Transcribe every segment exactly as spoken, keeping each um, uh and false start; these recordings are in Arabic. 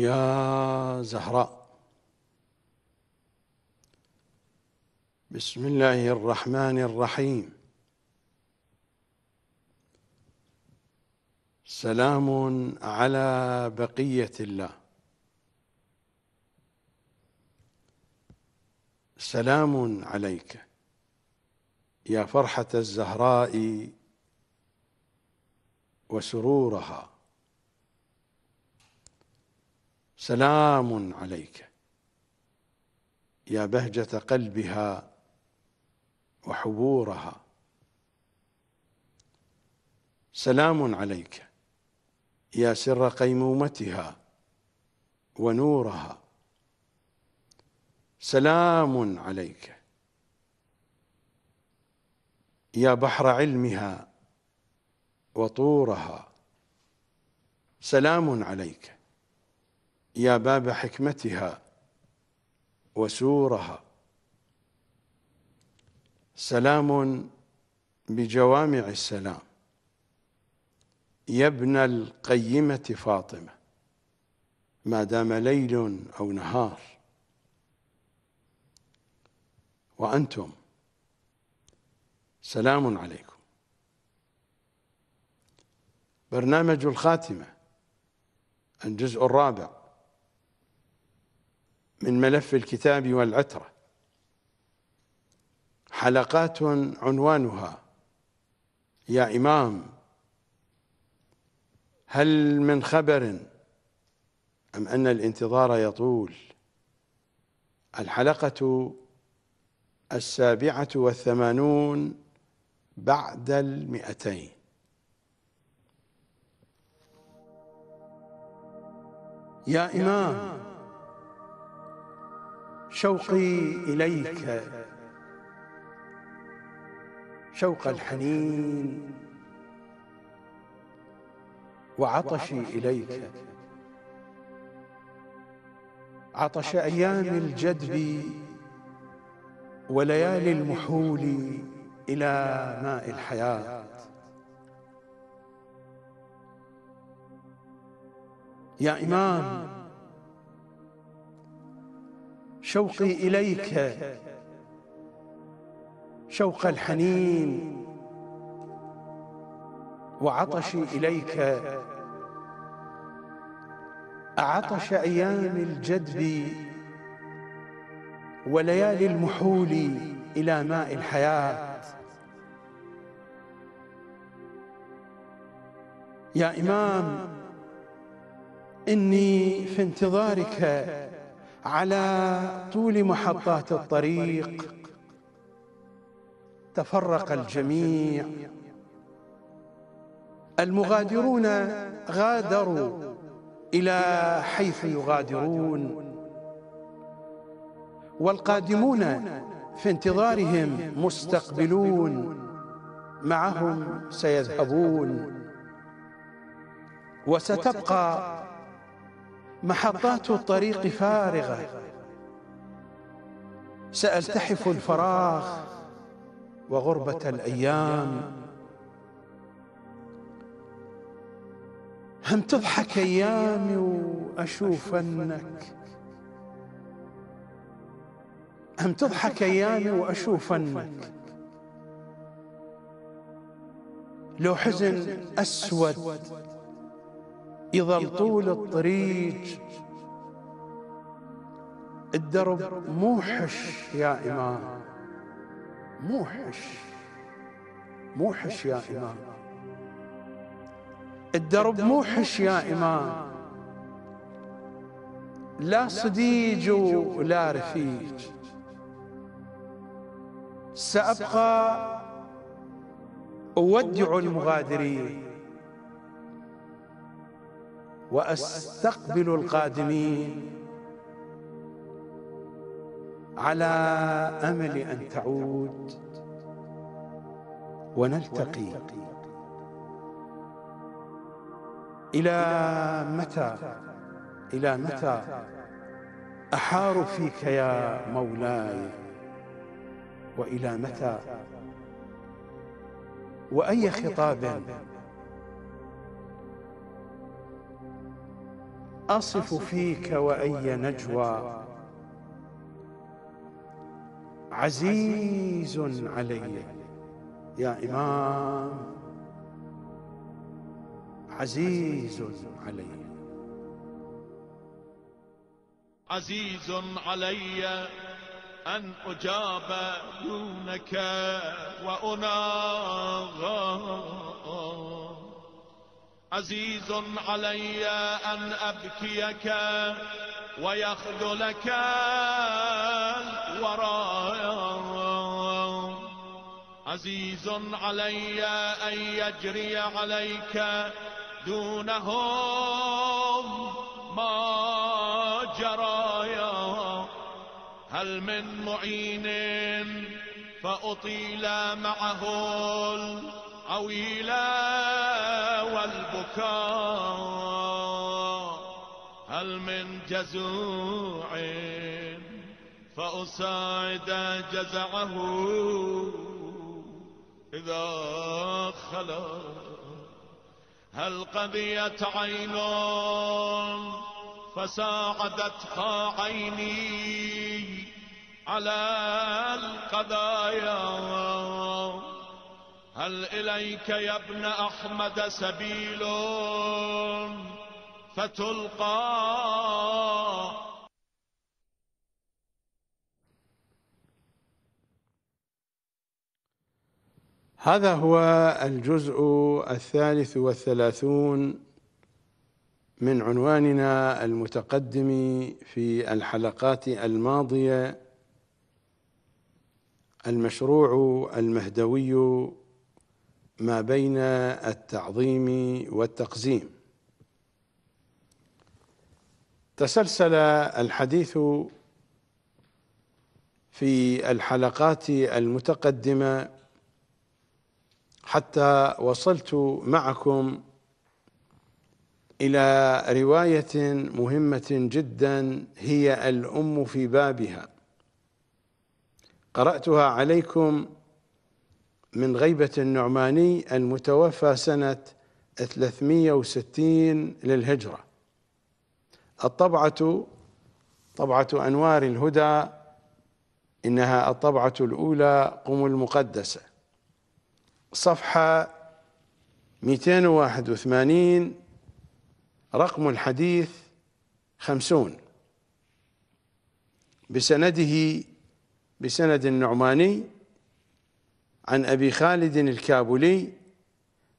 يا زهراء. بسم الله الرحمن الرحيم. سلام على بقية الله. سلام عليك يا فرحة الزهراء وسرورها. سلام عليك يا بهجة قلبها وحبورها. سلام عليك يا سر قيمومتها ونورها. سلام عليك يا بحر علمها وطورها. سلام عليك يا باب حكمتها وسورها. سلام بجوامع السلام يا ابن القيمة فاطمة ما دام ليل أو نهار. وأنتم سلام عليكم. برنامج الخاتمة الجزء الرابع من ملف الكتاب والعترة، حلقات عنوانها يا إمام هل من خبر أم أن الانتظار يطول. الحلقة السابعة والثمانون بعد المئتين. يا إمام شوقي إليك شوق الحنين وعطشي إليك عطش أيام الجدب وليالي المحول إلى ماء الحياة. يا إمام شوقي إليك شوق الحنين وعطشي إليك عطش أيام الجدب وليالي المحول إلى ماء الحياة. يا إمام إني في انتظارك على طول محطات الطريق. تفرق الجميع، المغادرون غادروا إلى حيث يغادرون، والقادمون في انتظارهم مستقبلون معهم سيذهبون، وستبقى محطات الطريق فارغة. سألتحف الفراغ وغربة الأيام. هم تضحك أيامي وأشوفنك، هم تضحك أيامي وأشوفنك، لو حزن أسود يظل طول الطريق. الدرب موحش يا إمام، موحش موحش يا إمام، الدرب موحش يا إمام، لا صديق ولا رفيق. سأبقى أودع المغادرين وأستقبل القادمين على أمل أن تعود ونلتقي. إلى متى إلى متى أحار فيك يا مولاي، وإلى متى وأي خطاب. أصف فيك وأي نجوى، عزيز علي يا إمام، عزيز علي. عزيز علي أن أجاب دونك وأناغى، عزيز علي أن أبكيك ويخذلك الورى، عزيز علي أن يجري عليك دونهم ما جرى، هل من معين فأطيل معه العويلة والبكاء، هل من جزوع فأساعد جزعه إذا خلا، هل قضيت عين فساعدتها عيني على القضايا، هل إليك يا ابن أحمد سبيل فتلقى. هذا هو الجزء الثالث والثلاثون من عنواننا المتقدم في الحلقات الماضية، المشروع المهدوي ما بين التعظيم والتقزيم. تسلسل الحديث في الحلقات المتقدمة حتى وصلت معكم إلى رواية مهمة جدا هي الأم في بابها، قرأتها عليكم من غيبة النعماني المتوفى سنة ثلاثمئة وستين للهجرة، الطبعة طبعة أنوار الهدى، إنها الطبعة الأولى قم المقدسة، صفحة مئتين وواحد وثمانين، رقم الحديث خمسون، بسنده بسند النعماني عن أبي خالد الكابولي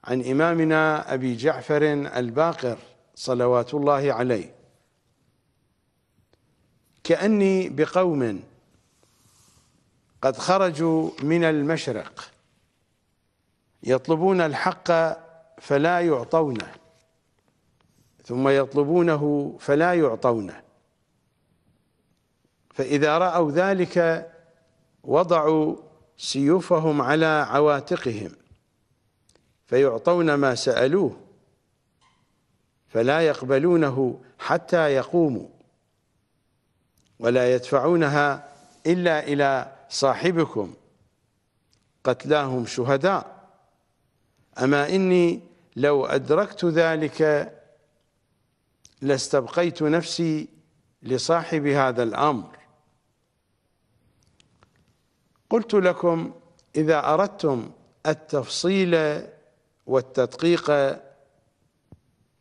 عن إمامنا أبي جعفر الباقر صلوات الله عليه: كأني بقوم قد خرجوا من المشرق يطلبون الحق فلا يعطونه، ثم يطلبونه فلا يعطونه، فإذا رأوا ذلك وضعوا سيوفهم على عواتقهم فيعطون ما سألوه فلا يقبلونه حتى يقوموا، ولا يدفعونها إلا إلى صاحبكم، قتلاهم شهداء، أما إني لو أدركت ذلك لاستبقيت نفسي لصاحب هذا الأمر. قلت لكم إذا أردتم التفصيل والتدقيق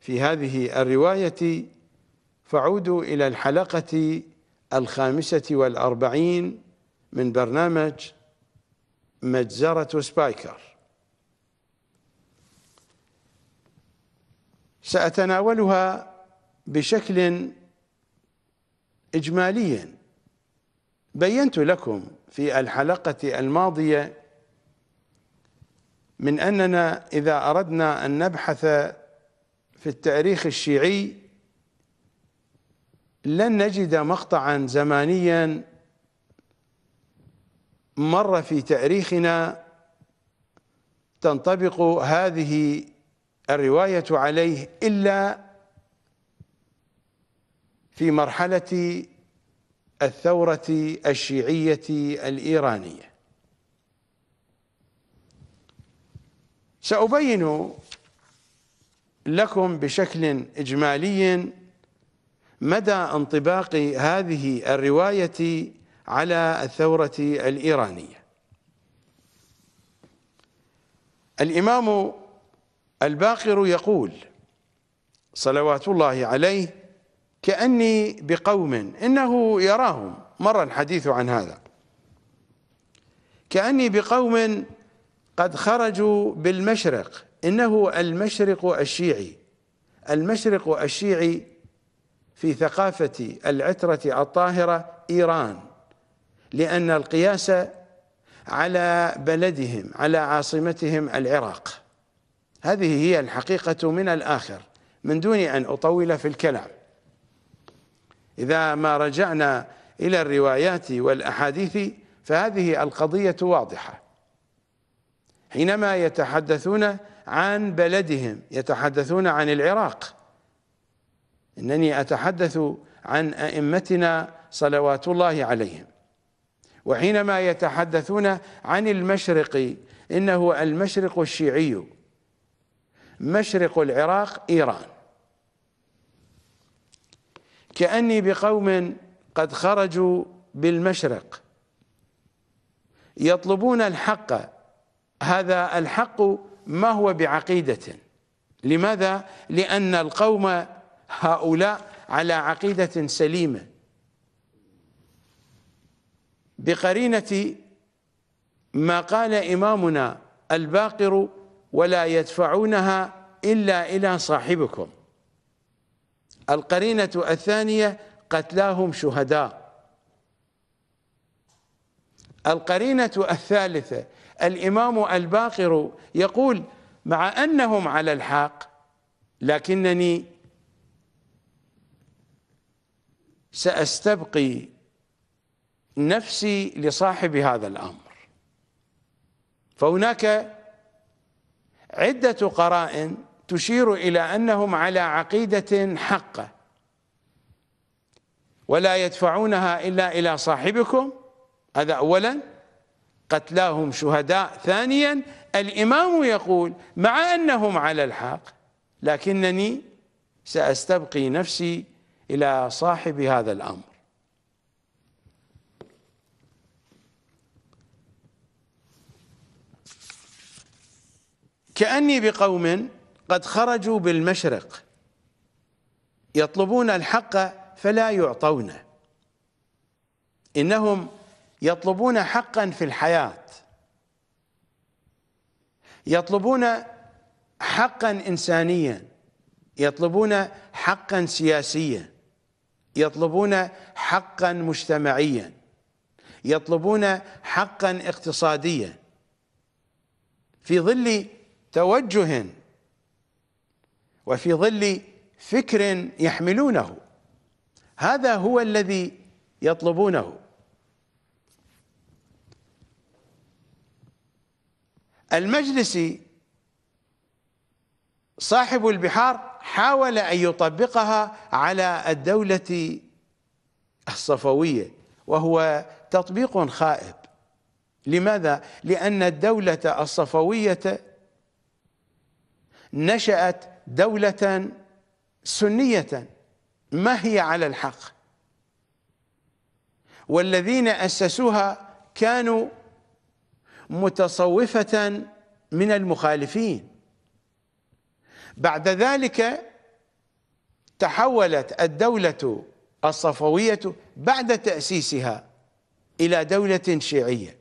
في هذه الرواية فعودوا إلى الحلقة الخامسة والأربعين من برنامج مجزرة سبايكر. سأتناولها بشكل إجمالي. بينت لكم في الحلقة الماضية من أننا إذا أردنا أن نبحث في التاريخ الشيعي لن نجد مقطعا زمانيا مر في تاريخنا تنطبق هذه الرواية عليه إلا في مرحلة الثورة الشيعية الإيرانية. سأبين لكم بشكل إجمالي مدى انطباق هذه الرواية على الثورة الإيرانية. الإمام الباقر يقول صلوات الله عليه: كأني بقوم، إنه يراهم، مر الحديث عن هذا، كأني بقوم قد خرجوا بالمشرق، إنه المشرق الشيعي، المشرق الشيعي في ثقافة العترة الطاهرة إيران، لأن القياس على بلدهم، على عاصمتهم العراق. هذه هي الحقيقة من الآخر، من دون أن أطول في الكلام. إذا ما رجعنا إلى الروايات والأحاديث فهذه القضية واضحة. حينما يتحدثون عن بلدهم يتحدثون عن العراق. إنني أتحدث عن أئمتنا صلوات الله عليهم. وحينما يتحدثون عن المشرق، إنه المشرق الشيعي، مشرق العراق إيران. كأني بقوم قد خرجوا بالمشرق يطلبون الحق. هذا الحق ما هو بعقيدة. لماذا؟ لأن القوم هؤلاء على عقيدة سليمة، بقرينة ما قال إمامنا الباقر: ولا يدفعونها إلا إلى صاحبكم. القرينة الثانية: قتلاهم شهداء. القرينة الثالثة: الإمام الباقر يقول: مع أنهم على الحق لكنني سأستبقي نفسي لصاحب هذا الأمر. فهناك عدة قرائن تشير إلى أنهم على عقيدة حقة، ولا يدفعونها إلا إلى صاحبكم، هذا أولا، قتلاهم شهداء ثانيا، الإمام يقول مع أنهم على الحق لكنني سأستبقي نفسي إلى صاحب هذا الأمر. كأني بقوم قد خرجوا بالمشرق يطلبون الحق فلا يعطونه، إنهم يطلبون حقا في الحياة، يطلبون حقا إنسانيا، يطلبون حقا سياسيا، يطلبون حقا مجتمعيا، يطلبون حقا اقتصاديا، في ظل توجه وفي ظل فكر يحملونه. هذا هو الذي يطلبونه. المجلسي صاحب البحار حاول أن يطبقها على الدولة الصفوية، وهو تطبيق خائب. لماذا؟ لأن الدولة الصفوية نشأت دولة سنية ما هي على الحق، والذين أسسوها كانوا متصوفة من المخالفين. بعد ذلك تحولت الدولة الصفوية بعد تأسيسها إلى دولة شيعية،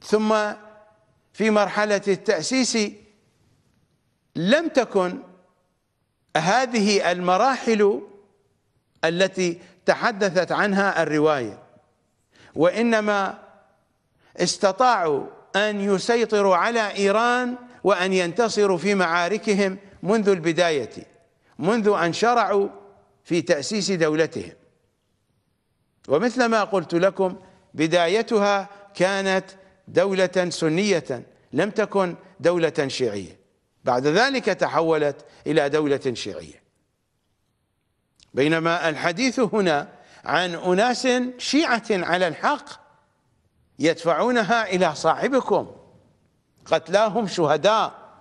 ثم في مرحلة التأسيس لم تكن هذه المراحل التي تحدثت عنها الرواية، وإنما استطاعوا أن يسيطروا على إيران وأن ينتصروا في معاركهم منذ البداية، منذ أن شرعوا في تأسيس دولتهم. ومثل ما قلت لكم، بدايتها كانت دولة سنية، لم تكن دولة شيعية. بعد ذلك تحولت إلى دولة شيعية. بينما الحديث هنا عن أناس شيعة على الحق يدفعونها إلى صاحبكم، قتلاهم شهداء،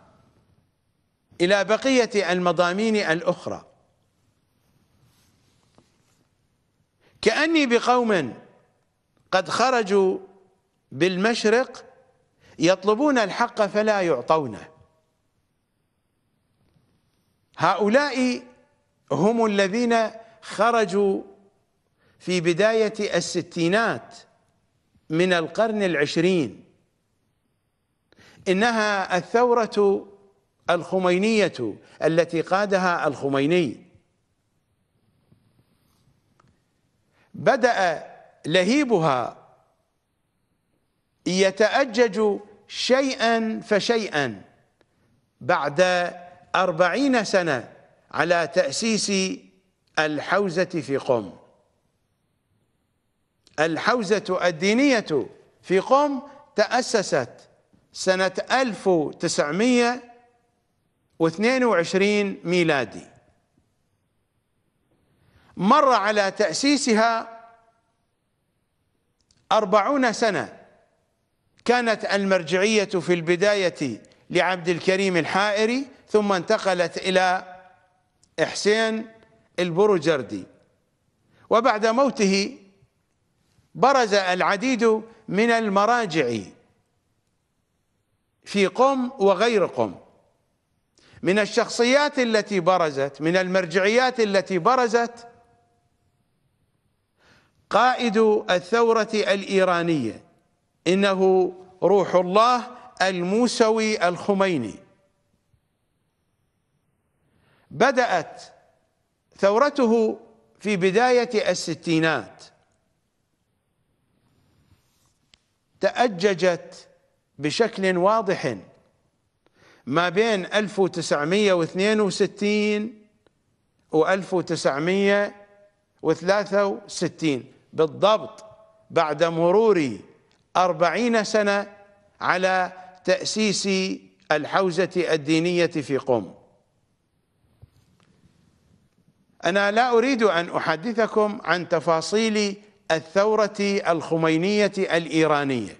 إلى بقية المضامين الأخرى. كأني بقوم قد خرجوا بالمشرق يطلبون الحق فلا يعطونه. هؤلاء هم الذين خرجوا في بداية الستينات من القرن العشرين. إنها الثورة الخمينية التي قادها الخميني. بدأ لهيبها يتأجج شيئا فشيئا بعد أربعين سنة على تأسيس الحوزة في قم. الحوزة الدينية في قم تأسست سنة ألف وتسعمئة واثنين وعشرين ميلادي. مر على تأسيسها أربعون سنة. كانت المرجعية في البداية لعبد الكريم الحائري، ثم انتقلت إلى حسين البروجردي، وبعد موته برز العديد من المراجع في قم وغير قم. من الشخصيات التي برزت، من المرجعيات التي برزت، قائد الثورة الإيرانية إنه روح الله الموسوي الخميني. بدأت ثورته في بداية الستينات، تأججت بشكل واضح ما بين ألف وتسعمئة واثنين وستين و ألف وتسعمئة وثلاثة وستين بالضبط، بعد مرور أربعين سنة على تأسيس الحوزة الدينية في قم. أنا لا أريد أن أحدثكم عن تفاصيل الثورة الخمينية الإيرانية.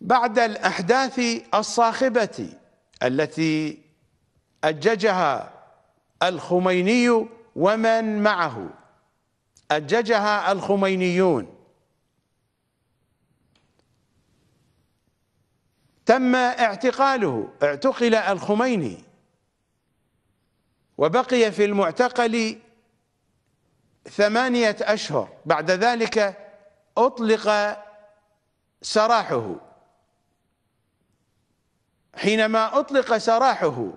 بعد الأحداث الصاخبة التي أججها الخميني ومن معه، أججها الخمينيون، تم اعتقاله، اعتقل الخميني وبقي في المعتقل ثمانية أشهر. بعد ذلك أطلق سراحه. حينما أطلق سراحه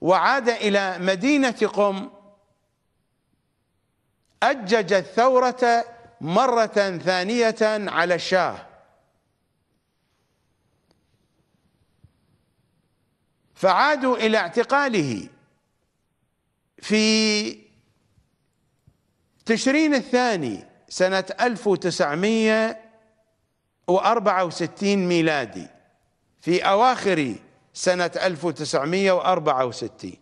وعاد إلى مدينة قم، أجج الثورة مرة ثانية على الشاه، فعادوا إلى اعتقاله في تشرين الثاني سنة ألف وتسعمئة وأربعة وستين ميلادي، في أواخر سنة ألف وتسعمئة وأربعة وستين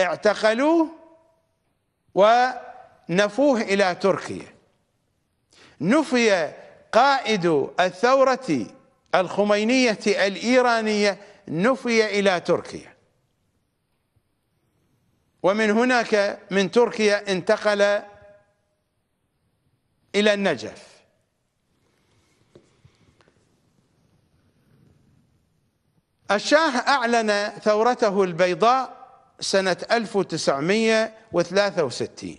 اعتقلوه ونفوه إلى تركيا. نفي قائد الثورة الخمينية الإيرانية، نفي إلى تركيا، ومن هناك من تركيا انتقل إلى النجف. الشاه أعلن ثورته البيضاء سنة ألف وتسعمئة وثلاثة وستين،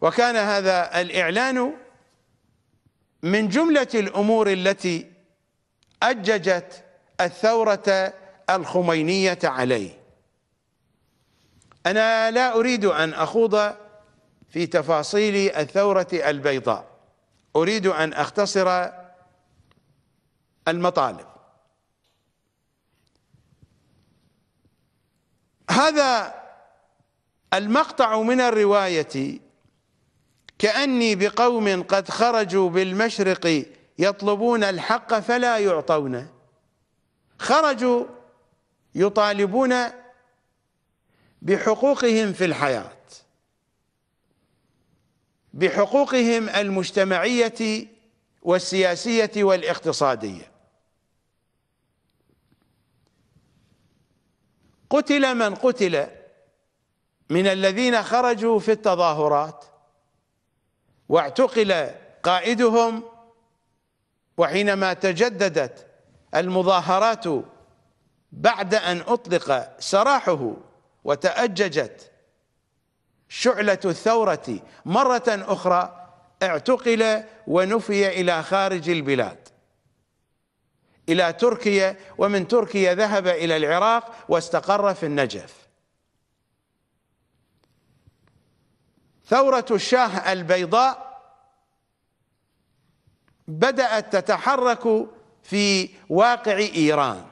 وكان هذا الإعلان من جملة الأمور التي أججت الثورة الخمينية عليه. أنا لا أريد أن أخوض في تفاصيل الثورة البيضاء، أريد أن أختصر المطالب. هذا المقطع من الرواية كأني بقوم قد خرجوا بالمشرق يطلبون الحق فلا يعطونه. خرجوا يطالبون بحقوقهم في الحياة، بحقوقهم المجتمعية والسياسية والاقتصادية. قتل من قتل من الذين خرجوا في التظاهرات واعتقل قائدهم، وحينما تجددت المظاهرات بعد أن أطلق سراحه وتأججت شعلة الثورة مرة أخرى اعتقل ونفي إلى خارج البلاد، إلى تركيا، ومن تركيا ذهب إلى العراق واستقر في النجف. ثورة الشاه البيضاء بدأت تتحرك في واقع إيران،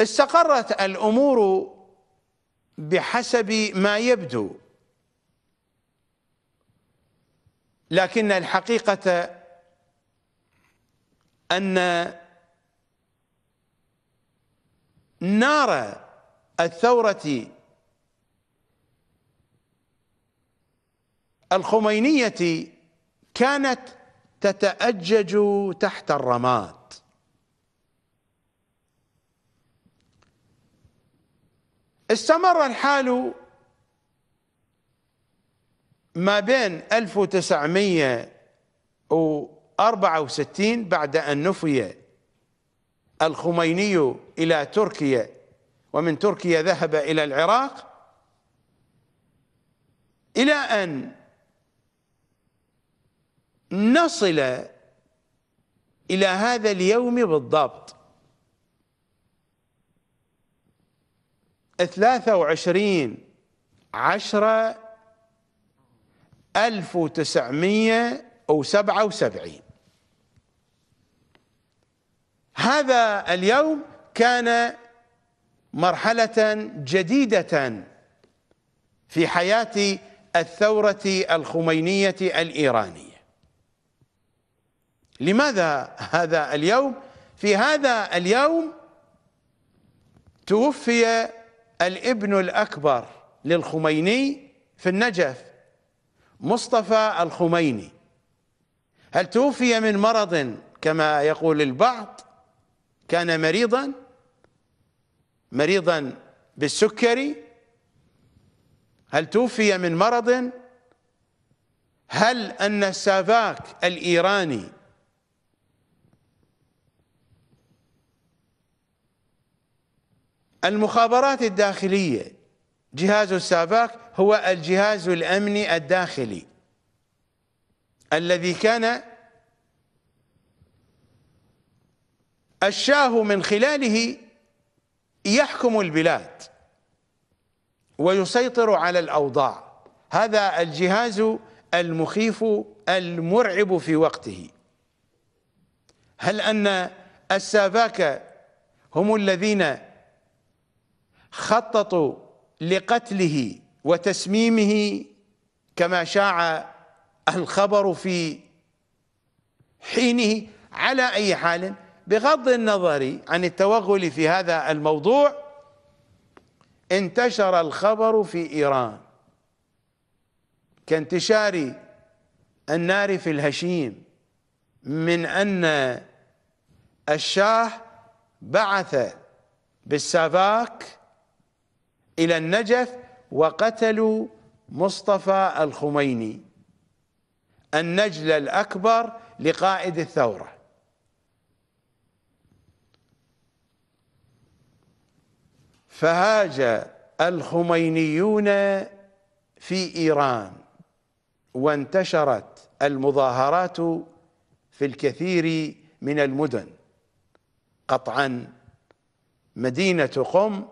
استقرت الأمور بحسب ما يبدو، لكن الحقيقة أن نار الثورة الخمينية كانت تتأجج تحت الرماد. استمر الحال ما بين ألف وتسعمئة وأربعة وستين بعد أن نفي الخميني إلى تركيا ومن تركيا ذهب إلى العراق، إلى أن نصل إلى هذا اليوم بالضبط ثلاثة وعشرين عشرة ألف وتسعمئة وسبعة وسبعين. هذا اليوم كان مرحلة جديدة في حياة الثورة الخمينية الإيرانية. لماذا هذا اليوم؟ في هذا اليوم توفي الابن الأكبر للخميني في النجف، مصطفى الخميني. هل توفي من مرض كما يقول البعض؟ كان مريضا مريضا بالسكري؟ هل توفي من مرض؟ هل أن السافاك الإيراني المخابرات الداخلية، جهاز السافاك هو الجهاز الأمني الداخلي الذي كان الشاه من خلاله يحكم البلاد ويسيطر على الأوضاع، هذا الجهاز المخيف المرعب في وقته. هل أن السافاك هم الذين خططوا لقتله وتسميمه كما شاع الخبر في حينه؟ على أي حال، بغض النظر عن التوغل في هذا الموضوع، انتشر الخبر في إيران كانتشار النار في الهشيم من أن الشاه بعث بالسافاك إلى النجف وقتلوا مصطفى الخميني النجل الأكبر لقائد الثورة. فهاج الخمينيون في إيران وانتشرت المظاهرات في الكثير من المدن، قطعا مدينة قم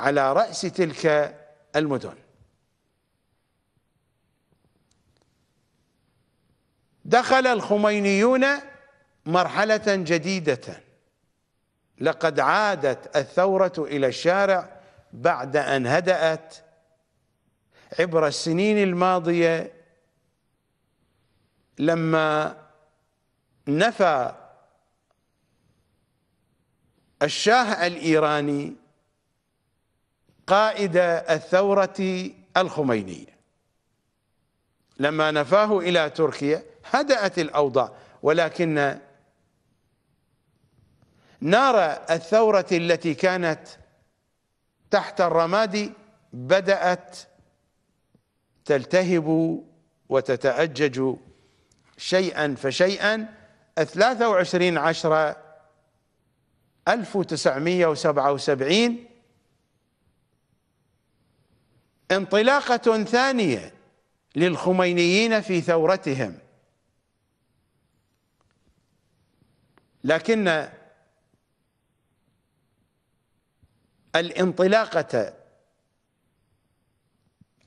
على رأس تلك المدن. دخل الخمينيون مرحلة جديدة، لقد عادت الثورة إلى الشارع بعد أن هدأت عبر السنين الماضية لما نفى الشاه الإيراني قائد الثورة الخمينية، لما نفاه إلى تركيا هدأت الأوضاع، ولكن نار الثورة التي كانت تحت الرماد بدأت تلتهب وتتأجج شيئا فشيئا. الثلاثة وعشرين عشرة ألف وتسعمية وسبعة وسبعين انطلاقة ثانية للخمينيين في ثورتهم، لكن الانطلاقة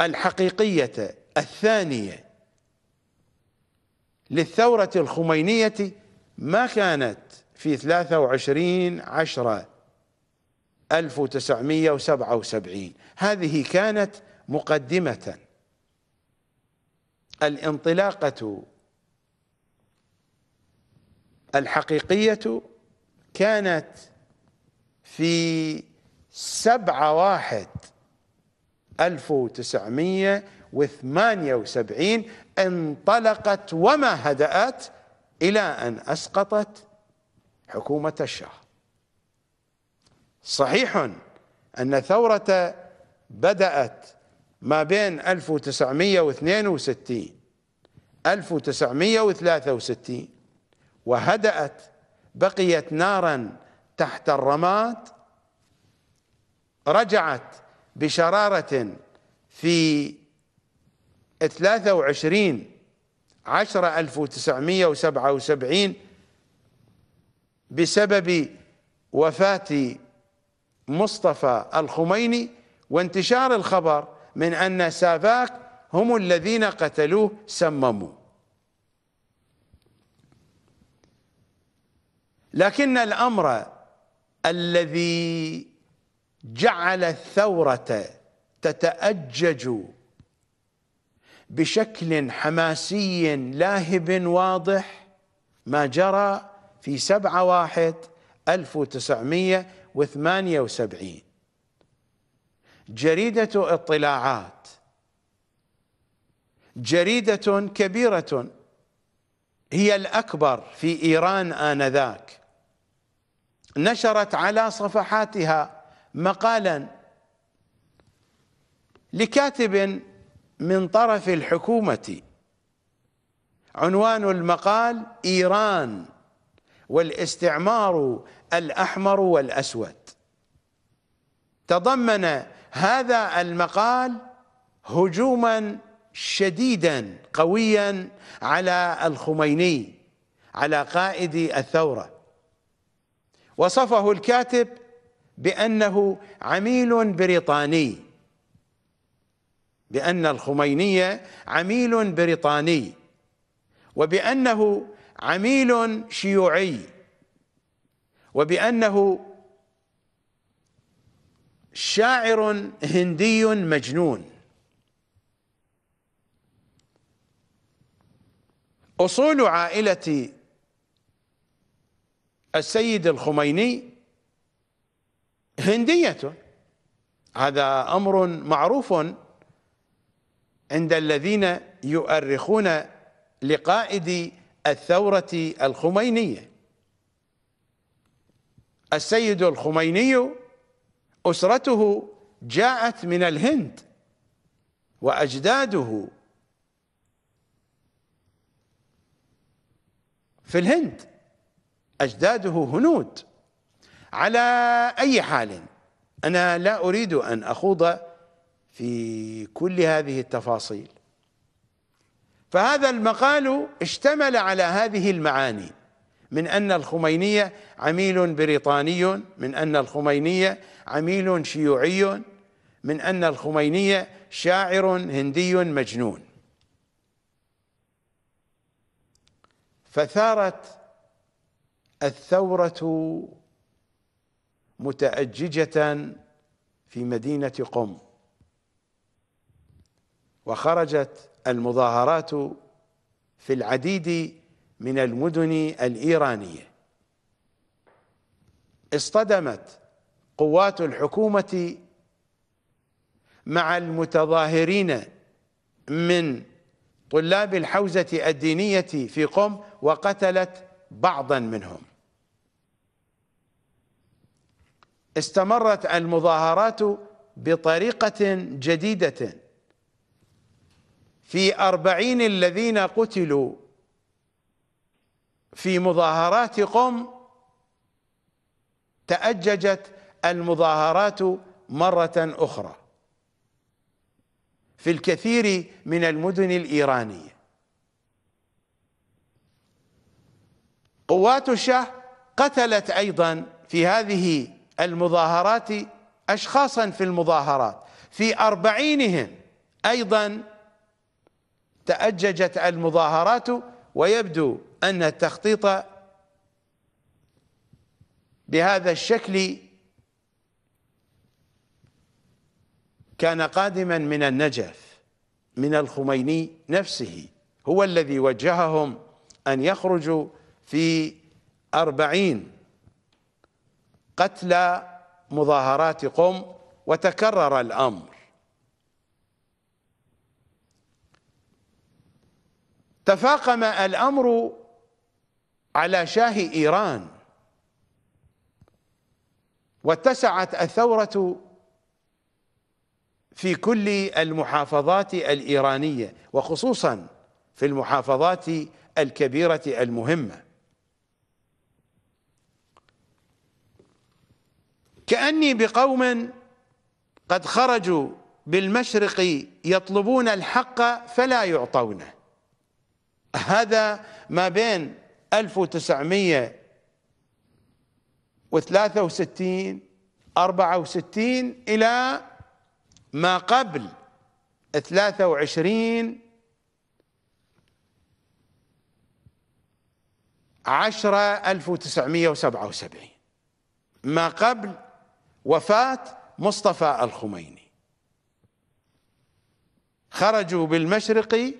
الحقيقية الثانية للثورة الخمينية ما كانت في ثلاثة وعشرين عشرة ألف وتسعمية وسبعة وسبعين، هذه كانت مقدمة. الانطلاقة الحقيقية كانت في سبعة واحد ألف وتسعمية وثمانية وسبعين انطلقت وما هدأت إلى أن أسقطت حكومة الشاه. صحيح أن ثورة بدأت ما بين ألف وتسعمية واثنين وستين ألف وتسعمية وثلاثة وستين وهدأت، بقيت نارا تحت الرماد، رجعت بشرارة في ثلاثة وعشرين عشرة ألف وتسعمية وسبعة وسبعين بسبب وفاة مصطفى الخميني وانتشار الخبر من أن سافاك هم الذين قتلوه سمموه. لكن الأمر الذي جعل الثورة تتأجج بشكل حماسي لاهب واضح ما جرى في سبعة واحد ألف وتسعمية وثمانية وسبعين. جريدة اطلاعات، جريدة كبيرة هي الأكبر في إيران آنذاك، نشرت على صفحاتها مقالا لكاتب من طرف الحكومة، عنوان المقال إيران والاستعمار الأحمر والأسود. تضمن هذا المقال هجوما شديدا قويا على الخميني، على قائد الثورة. وصفه الكاتب بأنه عميل بريطاني، بأن الخميني عميل بريطاني، وبأنه عميل شيوعي، وبأنه شاعر هندي مجنون. أصول عائلة السيد الخميني هندية، هذا أمر معروف عند الذين يؤرخون لقائد الثورة الخمينية. السيد الخميني أسرته جاءت من الهند، وأجداده في الهند، أجداده هنود. على أي حال، أنا لا أريد أن أخوض في كل هذه التفاصيل. فهذا المقال اشتمل على هذه المعاني، من أن الخمينية عميل بريطاني، من أن الخمينية عميل شيوعي، من أن الخمينية شاعر هندي مجنون. فثارت الثورة متأججة في مدينة قم، وخرجت المظاهرات في العديد من المدن الإيرانية. اصطدمت قوات الحكومة مع المتظاهرين من طلاب الحوزة الدينية في قم وقتلت بعضا منهم. استمرت المظاهرات بطريقة جديدة. في أربعين الذين قتلوا في مظاهرات قم تأججت المظاهرات مرة أخرى في الكثير من المدن الإيرانية. قوات الشاه قتلت أيضا في هذه المظاهرات أشخاصا في المظاهرات، في أربعينهم أيضا تأججت المظاهرات، ويبدو أن التخطيط بهذا الشكل كان قادما من النجف، من الخميني نفسه، هو الذي وجههم أن يخرجوا في أربعين قتلى مظاهرات قم، وتكرر الأمر. تفاقم الأمر على شاه إيران، واتسعت الثورة في كل المحافظات الإيرانية، وخصوصا في المحافظات الكبيرة المهمة. كأني بقوم قد خرجوا بالمشرق يطلبون الحق فلا يعطونه. هذا ما بين ألف وتسعمئة وثلاثة وستين أربعة وستين إلى ما قبل ثلاثة وعشرين عشرة ألف وتسعمئة وسبعة وسبعين، ما قبل وفاة مصطفى الخميني. خرجوا بالمشرق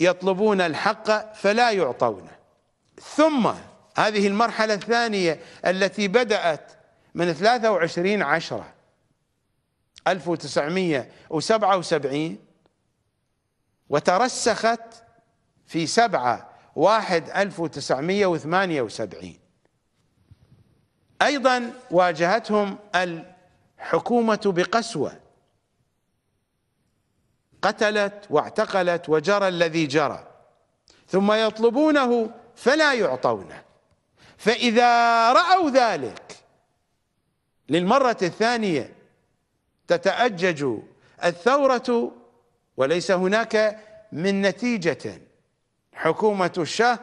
يطلبون الحق فلا يعطونه. ثم هذه المرحلة الثانية التي بدأت من ثلاثة وعشرين عشرة ألف وتسعمئة وسبعة وسبعين وترسخت في سبعة واحد ألف وتسعمئة وثمانية وسبعين. أيضا واجهتهم الحكومة بقسوة، قتلت واعتقلت وجرى الذي جرى، ثم يطلبونه فلا يعطونه. فإذا رأوا ذلك للمرة الثانية تتأجج الثورة، وليس هناك من نتيجة. حكومة الشاه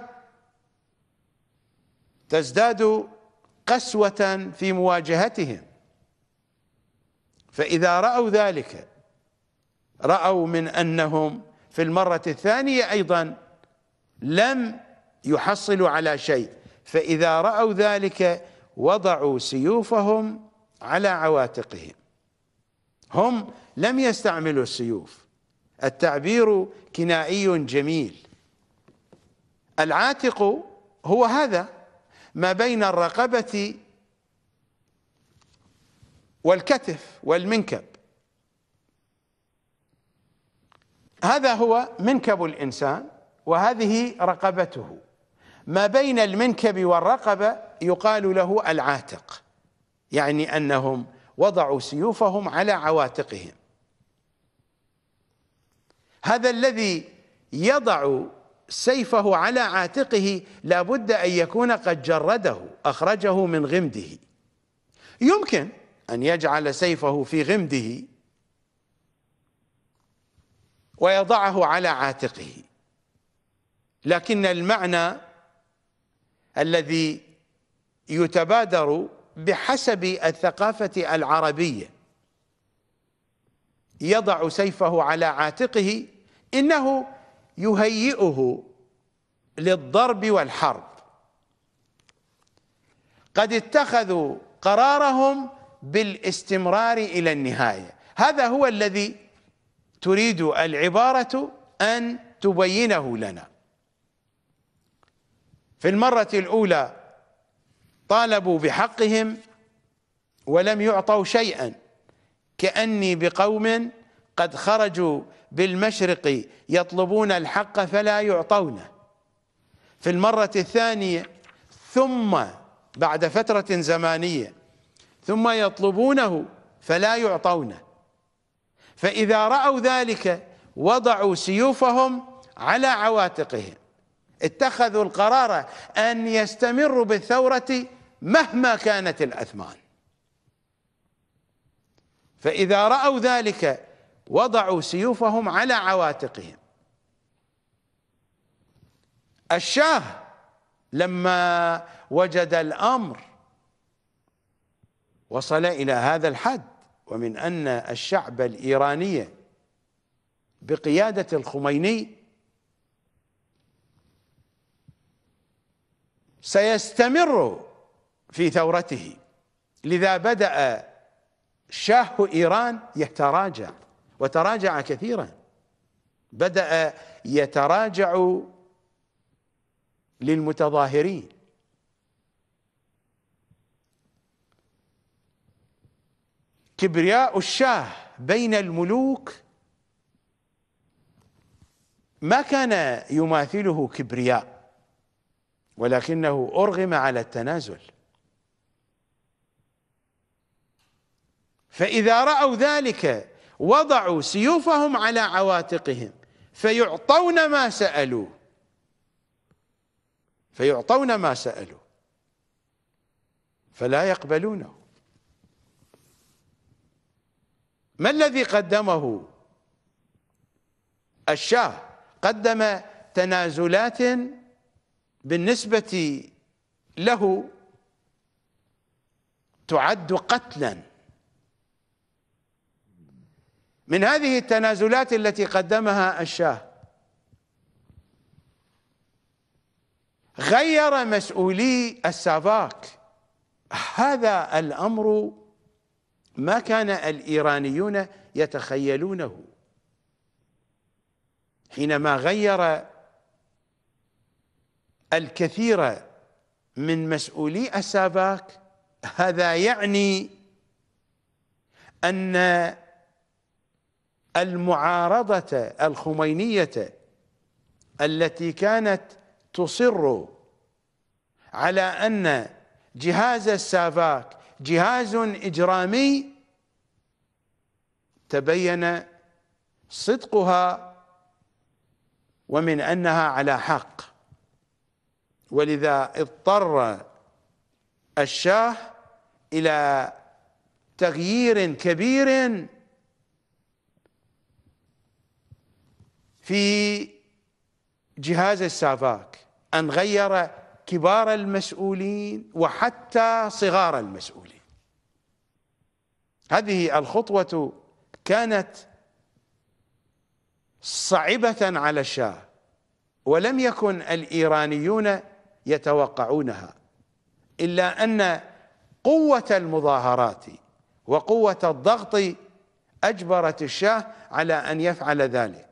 تزداد قسوة في مواجهتهم. فإذا رأوا ذلك رأوا من أنهم في المرة الثانية أيضا لم يحصلوا على شيء، فإذا رأوا ذلك وضعوا سيوفهم على عواتقهم. هم لم يستعملوا السيوف، التعبير كنائي جميل. العاتق هو هذا ما بين الرقبة والكتف والمنكب، هذا هو منكب الإنسان وهذه رقبته. ما بين المنكب والرقبة يقال له العاتق، يعني أنهم وضعوا سيوفهم على عواتقهم. هذا الذي يضع سيفه على عاتقه لا بد أن يكون قد جرده، أخرجه من غمده. يمكن أن يجعل سيفه في غمده ويضعه على عاتقه، لكن المعنى الذي يتبادر بحسب الثقافة العربية يضع سيفه على عاتقه إنه يهيئه للضرب والحرب. قد اتخذوا قرارهم بالاستمرار إلى النهاية. هذا هو الذي تريد العبارة أن تبينه لنا. في المرة الأولى طالبوا بحقهم ولم يعطوا شيئا. كأني بقوم قد خرجوا بالمشرق يطلبون الحق فلا يعطونه. في المرة الثانية ثم بعد فترة زمنية ثم يطلبونه فلا يعطونه، فإذا رأوا ذلك وضعوا سيوفهم على عواتقهم، اتخذوا القرار أن يستمروا بالثورة مهما كانت الأثمان. فإذا رأوا ذلك وضعوا سيوفهم على عواتقهم. الشاه لما وجد الأمر وصل إلى هذا الحد، ومن أن الشعب الإيراني بقيادة الخميني سيستمر في ثورته، لذا بدأ شاه إيران يتراجع، وتراجع كثيرا، بدأ يتراجع للمتظاهرين. كبرياء الشاه بين الملوك ما كان يماثله كبرياء، ولكنه أرغم على التنازل. فإذا رأوا ذلك وضعوا سيوفهم على عواتقهم فيعطون ما سألوه، فيعطون ما سألوه فلا يقبلونه. ما الذي قدمه الشاه؟ قدم تنازلات بالنسبة له تعد قتلا. من هذه التنازلات التي قدمها الشاه غير مسؤولي السافاك. هذا الأمر ما كان الإيرانيون يتخيلونه حينما غير الكثير من مسؤولي السافاك. هذا يعني أن المعارضة الخمينية التي كانت تصر على أن جهاز السافاك جهاز إجرامي، تبين صدقها ومن أنها على حق. ولذا اضطر الشاه إلى تغيير كبير في جهاز السافاك، أن غير كبار المسؤولين وحتى صغار المسؤولين. هذه الخطوة كانت صعبة على الشاه، ولم يكن الإيرانيون يتوقعونها، إلا أن قوة المظاهرات وقوة الضغط أجبرت الشاه على أن يفعل ذلك.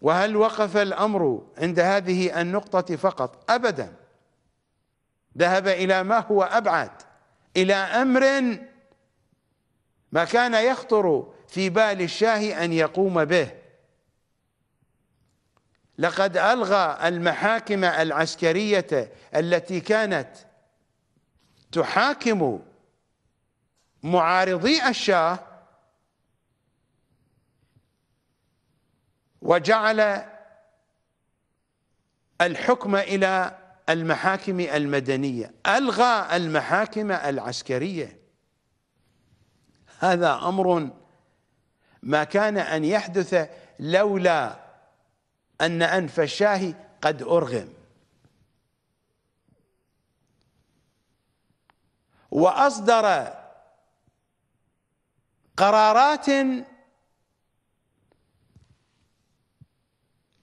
وهل وقف الأمر عند هذه النقطة فقط؟ أبدا، ذهب إلى ما هو أبعد، إلى أمر ما كان يخطر في بال الشاه أن يقوم به. لقد ألغى المحاكم العسكرية التي كانت تحاكم معارضي الشاه، وجعل الحكم إلى المحاكم المدنية، ألغى المحاكم العسكرية. هذا أمر ما كان أن يحدث لولا أن أنف الشاه قد أرغم. وأصدر قرارات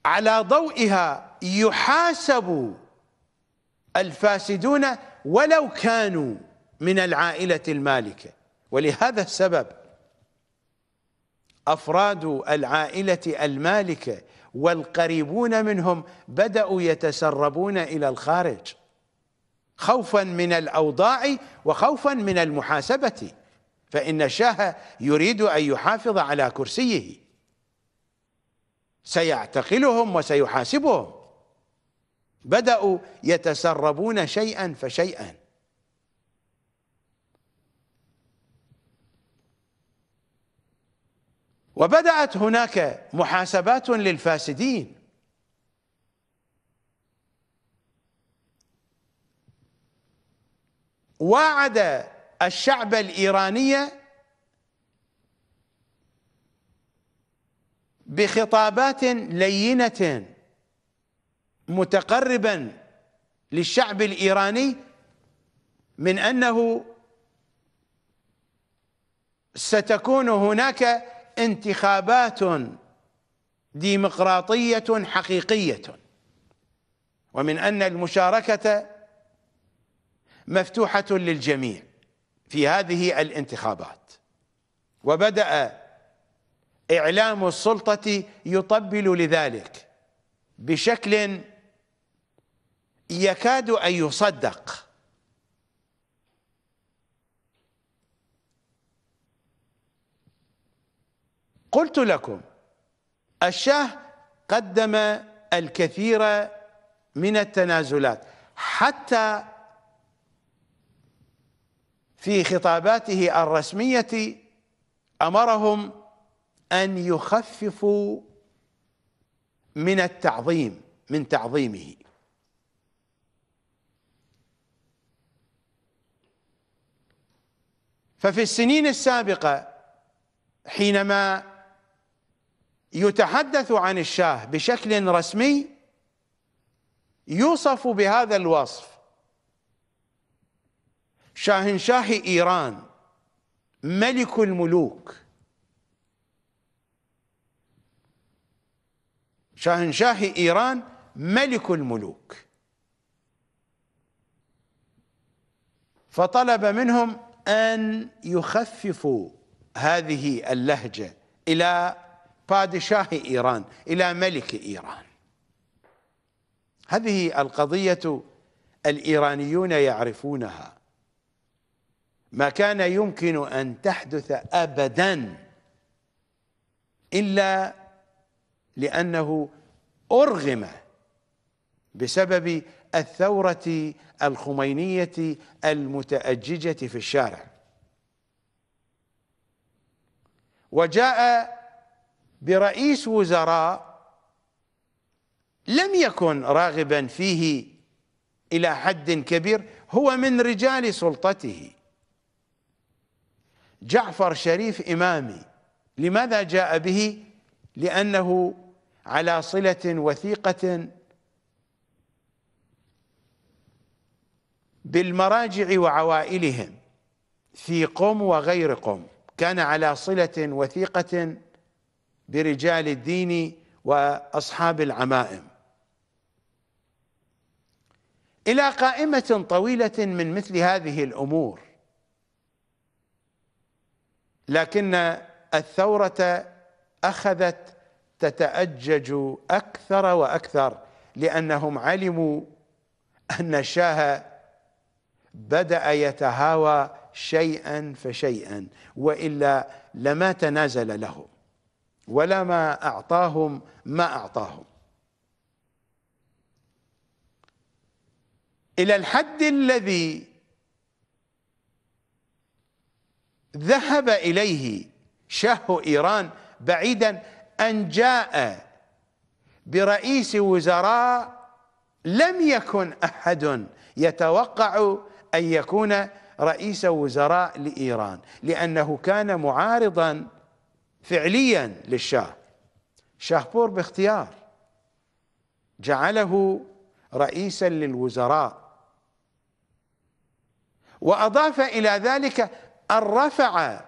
على ضوئها يحاسب الفاسدون ولو كانوا من العائلة المالكة. ولهذا السبب أفراد العائلة المالكة والقريبون منهم بدأوا يتسربون إلى الخارج، خوفا من الأوضاع وخوفا من المحاسبة، فإن الشاه يريد أن يحافظ على كرسيه، سيعتقلهم وسيحاسبهم. بدأوا يتسربون شيئا فشيئا، وبدأت هناك محاسبات للفاسدين. وعد الشعب الإيراني بخطابات لينة متقربا للشعب الإيراني من أنه ستكون هناك انتخابات ديمقراطية حقيقية، ومن أن المشاركة مفتوحة للجميع في هذه الانتخابات. وبدأ إعلام السلطة يطبل لذلك بشكل يكاد أن يصدق. قلت لكم الشاه قدم الكثير من التنازلات حتى في خطاباته الرسمية أمرهم أن يخففوا من التعظيم من تعظيمه. ففي السنين السابقة حينما يتحدث عن الشاه بشكل رسمي يوصف بهذا الوصف: شاهنشاه إيران، ملك الملوك، شاهنشاه إيران ملك الملوك. فطلب منهم أن يخففوا هذه اللهجة إلى بادشاه إيران، إلى ملك إيران. هذه القضية الإيرانيون يعرفونها، ما كان يمكن أن تحدث أبدا إلا لأنه أرغم بسبب الثورة الخمينية المتأججة في الشارع. وجاء برئيس وزراء لم يكن راغبا فيه إلى حد كبير، هو من رجال سلطته، جعفر شريف إمامي. لماذا جاء به؟ لأنه على صلة وثيقة بالمراجع وعوائلهم في قم وغير قم، كان على صلة وثيقة برجال الدين وأصحاب العمائم. إلى قائمة طويلة من مثل هذه الأمور، لكن الثورة أخذت تتأجج أكثر وأكثر، لأنهم علموا أن الشاه بدأ يتهاوى شيئا فشيئا، وإلا لما تنازل له ولا ما أعطاهم ما أعطاهم، إلى الحد الذي ذهب إليه شاه إيران بعيدا أن جاء برئيس وزراء لم يكن أحد يتوقع أن يكون رئيس وزراء لإيران، لأنه كان معارضا فعليا للشاه. شاهبور باختيار جعله رئيسا للوزراء، وأضاف إلى ذلك أن رفع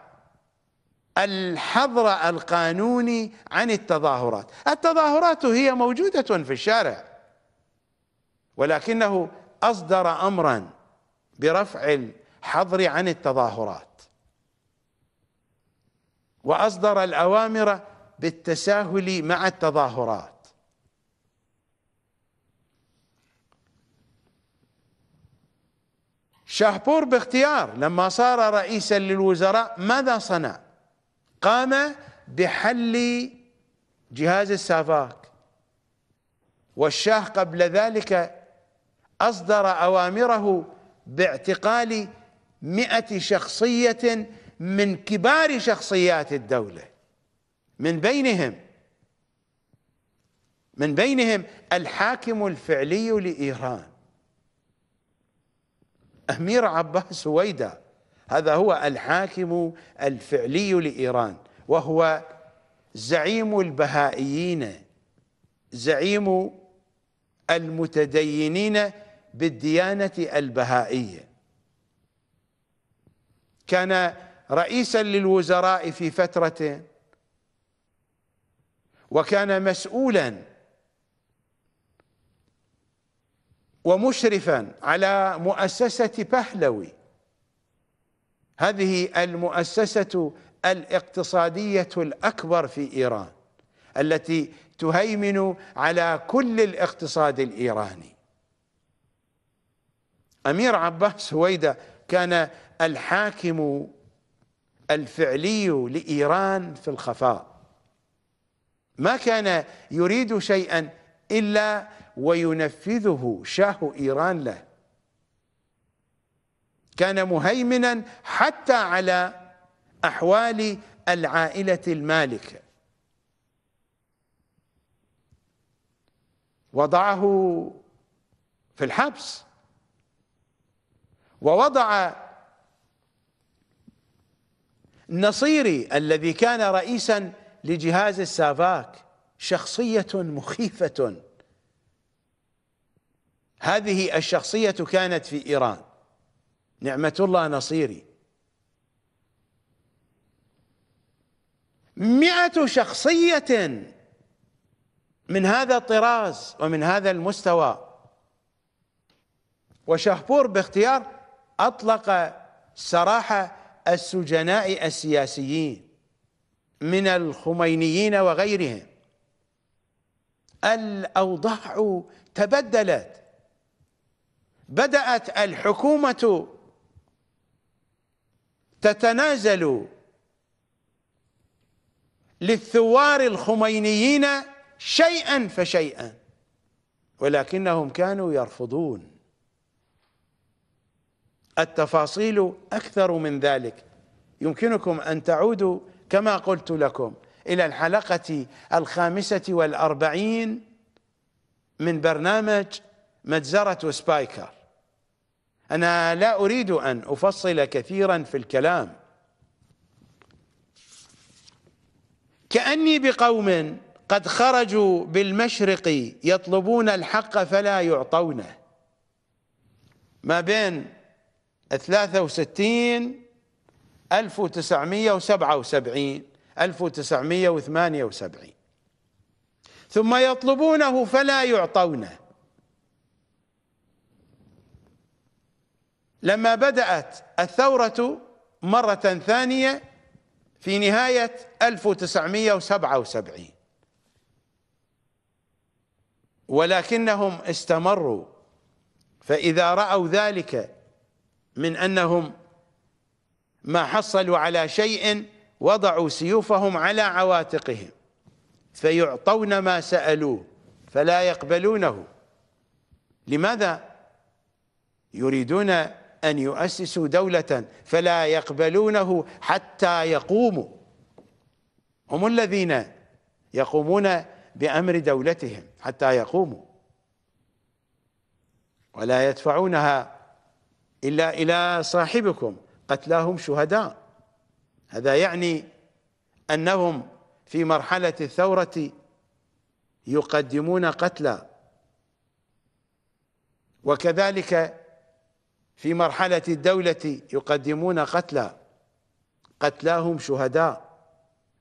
الحظر القانوني عن التظاهرات. التظاهرات هي موجودة في الشارع، ولكنه أصدر أمرا برفع الحظر عن التظاهرات، وأصدر الأوامر بالتساهل مع التظاهرات. شاهبور باختيار لما صار رئيسا للوزراء ماذا صنع؟ قام بحل جهاز السافاك، والشاه قبل ذلك أصدر أوامره باعتقال مئة شخصية من كبار شخصيات الدولة من بينهم من بينهم الحاكم الفعلي لإيران أمير عباس هويدا، هذا هو الحاكم الفعلي لإيران، وهو زعيم البهائيين، زعيم المتدينين بالديانة البهائية، كان رئيسا للوزراء في فترة، وكان مسؤولا ومشرفا على مؤسسة بهلوي، هذه المؤسسة الاقتصادية الأكبر في إيران التي تهيمن على كل الاقتصاد الإيراني. أمير عباس هويدا كان الحاكم الفعلي لإيران في الخفاء، ما كان يريد شيئا إلا وينفذه شاه إيران له، كان مهيمنا حتى على أحوال العائلة المالكة، وضعه في الحبس، ووضع النصيري الذي كان رئيسا لجهاز السافاك، شخصية مخيفة، هذه الشخصية كانت في إيران نعمة الله نصيري. مئة شخصية من هذا الطراز ومن هذا المستوى، وشهبور باختيار أطلق سراح السجناء السياسيين من الخمينيين وغيرهم. الأوضاع تبدلت، بدأت الحكومة تتنازل للثوار الخمينيين شيئا فشيئا، ولكنهم كانوا يرفضون. التفاصيل أكثر من ذلك، يمكنكم أن تعودوا كما قلت لكم إلى الحلقة الخامسة والأربعين من برنامج مجزرة سبايكر. أنا لا أريد أن أفصل كثيرا في الكلام، كأني بقوم قد خرجوا بالمشرق يطلبون الحق فلا يعطونه، ما بين ثلاثة وستين ألف وتسعمئة وسبعة وسبعين ألف وتسعمئة وثمانية وسبعين، ثم يطلبونه فلا يعطونه. لما بدأت الثورة مرة ثانية في نهاية ألف وتسعمئة وسبعة وسبعين، ولكنهم استمروا، فإذا رأوا ذلك من أنهم ما حصلوا على شيء وضعوا سيوفهم على عواتقهم فيعطون ما سألوه فلا يقبلونه. لماذا؟ يريدون أن يؤسسوا دولة فلا يقبلونه حتى يقوموا، هم الذين يقومون بأمر دولتهم حتى يقوموا، ولا يدفعونها إلا إلى صاحبكم، قتلاهم شهداء. هذا يعني أنهم في مرحلة الثورة يقدمون قتلى، وكذلك في مرحلة الدولة يقدمون قتلى، قتلاهم شهداء.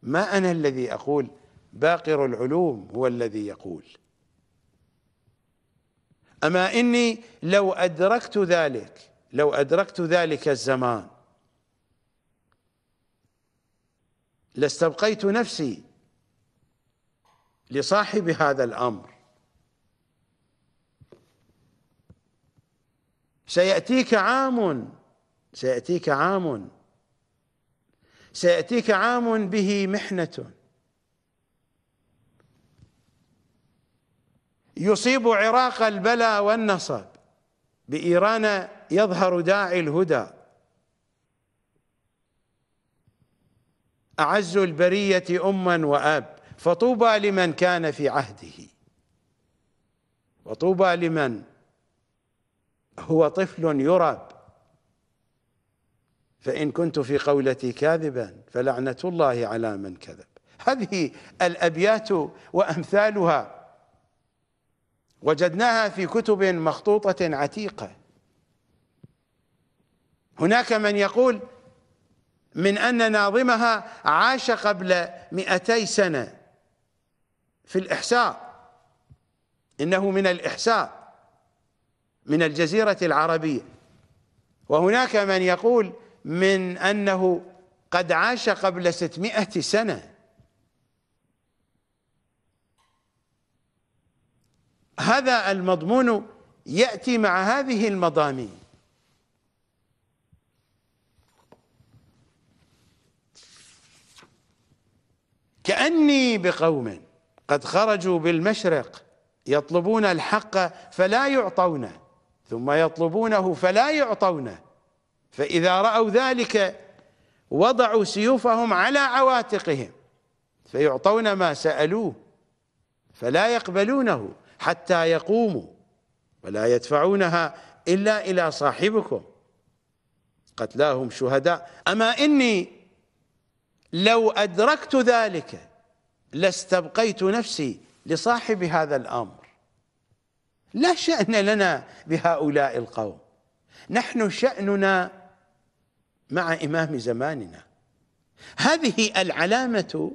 ما أنا الذي أقول، باقر العلوم هو الذي يقول. أما إني لو أدركت ذلك لو أدركت ذلك الزمان لاستبقيت نفسي لصاحب هذا الأمر. سيأتيك عام سيأتيك عام سيأتيك عام به محنة يصيب عراق البلا والنصب، بإيران يظهر داعي الهدى، أعز البرية أما وأب، فطوبى لمن كان في عهده، وطوبى لمن هو طفل يرب، فإن كنت في قولتي كاذبا فلعنة الله على من كذب. هذه الأبيات وأمثالها وجدناها في كتب مخطوطة عتيقة. هناك من يقول من أن ناظمها عاش قبل مئتي سنة في الإحساء، إنه من الإحساء من الجزيرة العربية، وهناك من يقول من أنه قد عاش قبل ستمائة سنة. هذا المضمون يأتي مع هذه المضامين. كأني بقوم قد خرجوا بالمشرق يطلبون الحق فلا يعطونه ثم يطلبونه فلا يعطونه، فإذا رأوا ذلك وضعوا سيوفهم على عواتقهم فيعطون ما سألوه فلا يقبلونه حتى يقوموا، ولا يدفعونها إلا إلى صاحبكم قتلاهم شهداء. أما إني لو أدركت ذلك لاستبقيت نفسي لصاحب هذا الأمر. لا شأن لنا بهؤلاء القوم، نحن شأننا مع إمام زماننا. هذه العلامة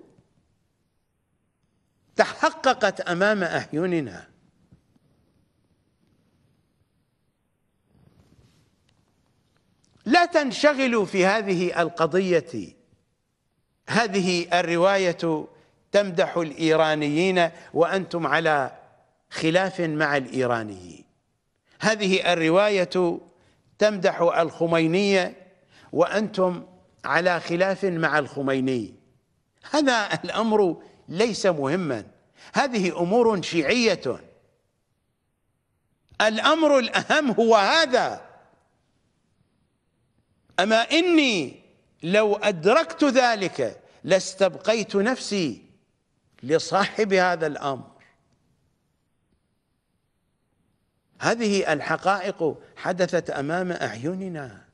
تحققت أمام أعيننا. لا تنشغلوا في هذه القضية. هذه الرواية تمدح الإيرانيين وأنتم على خلاف مع الإيرانيين، هذه الرواية تمدح الخمينية وأنتم على خلاف مع الخميني. هذا الأمر ليس مهما، هذه أمور شيعية. الأمر الأهم هو هذا. أما إني لو أدركت ذلك لاستبقيت نفسي لصاحب هذا الأمر. هذه الحقائق حدثت أمام أعيننا.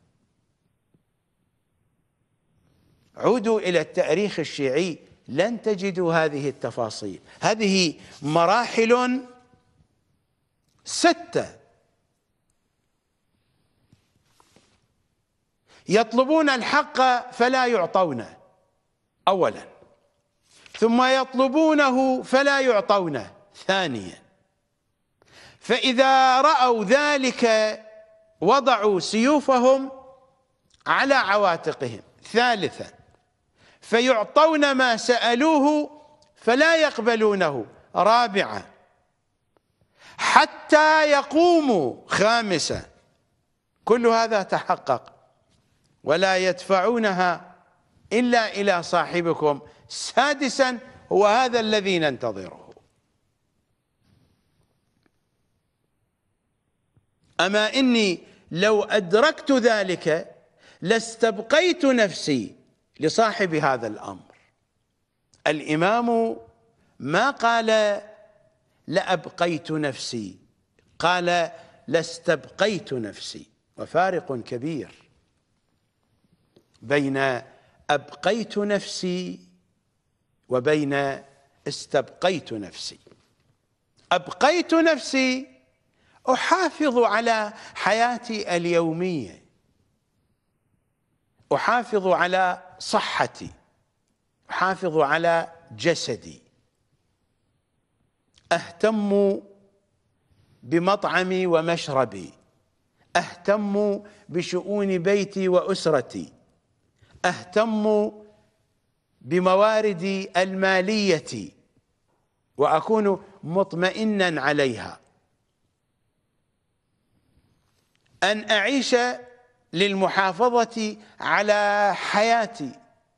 عودوا إلى التاريخ الشيعي لن تجدوا هذه التفاصيل. هذه مراحل ستة. يطلبون الحق فلا يعطونه أولا، ثم يطلبونه فلا يعطونه ثانيا، فإذا رأوا ذلك وضعوا سيوفهم على عواتقهم ثالثا، فيعطون ما سألوه فلا يقبلونه رابعا، حتى يقوموا خامسا. كل هذا تحقق. ولا يدفعونها إلا إلى صاحبكم سادسا، وهذا الذي ننتظره. أما إني لو أدركت ذلك لاستبقيت نفسي لصاحب هذا الأمر. الإمام ما قال لأبقيت نفسي، قال لاستبقيت نفسي، وفارق كبير بين أبقيت نفسي وبين استبقيت نفسي. أبقيت نفسي أحافظ على حياتي اليومية، أحافظ على صحتي، أحافظ على جسدي، أهتم بمطعمي ومشربي، أهتم بشؤون بيتي وأسرتي، أهتم بمواردي المالية وأكون مطمئنا عليها. أن أعيش للمحافظة على حياتي،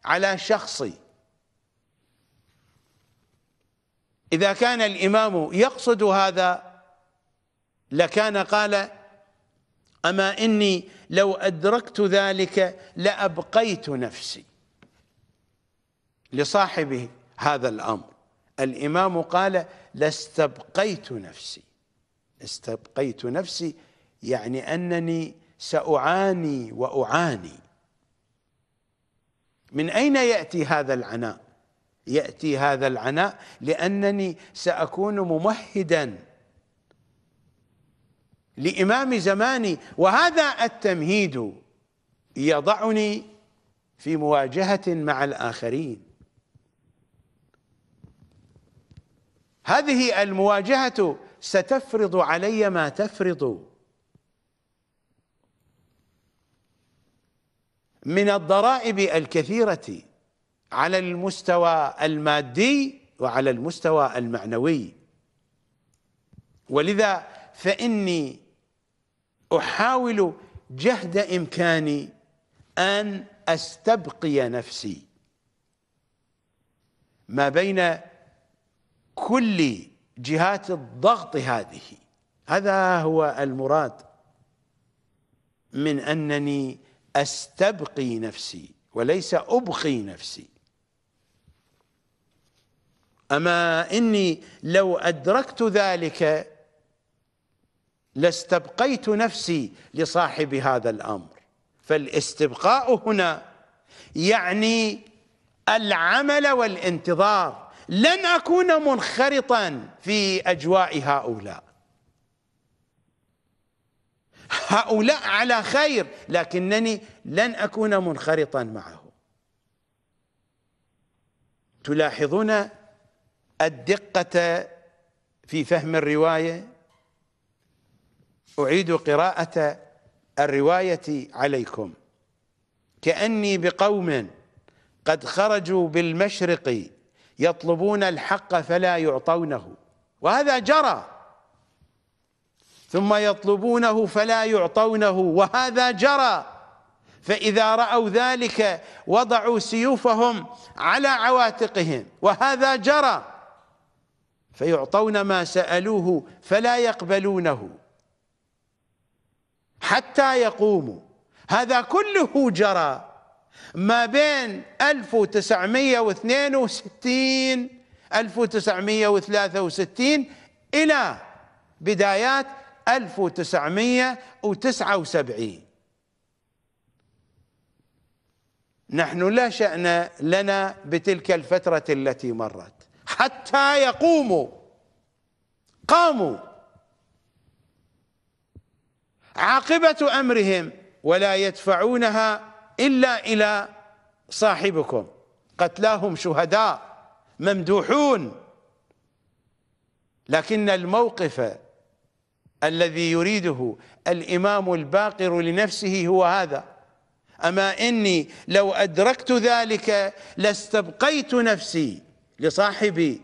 على شخصي. إذا كان الإمام يقصد هذا لكان قال أما إني لو أدركت ذلك لأبقيت نفسي. لصاحب هذا الأمر. الإمام قال لاستبقيت نفسي، استبقيت نفسي يعني أنني سأعاني وأعاني. من أين يأتي هذا العناء؟ يأتي هذا العناء لأنني سأكون ممهدا لإمام زماني، وهذا التمهيد يضعني في مواجهة مع الآخرين. هذه المواجهة ستفرض علي ما تفرض من الضرائب الكثيرة على المستوى المادي وعلى المستوى المعنوي، ولذا فإني أحاول جهد إمكاني أن أستبقي نفسي ما بين كل جهات الضغط هذه. هذا هو المراد من أنني أستبقي نفسي وليس أبقي نفسي. أما إني لو أدركت ذلك لاستبقيت نفسي لصاحب هذا الأمر. فالاستبقاء هنا يعني العمل والانتظار، لن أكون منخرطا في أجواء هؤلاء، هؤلاء على خير لكنني لن أكون منخرطا معهم. تلاحظون الدقة في فهم الرواية. أعيد قراءة الرواية عليكم. كأني بقوم قد خرجوا بالمشرق يطلبون الحق فلا يعطونه، وهذا جرى، ثم يطلبونه فلا يعطونه وهذا جرى، فإذا رأوا ذلك وضعوا سيوفهم على عواتقهم وهذا جرى، فيعطون ما سألوه فلا يقبلونه حتى يقوموا. هذا كله جرى ما بين ألف وتسعمئة واثنين وستين ألف وتسعمئة وثلاثة وستين إلى بدايات ألف وتسعمئة وتسعة وسبعين. نحن لا شأن لنا بتلك الفترة التي مرت. حتى يقوموا، قاموا، عاقبة أمرهم ولا يدفعونها إلا إلى صاحبكم. قتلاهم شهداء ممدوحون، لكن الموقف الذي يريده الإمام الباقر لنفسه هو هذا. أما إني لو أدركت ذلك لاستبقيت نفسي لصاحب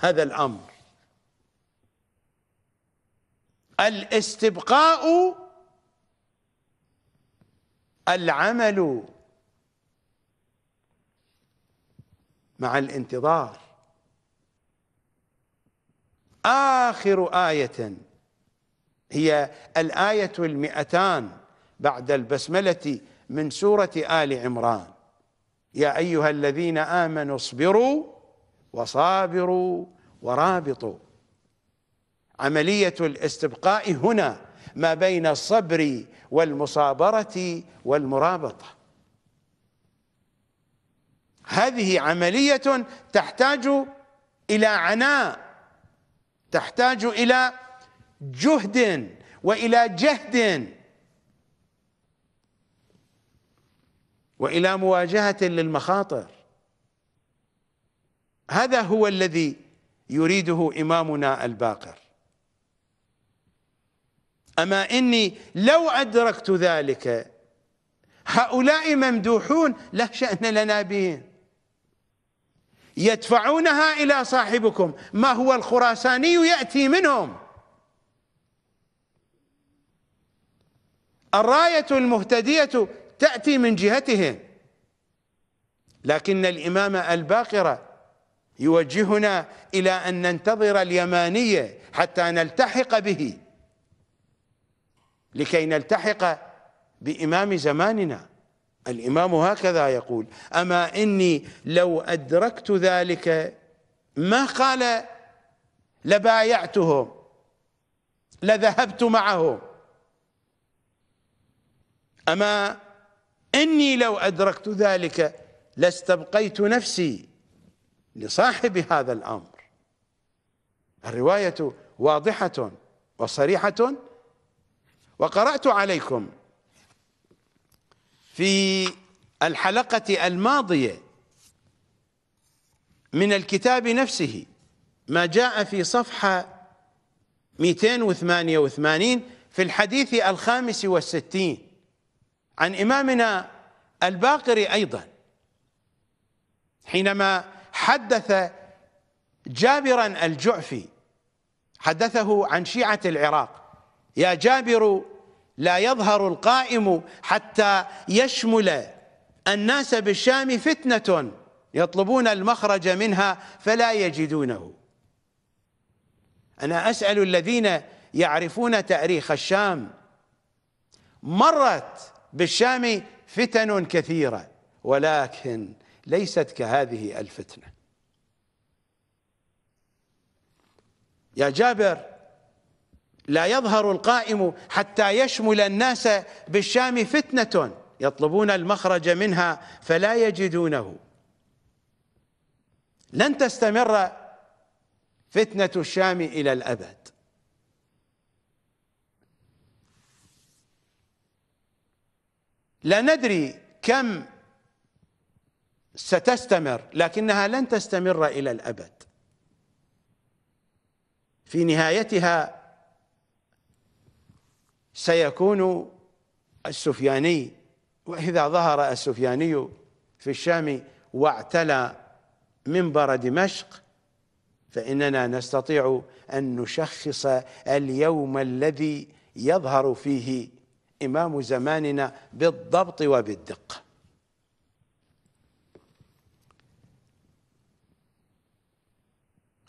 هذا الأمر. الاستبقاء العمل مع الانتظار. آخر آية هي الآية المئتان بعد البسملة من سورة آل عمران. يا أيها الذين آمنوا اصبروا وصابروا ورابطوا. عملية الاستبقاء هنا ما بين الصبر والمصابرة والمرابطة. هذه عملية تحتاج إلى عناء، تحتاج إلى جهد وإلى جهد وإلى مواجهة للمخاطر. هذا هو الذي يريده إمامنا الباقر. أما إني لو أدركت ذلك، هؤلاء ممدوحون لا شأن لنا بهم، يدفعونها إلى صاحبكم. ما هو الخراساني يأتي منهم. الراية المهتدية تأتي من جهتهم، لكن الإمام الباقر يوجهنا إلى أن ننتظر اليمانية حتى نلتحق به، لكي نلتحق بإمام زماننا الإمام هكذا يقول: أما إني لو أدركت ذلك، ما قال لبايعتهم، لذهبت معهم. أما إني لو أدركت ذلك لاستبقيت نفسي لصاحب هذا الأمر. الرواية واضحة وصريحة. وقرأت عليكم في الحلقة الماضية من الكتاب نفسه ما جاء في صفحة مئتين وثمانية وثمانين في الحديث الخامس والستين عن إمامنا الباقر أيضا، حينما حدث جابرا الجعفي، حدثه عن شيعة العراق: يا جابر، لا يظهر القائم حتى يشمل الناس بالشام فتنة يطلبون المخرج منها فلا يجدونه. أنا أسأل الذين يعرفون تاريخ الشام، مرت بالشام فتن كثيرة ولكن ليست كهذه الفتنة. يا جابر، لا يظهر القائم حتى يشمل الناس بالشام فتنة يطلبون المخرج منها فلا يجدونه. لن تستمر فتنة الشام إلى الأبد. لا ندري كم ستستمر، لكنها لن تستمر إلى الأبد. في نهايتها سيكون السفياني، وإذا ظهر السفياني في الشام واعتلى منبر دمشق، فإننا نستطيع أن نشخص اليوم الذي يظهر فيه إمام زماننا بالضبط وبالدقة.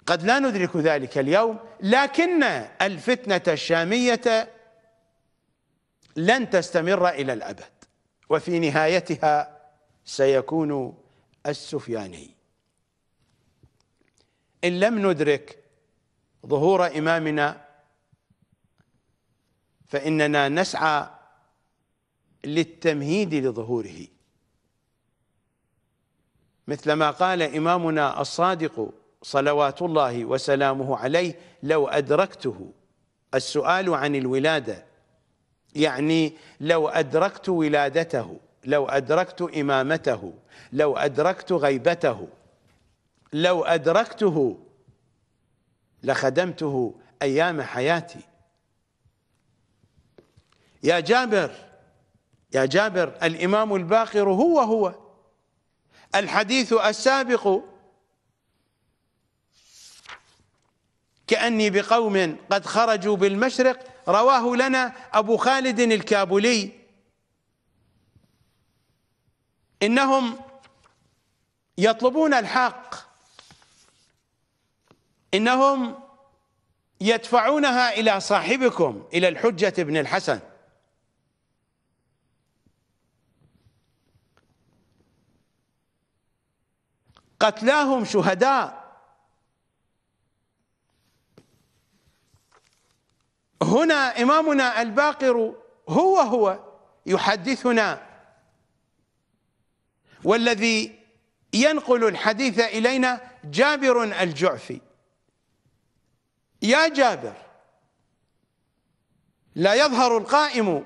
قد لا ندرك ذلك اليوم، لكن الفتنة الشامية لن تستمر إلى الأبد، وفي نهايتها سيكون السفياني. إن لم ندرك ظهور إمامنا فإننا نسعى للتمهيد لظهوره، مثلما قال إمامنا الصادق صلوات الله وسلامه عليه: لو أدركته. السؤال عن الولادة، يعني لو أدركت ولادته، لو أدركت إمامته، لو أدركت غيبته، لو أدركته لخدمته أيام حياتي. يا جابر، يا جابر، الإمام الباقر هو هو الحديث السابق: كأني بقوم قد خرجوا بالمشرق، رواه لنا أبو خالد الكابولي. إنهم يطلبون الحق، إنهم يدفعونها إلى صاحبكم، إلى الحجة بن الحسن. قتلاهم شهداء. هنا إمامنا الباقر هو هو يحدثنا، والذي ينقل الحديث إلينا جابر الجعفي: يا جابر، لا يظهر القائم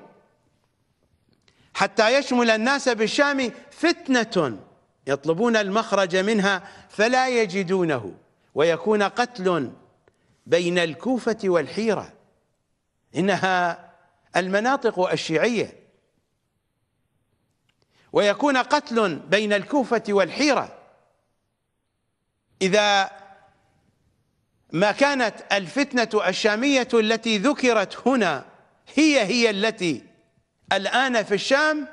حتى يشمل الناس بالشام فتنة يطلبون المخرج منها فلا يجدونه، ويكون قتل بين الكوفة والحيرة. إنها المناطق الشيعية. ويكون قتل بين الكوفة والحيرة إذا ما كانت الفتنة الشامية التي ذكرت هنا هي هي التي الآن في الشام،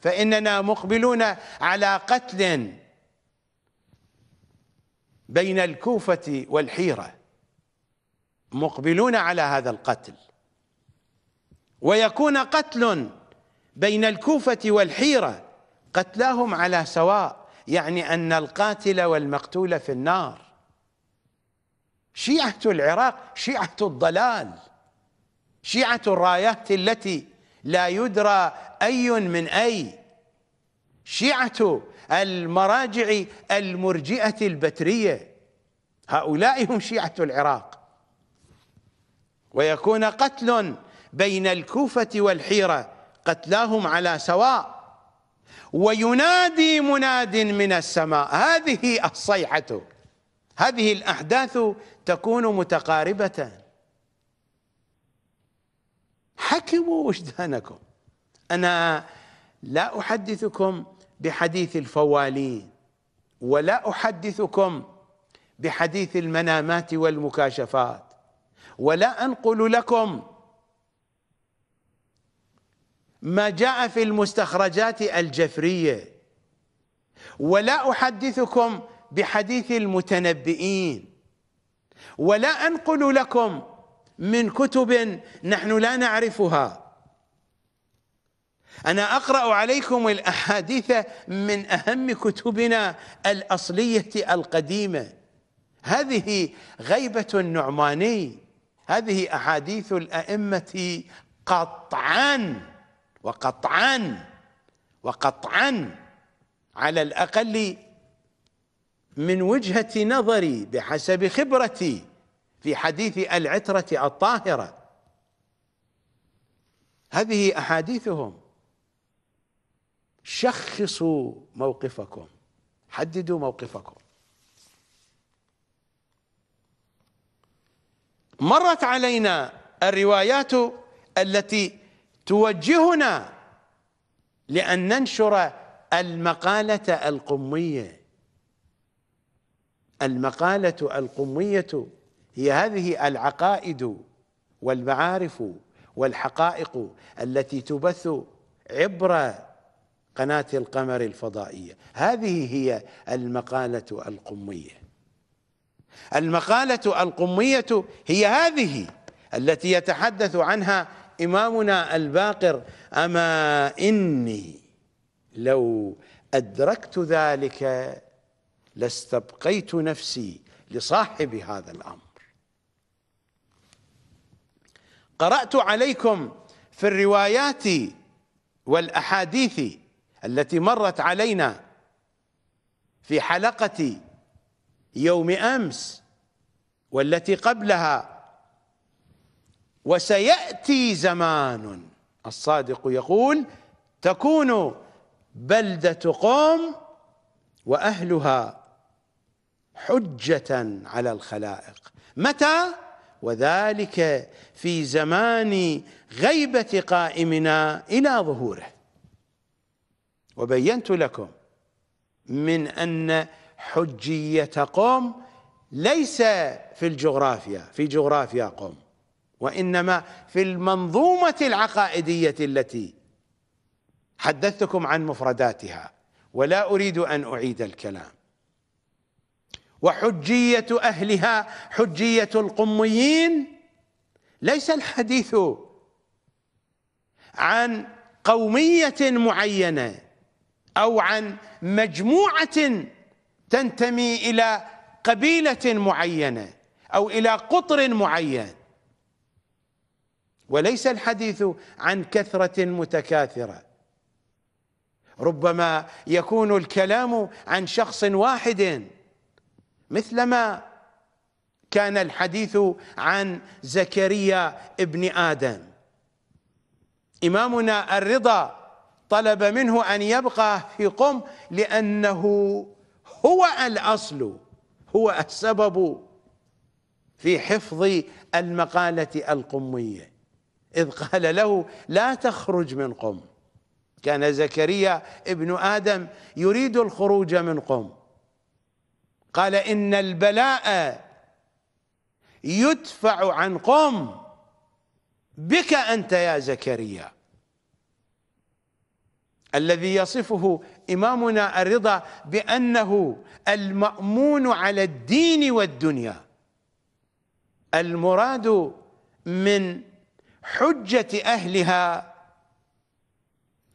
فإننا مقبلون على قتل بين الكوفة والحيرة، مقبلون على هذا القتل. ويكون قتل بين الكوفة والحيرة قتلاهم على سواء، يعني أن القاتل والمقتول في النار. شيعة العراق شيعة الضلال، شيعة الرايات التي لا يدرى أي من أي، شيعة المراجع المرجئة البترية، هؤلاء هم شيعة العراق. ويكون قتل بين الكوفة والحيرة قتلاهم على سواء، وينادي مناد من السماء. هذه الصيحة، هذه الأحداث تكون متقاربة. حكموا وجدانكم. أنا لا أحدثكم بحديث الفوالين، ولا أحدثكم بحديث المنامات والمكاشفات، ولا أنقل لكم ما جاء في المستخرجات الجفرية، ولا أحدثكم بحديث المتنبئين، ولا أنقل لكم من كتب نحن لا نعرفها. أنا أقرأ عليكم الأحاديث من أهم كتبنا الأصلية القديمة. هذه غيبة النعماني، هذه أحاديث الأئمة قطعاً وقطعاً وقطعاً، على الأقل من وجهة نظري بحسب خبرتي في حديث العترة الطاهرة. هذه أحاديثهم. شخصوا موقفكم، حددوا موقفكم. مرت علينا الروايات التي توجهنا لأن ننشر المقالة القمية. المقالة القمية هي هذه العقائد والمعارف والحقائق التي تبث عبر قناة القمر الفضائية. هذه هي المقالة القمية. المقالة القمية هي هذه التي يتحدث عنها إمامنا الباقر: أما إني لو أدركت ذلك لاستبقيت نفسي لصاحب هذا الأمر. قرأت عليكم في الروايات والأحاديث التي مرت علينا في حلقة يوم أمس والتي قبلها. وسيأتي زمان، الصادق يقول، تكون بلدة قوم وأهلها حجة على الخلائق. متى؟ وذلك في زمان غيبة قائمنا إلى ظهوره. وبينت لكم من أن حجية قوم ليس في الجغرافيا، في جغرافيا قوم، وإنما في المنظومة العقائدية التي حدثتكم عن مفرداتها، ولا أريد أن أعيد الكلام. وحجية أهلها، حجية القميين، ليس الحديث عن قومية معينة أو عن مجموعة تنتمي إلى قبيلة معينة أو إلى قطر معين، وليس الحديث عن كثرة متكاثرة. ربما يكون الكلام عن شخص واحد، مثلما كان الحديث عن زكريا ابن آدم. إمامنا الرضا طلب منه أن يبقى في قم لأنه هو الأصل، هو السبب في حفظ المقالة القمية، إذ قال له: لا تخرج من قم. كان زكريا ابن آدم يريد الخروج من قم. قال: إن البلاء يدفع عن قم بك أنت يا زكريا. الذي يصفه إمامنا الرضا بأنه المأمون على الدين والدنيا. المراد من حجة أهلها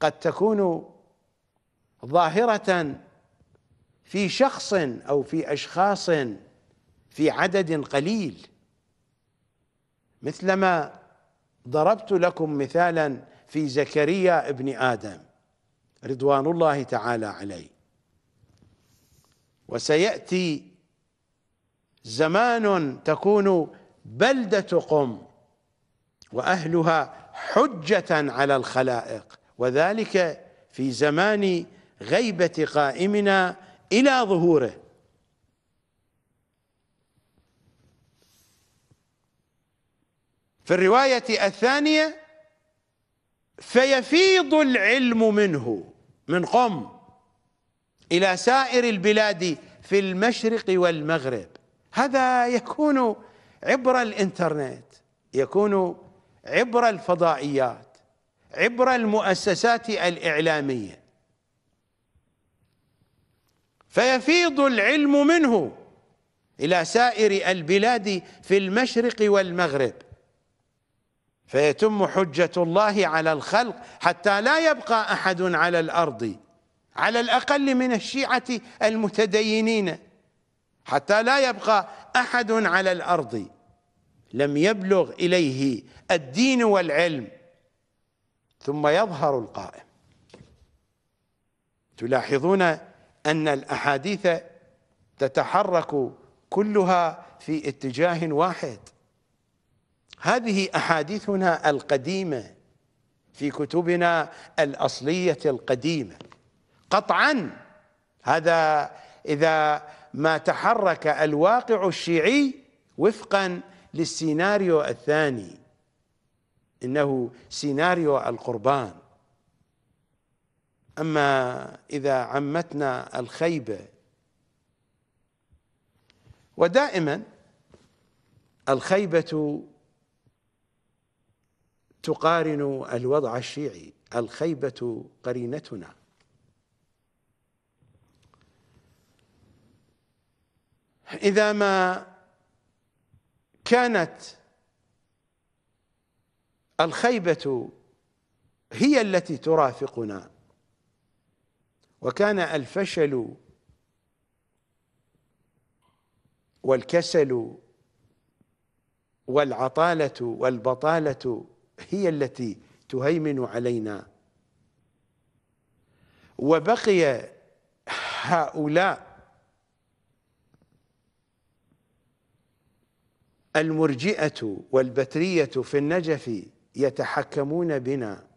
قد تكون ظاهرة في شخص أو في أشخاص في عدد قليل، مثلما ضربت لكم مثالا في زكريا ابن آدم رضوان الله تعالى عليه. وسيأتي زمان تكون بلدة قم وأهلها حجة على الخلائق، وذلك في زمان غيبة قائمنا إلى ظهوره. في الرواية الثانية فيفيض العلم منه من قم إلى سائر البلاد في المشرق والمغرب. هذا يكون عبر الإنترنت، يكون عبر الفضائيات، عبر المؤسسات الإعلامية. فيفيض العلم منه إلى سائر البلاد في المشرق والمغرب، فيتم حجة الله على الخلق حتى لا يبقى أحد على الأرض، على الأقل من الشيعة المتدينين، حتى لا يبقى أحد على الأرض لم يبلغ إليه الدين والعلم. ثم يظهر القائم. تلاحظون أن الأحاديث تتحرك كلها في اتجاه واحد. هذه أحاديثنا القديمة في كتبنا الأصلية القديمة قطعا. هذا إذا ما تحرك الواقع الشيعي وفقا للسيناريو الثاني، إنه سيناريو القربان. أما إذا عمتنا الخيبة، ودائما الخيبة تقارن الوضع الشيعي، الخيبة قرينتنا. إذا ما كانت الخيبة هي التي ترافقنا، وكان الفشل والكسل والعطالة والبطالة هي التي تهيمن علينا، وبقي هؤلاء المرجئة والبترية في النجف يتحكمون بنا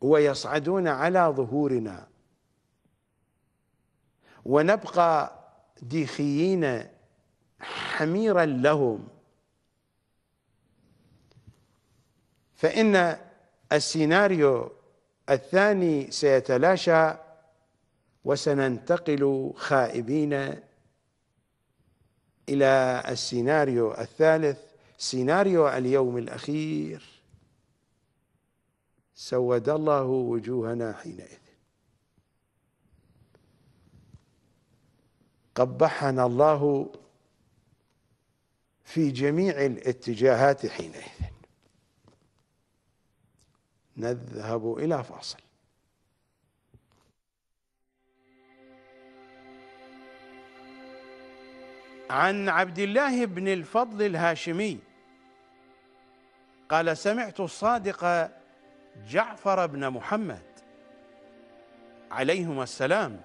ويصعدون على ظهورنا، ونبقى ديخيين حميرا لهم. فإن السيناريو الثاني سيتلاشى وسننتقل خائبين إلى السيناريو الثالث، سيناريو اليوم الأخير. سود الله وجوهنا حينئذ، قبحنا الله في جميع الاتجاهات حينئذ. نذهب إلى فاصل. عن عبد الله بن الفضل الهاشمي قال: سمعت الصادق جعفر بن محمد عليهما السلام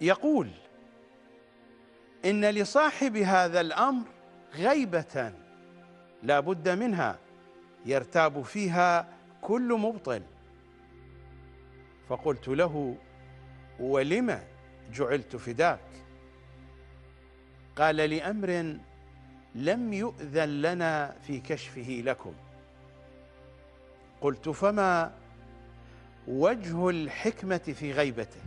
يقول: إن لصاحب هذا الأمر غيبة لا بد منها يرتاب فيها كل مبطل. فقلت له: ولم جعلت فداك؟ قال: لأمر لم يؤذن لنا في كشفه لكم. قلت: فما وجه الحكمة في غيبته؟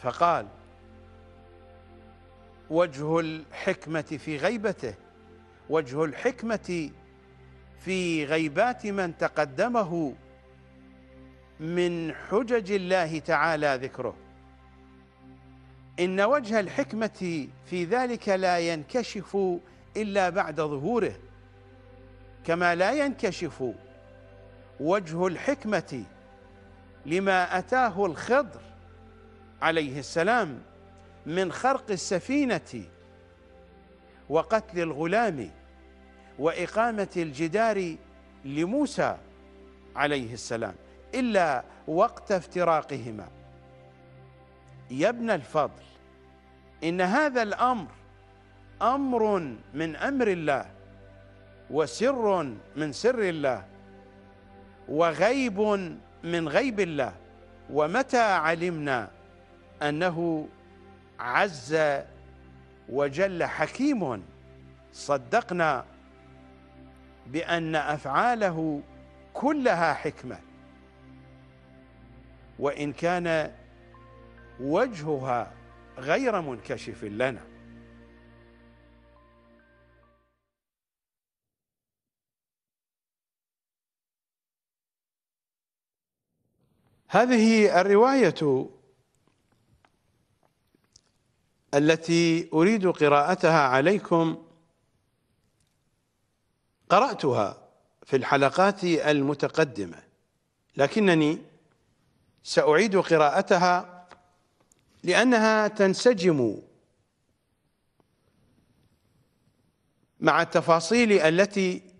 فقال: وجه الحكمة في غيبته وجه الحكمة في غيبات من تقدمه من حجج الله تعالى ذكره، إن وجه الحكمة في ذلك لا ينكشف إلا بعد ظهوره، كما لا ينكشف وجه الحكمة لما أتاه الخضر عليه السلام من خرق السفينة وقتل الغلام وإقامة الجدار لموسى عليه السلام إلا وقت افتراقهما. يا ابن الفضل، إن هذا الأمر أمر من أمر الله، وسر من سر الله، وغيب من غيب الله، ومتى علمنا أنه عز وجل حكيم صدقنا بأن أفعاله كلها حكمة، وإن كان وجهها غير منكشف لنا. هذه الرواية التي أريد قراءتها عليكم قرأتها في الحلقات المتقدمة، لكنني سأعيد قراءتها لأنها تنسجم مع التفاصيل التي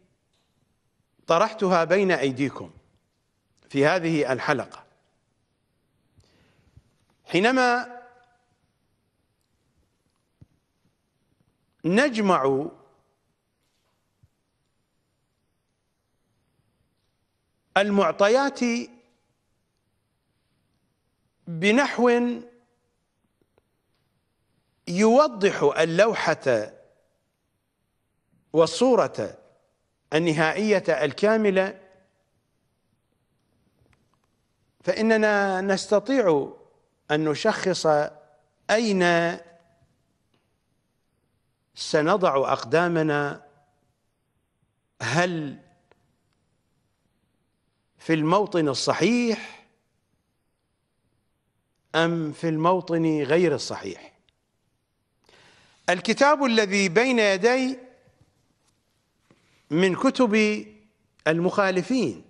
طرحتها بين أيديكم في هذه الحلقة. حينما نجمع المعطيات بنحو يوضح اللوحة والصورة النهائية الكاملة، فإننا نستطيع أن نشخص أين سنضع أقدامنا، هل في الموطن الصحيح أم في الموطن غير الصحيح. الكتاب الذي بين يدي من كتب المخالفين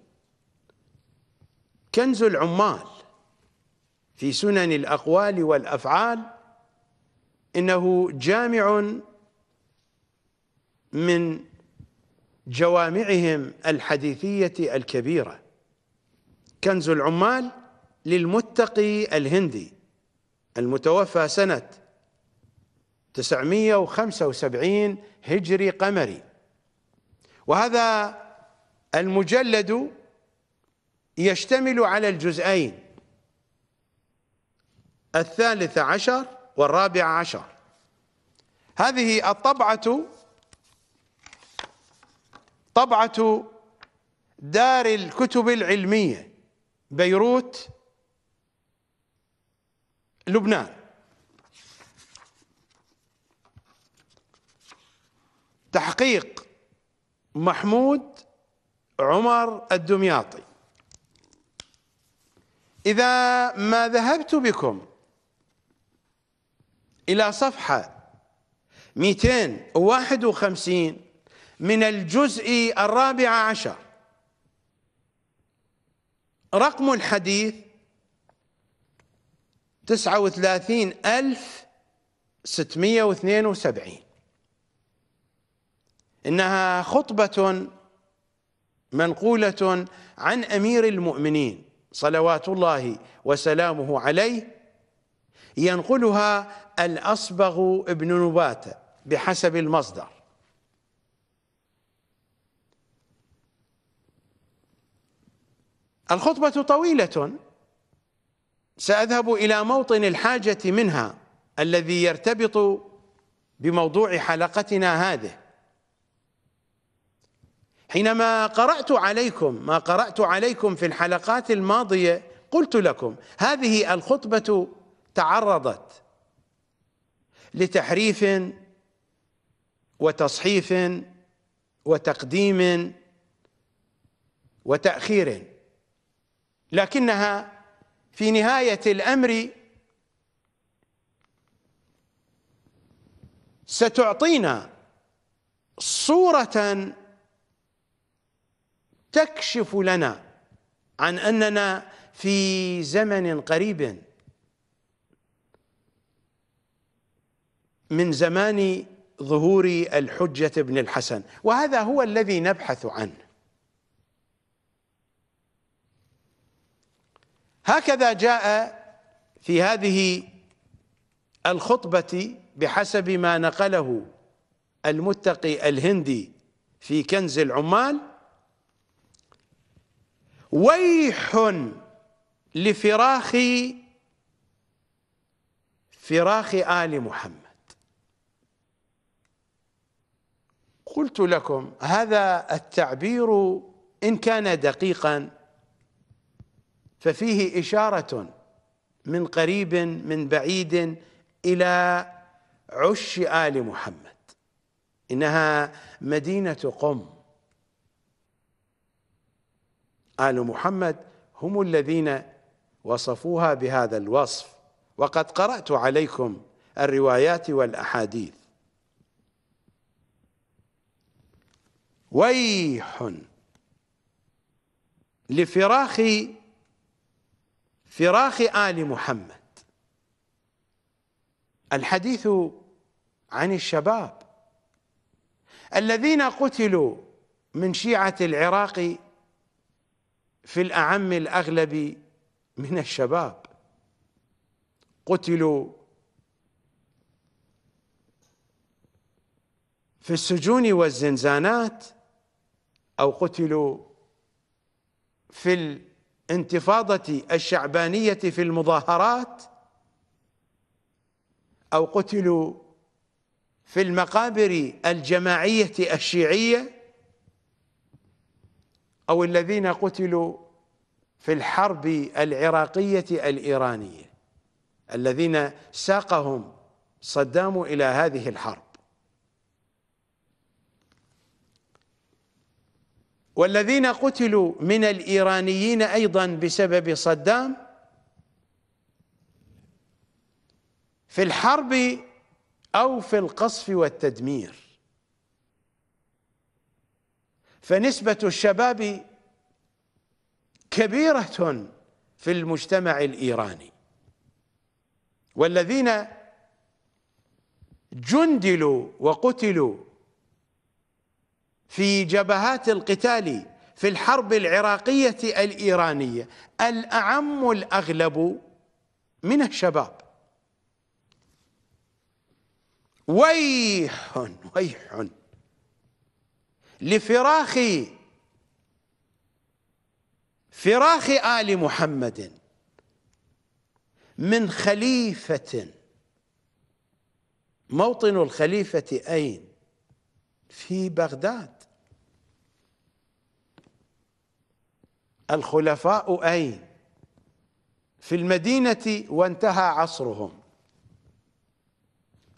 كنز العمال في سنن الأقوال والأفعال، إنه جامع من جوامعهم الحديثية الكبيرة. كنز العمال للمتقي الهندي المتوفى سنة تسعمئة وخمسة وسبعين هجري قمري، وهذا المجلد يشتمل على الجزئين الثالث عشر والرابع عشر. هذه الطبعة طبعة دار الكتب العلمية بيروت لبنان، تحقيق محمود عمر الدمياطي. إذا ما ذهبت بكم إلى صفحة مئتين وواحد وخمسين من الجزء الرابع عشر، رقم الحديث تسعة وثلاثين ألف ستمئة واثنين وسبعين. إنها خطبة منقولة عن أمير المؤمنين صلوات الله وسلامه عليه، ينقلها الأصبغ ابن نباتة بحسب المصدر. الخطبة طويلة، سأذهب إلى موطن الحاجة منها الذي يرتبط بموضوع حلقتنا هذه. حينما قرأت عليكم ما قرأت عليكم في الحلقات الماضية قلت لكم هذه الخطبة تعرضت لتحريف وتصحيف وتقديم وتأخير، لكنها في نهاية الأمر ستعطينا صورة تكشف لنا عن أننا في زمن قريب من زمان ظهور الحجة بن الحسن، وهذا هو الذي نبحث عنه. هكذا جاء في هذه الخطبة بحسب ما نقله المتقي الهندي في كنز العمال: ويح لفراخ فراخ آل محمد. قلت لكم هذا التعبير إن كان دقيقا ففيه إشارة من قريب من بعيد إلى عش آل محمد، إنها مدينة قم. آل محمد هم الذين وصفوها بهذا الوصف، وقد قرأت عليكم الروايات والأحاديث. ويح لفراخ فراخ آل محمد. الحديث عن الشباب الذين قتلوا من شيعة العراق، في الأعم الأغلب من الشباب قتلوا في السجون والزنزانات، أو قتلوا في الانتفاضة الشعبانية في المظاهرات، أو قتلوا في المقابر الجماعية الشيعية، أو الذين قتلوا في الحرب العراقية الإيرانية الذين ساقهم صدام إلى هذه الحرب، والذين قتلوا من الإيرانيين أيضا بسبب صدام في الحرب أو في القصف والتدمير. فنسبة الشباب كبيرة في المجتمع الإيراني، والذين جندلوا وقتلوا في جبهات القتال في الحرب العراقية الإيرانية الأعم الأغلب من الشباب. ويح ويح لفراخ فراخ آل محمد من خليفة. موطن الخليفة أين؟ في بغداد. الخلفاء أين؟ في المدينة وانتهى عصرهم،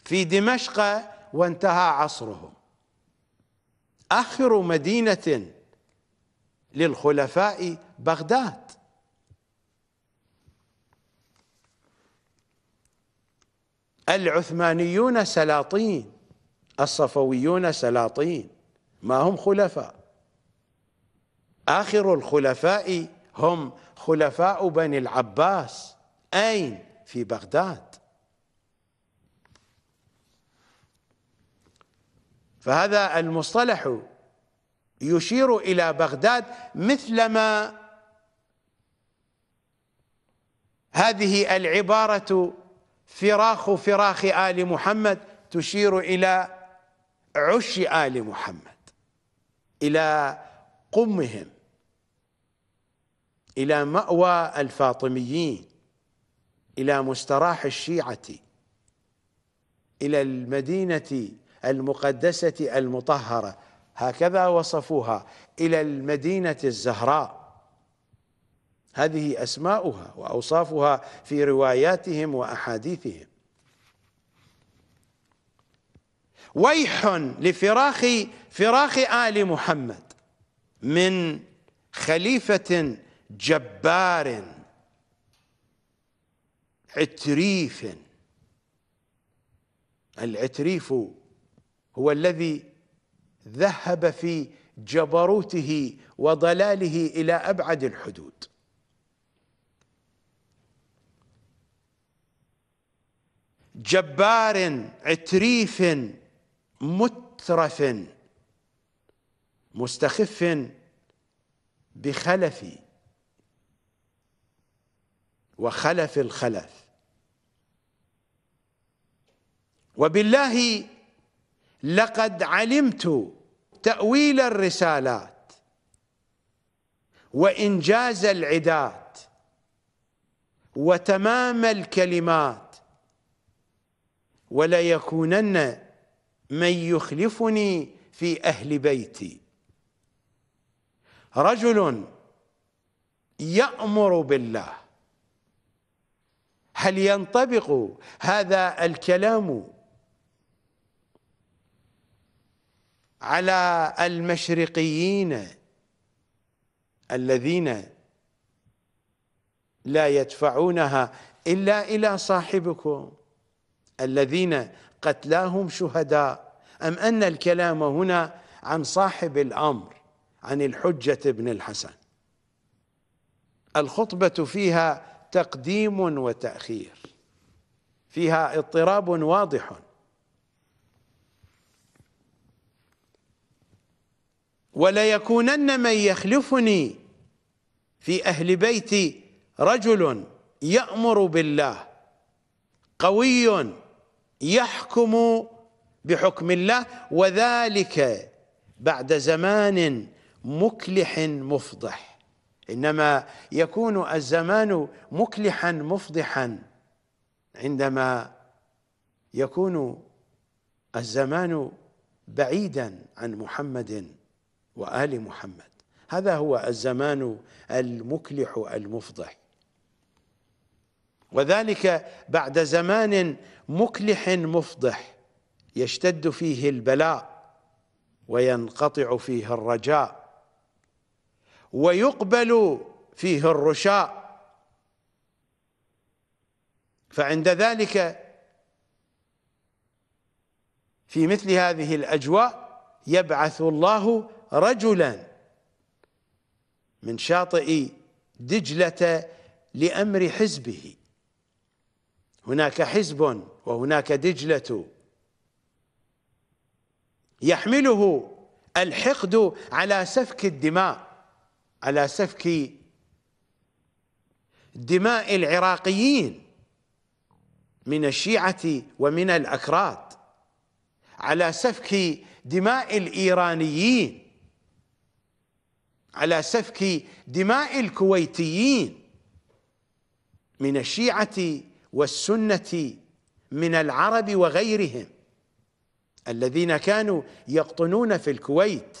في دمشق وانتهى عصرهم. آخر مدينة للخلفاء بغداد. العثمانيون سلاطين، الصفويون سلاطين، ما هم خلفاء. آخر الخلفاء هم خلفاء بني العباس. أين؟ في بغداد. فهذا المصطلح يشير إلى بغداد، مثلما هذه العبارة فراخ فراخ آل محمد تشير إلى عش آل محمد، إلى قمهم، إلى مأوى الفاطميين، إلى مستراح الشيعة، إلى المدينة المقدسة المطهرة، هكذا وصفوها، إلى المدينة الزهراء. هذه أسماؤها وأوصافها في رواياتهم وأحاديثهم. ويح لفراخ فراخ آل محمد من خليفة جبار عتريف. العتريف هو الذي ذهب في جبروته وضلاله إلى أبعد الحدود. جبار عتريف مترف مستخف بخلف وخلف الخلف. وبالله لقد علمت تأويل الرسالات وإنجاز العدات وتمام الكلمات، وليكونن من يخلفني في أهل بيتي رجل يأمر بالله. هل ينطبق هذا الكلام على المشرقيين الذين لا يدفعونها إلا إلى صاحبكم الذين قتلاهم شهداء، أم أن الكلام هنا عن صاحب الأمر عن الحجة بن الحسن؟ الخطبة فيها تقديم وتأخير، فيها اضطراب واضح. وليكونن من يخلفني في أهل بيتي رجل يأمر بالله قوي يحكم بحكم الله، وذلك بعد زمان مكلح مفضح. إنما يكون الزمان مكلحا مفضحا عندما يكون الزمان بعيدا عن محمد وآل محمد، هذا هو الزمان المكلح المفضح. وذلك بعد زمان مكلح مفضح يشتد فيه البلاء وينقطع فيه الرجاء ويقبل فيه الرشاء، فعند ذلك في مثل هذه الأجواء يبعث الله رجلا من شاطئ دجلة لأمر حزبه. هناك حزب وهناك دجلة، يحمله الحقد على سفك الدماء، على سفك دماء العراقيين من الشيعة ومن الأكراد، على سفك دماء الإيرانيين، على سفك دماء الكويتيين من الشيعة والسنة من العرب وغيرهم الذين كانوا يقطنون في الكويت.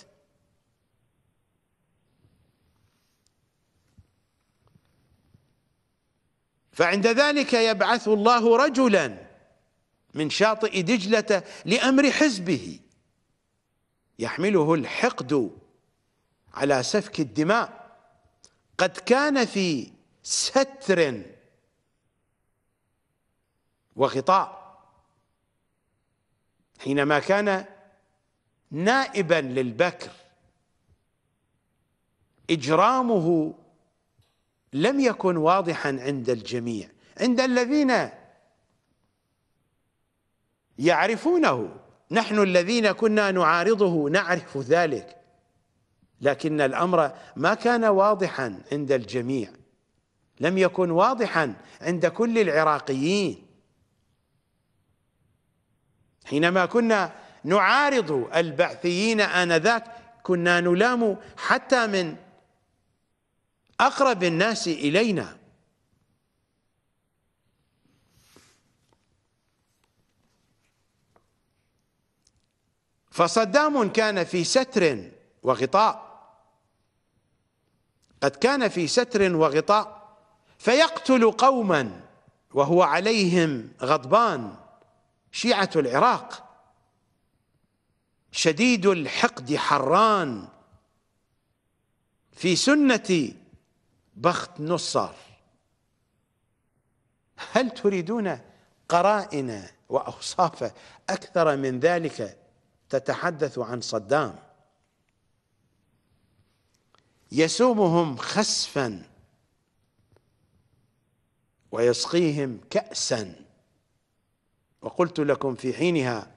فعند ذلك يبعث الله رجلا من شاطئ دجلة لأمر حزبه، يحمله الحقد على سفك الدماء. قد كان في ستر وغطاء حينما كان نائبا للبكر، إجرامه لم يكن واضحا عند الجميع، عند الذين يعرفونه، نحن الذين كنا نعارضه نعرف ذلك، لكن الأمر ما كان واضحا عند الجميع، لم يكن واضحا عند كل العراقيين. حينما كنا نعارض البعثيين آنذاك كنا نلام حتى من أقرب الناس إلينا. فصدام كان في ستر وغطاء، قد كان في ستر وغطاء، فيقتل قوما وهو عليهم غضبان، شيعة العراق شديد الحقد حران في سنة بخت نصر. هل تريدون قرائن وأوصاف أكثر من ذلك تتحدث عن صدام؟ يسومهم خسفا ويسقيهم كأسا وقلت لكم في حينها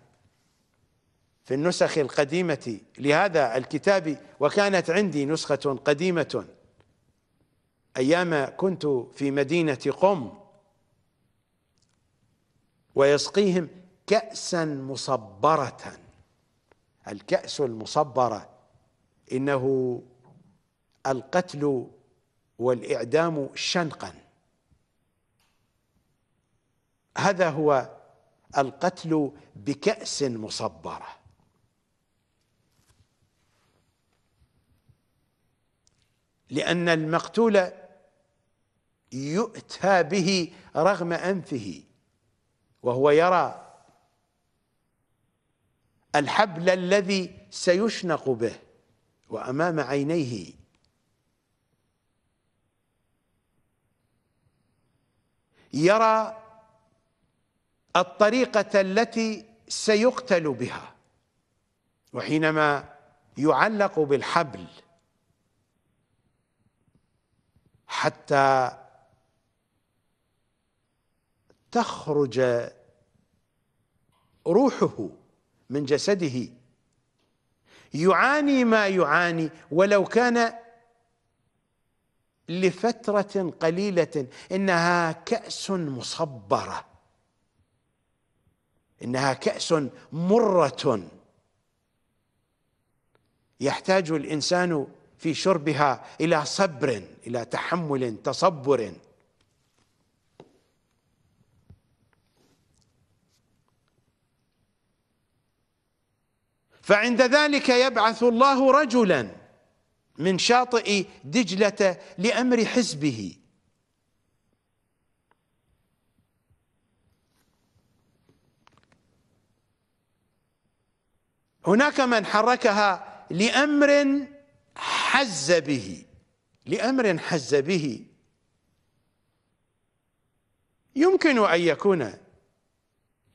في النسخ القديمة لهذا الكتاب، وكانت عندي نسخة قديمة أيام كنت في مدينة قم، ويسقيهم كأسا مصبرة. الكأس المصبرة إنه القتل والإعدام شنقا، هذا هو القتل بكأس مصبرة. لأن المقتول يؤتى به رغم أنفه وهو يرى الحبل الذي سيشنق به وأمام عينيه، يرى الطريقة التي سيقتل بها، وحينما يعلق بالحبل حتى تخرج روحه من جسده يعاني ما يعاني ولو كان لفترة قليلة، إنها كأس مصبرة، إنها كأس مرة يحتاج الإنسان في شربها إلى صبر، إلى تحمل، تصبر. فعند ذلك يبعث الله رجلا من شاطئ دجلة لأمر حزبه، هناك من حركها لأمر حز به، لأمر حز به يمكن أن يكون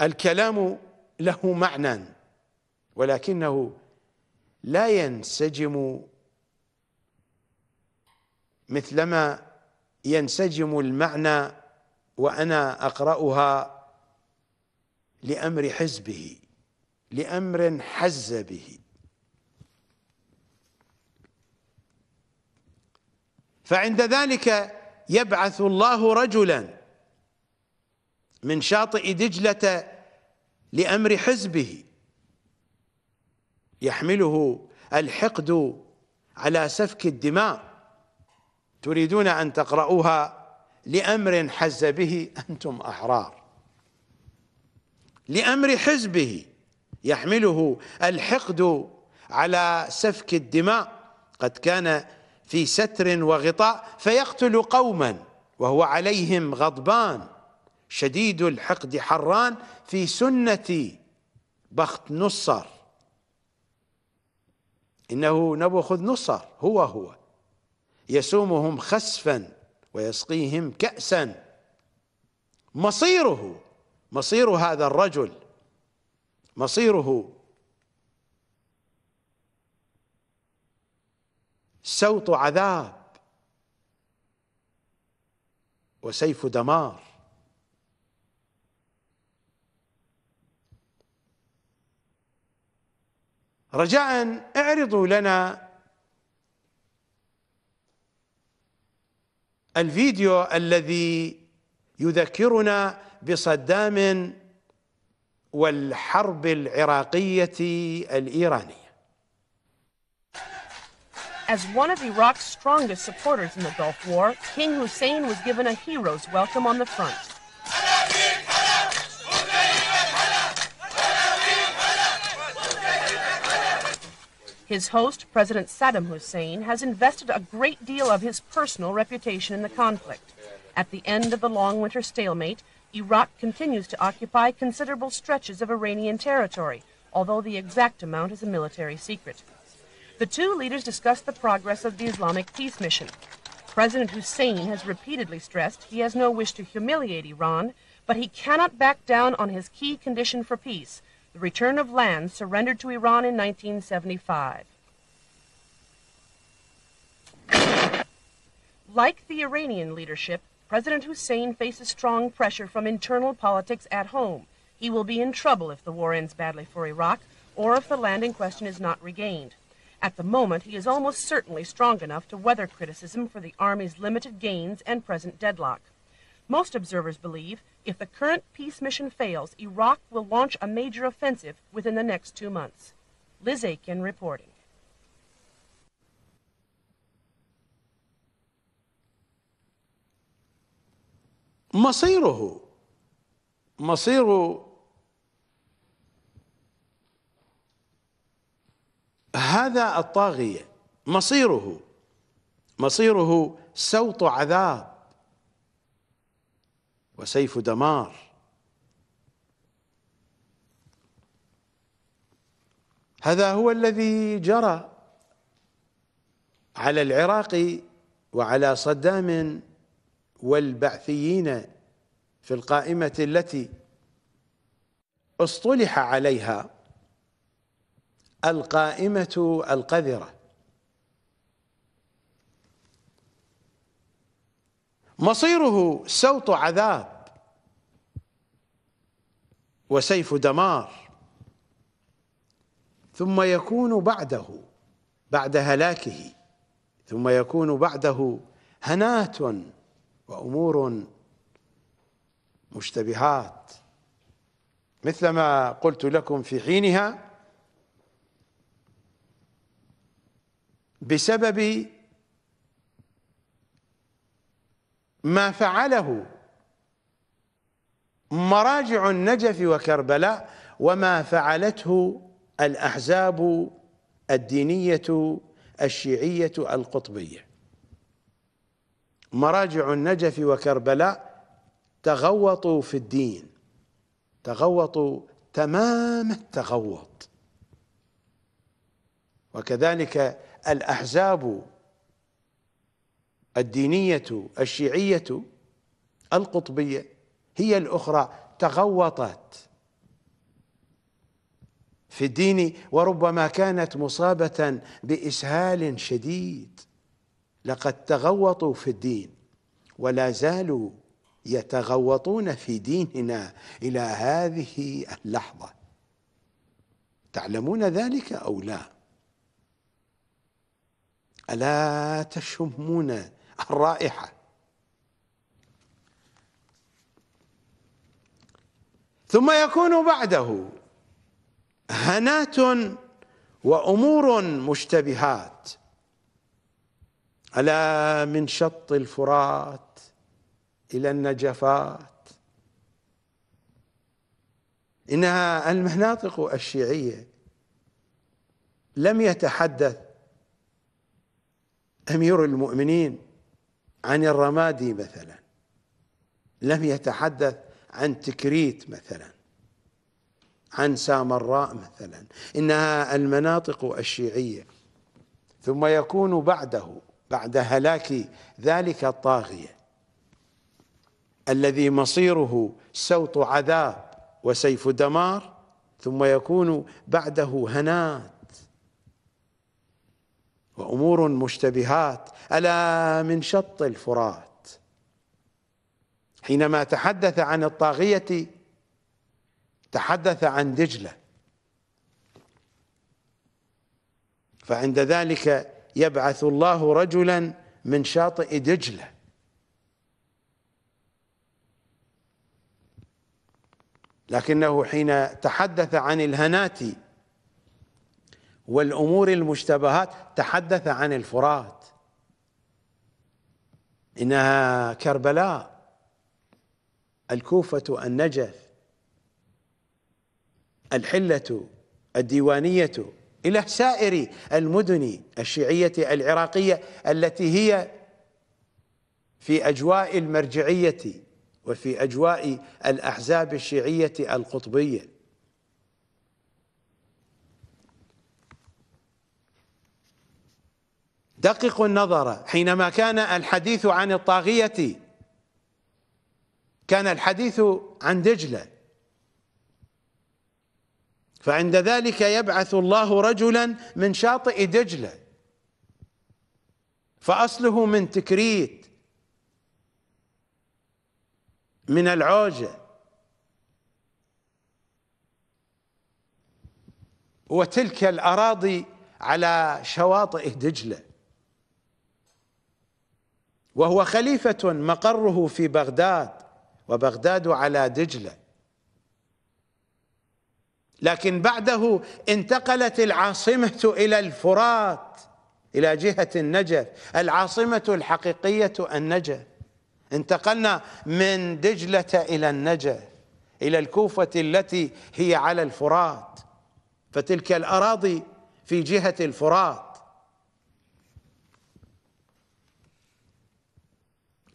الكلام له معنى ولكنه لا ينسجم مثلما ينسجم المعنى وأنا أقرأها لأمر حزبه، لأمر حز به. فعند ذلك يبعث الله رجلا من شاطئ دجلة لأمر حزبه يحمله الحقد على سفك الدماء. تريدون أن تقرؤوها لأمر حز به، أنتم أحرار. لأمر حزبه يحمله الحقد على سفك الدماء، قد كان في ستر وغطاء فيقتل قوما وهو عليهم غضبان شديد الحقد حران، في سنة بخت نصر. إنه نبوخذ نصر هو هو يسومهم خسفا ويسقيهم كأسا. مصيره مصير هذا الرجل، مصيره سوط عذاب وسيف دمار. رجاء اعرضوا لنا الفيديو الذي يذكرنا بصدام والحرب العراقية الإيرانية. As one of Iraq's strongest supporters in the Gulf War, King Hussein was given a hero's welcome on the front. His host, President Saddam Hussein, has invested a great deal of his personal reputation in the conflict. At the end of the long winter stalemate, Iraq continues to occupy considerable stretches of Iranian territory, although the exact amount is a military secret. The two leaders discussed the progress of the Islamic peace mission. President Hussein has repeatedly stressed he has no wish to humiliate Iran, but he cannot back down on his key condition for peace, the return of land surrendered to Iran in nineteen seventy-five. Like the Iranian leadership, President Hussein faces strong pressure from internal politics at home. He will be in trouble if the war ends badly for Iraq or if the land in question is not regained. At the moment, he is almost certainly strong enough to weather criticism for the Army's limited gains and present deadlock. Most observers believe if the current peace mission fails, Iraq will launch a major offensive within the next two months. Liz Aitken reporting. مصيره مصير هذا الطاغية مصيره مصيره سوط عذاب وسيف دمار. هذا هو الذي جرى على العراق وعلى صدام والبعثيين في القائمة التي اصطلح عليها القائمة القذرة. مصيره سوط عذاب وسيف دمار، ثم يكون بعده بعد هلاكه ثم يكون بعده هنات وأمور مشتبهات، مثلما قلت لكم في حينها بسبب ما فعله مراجع النجف وكربلاء وما فعلته الأحزاب الدينية الشيعية القطبية. مراجع النجف وكربلاء تغوطوا في الدين، تغوطوا تمام التغوط، وكذلك الأحزاب الدينية الشيعية القطبية هي الأخرى تغوطت في الدين، وربما كانت مصابة بإسهال شديد. لقد تغوطوا في الدين ولا زالوا يتغوطون في ديننا إلى هذه اللحظة. تعلمون ذلك أو لا؟ ألا تشمون الرائحة؟ ثم يكون بعده هنات وأمور مشتبهات. ألا من شط الفرات إلى النجفات، إنها المناطق الشيعية لم يتحدث أمير المؤمنين عن الرمادي مثلا، لم يتحدث عن تكريت مثلا، عن سامراء مثلا، إنها المناطق الشيعية. ثم يكون بعده بعد هلاك ذلك الطاغية الذي مصيره سوط عذاب وسيف دمار، ثم يكون بعده هنات وأمور مشتبهات. ألا من شط الفرات، حينما تحدث عن الطاغية تحدث عن دجلة، فعند ذلك يبعث الله رجلا من شاطئ دجلة. لكنه حين تحدث عن الهنات والأمور المشتبهات تحدث عن الفرات، إنها كربلاء، الكوفة، النجف، الحلة، الديوانية، إلى سائر المدن الشيعية العراقية التي هي في أجواء المرجعية وفي أجواء الأحزاب الشيعية القطبية. دققوا النظر، حينما كان الحديث عن الطاغية كان الحديث عن دجلة، فعند ذلك يبعث الله رجلا من شاطئ دجلة، فأصله من تكريت، من العوجة، وتلك الأراضي على شواطئ دجلة، وهو خليفة مقره في بغداد وبغداد على دجلة، لكن بعده انتقلت العاصمة إلى الفرات إلى جهة النجف. العاصمة الحقيقية النجف، انتقلنا من دجلة إلى النجف إلى الكوفة التي هي على الفرات، فتلك الأراضي في جهة الفرات.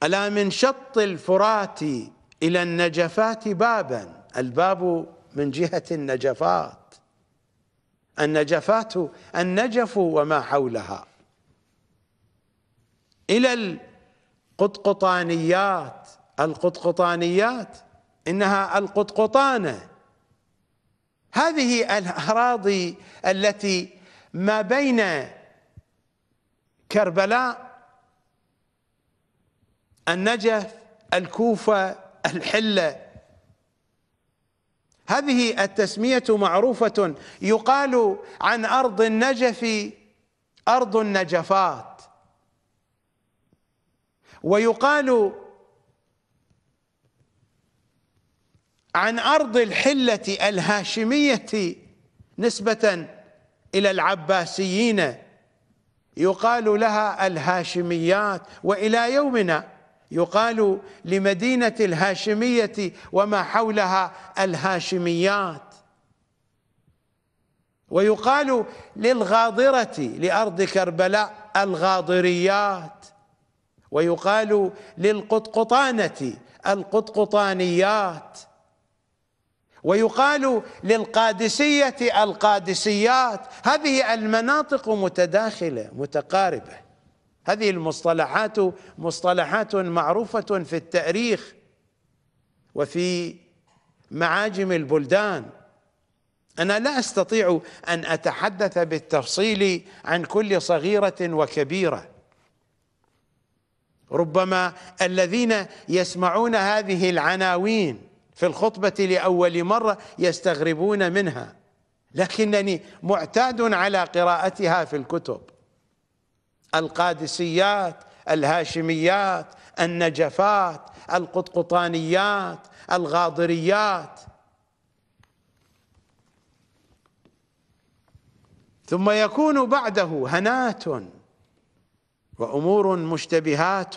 ألا من شط الفرات إلى النجفات بابا، الباب من جهة النجفات، النجفات النجف وما حولها، إلى القطقطانيات. القطقطانيات إنها القطقطانة، هذه الأراضي التي ما بين كربلاء، النجف، الكوفة، الحلة. هذه التسمية معروفة، يقال عن أرض النجف أرض النجفات، ويقال عن أرض الحلة الهاشمية نسبة إلى العباسيين يقال لها الهاشميات، وإلى يومنا يقال لمدينة الهاشمية وما حولها الهاشميات، ويقال للغاضرة لأرض كربلاء الغاضريات، ويقال للقطقطانة القطقطانيات، ويقال للقادسية القادسيات. هذه المناطق متداخلة متقاربة، هذه المصطلحات مصطلحات معروفة في التاريخ وفي معاجم البلدان. أنا لا أستطيع أن أتحدث بالتفصيل عن كل صغيرة وكبيرة، ربما الذين يسمعون هذه العناوين في الخطبة لأول مرة يستغربون منها، لكنني معتاد على قراءتها في الكتب. القادسيات، الهاشميات، النجفات، القطقطانيات، الغاضريات. ثم يكون بعده هنات وأمور مشتبهات.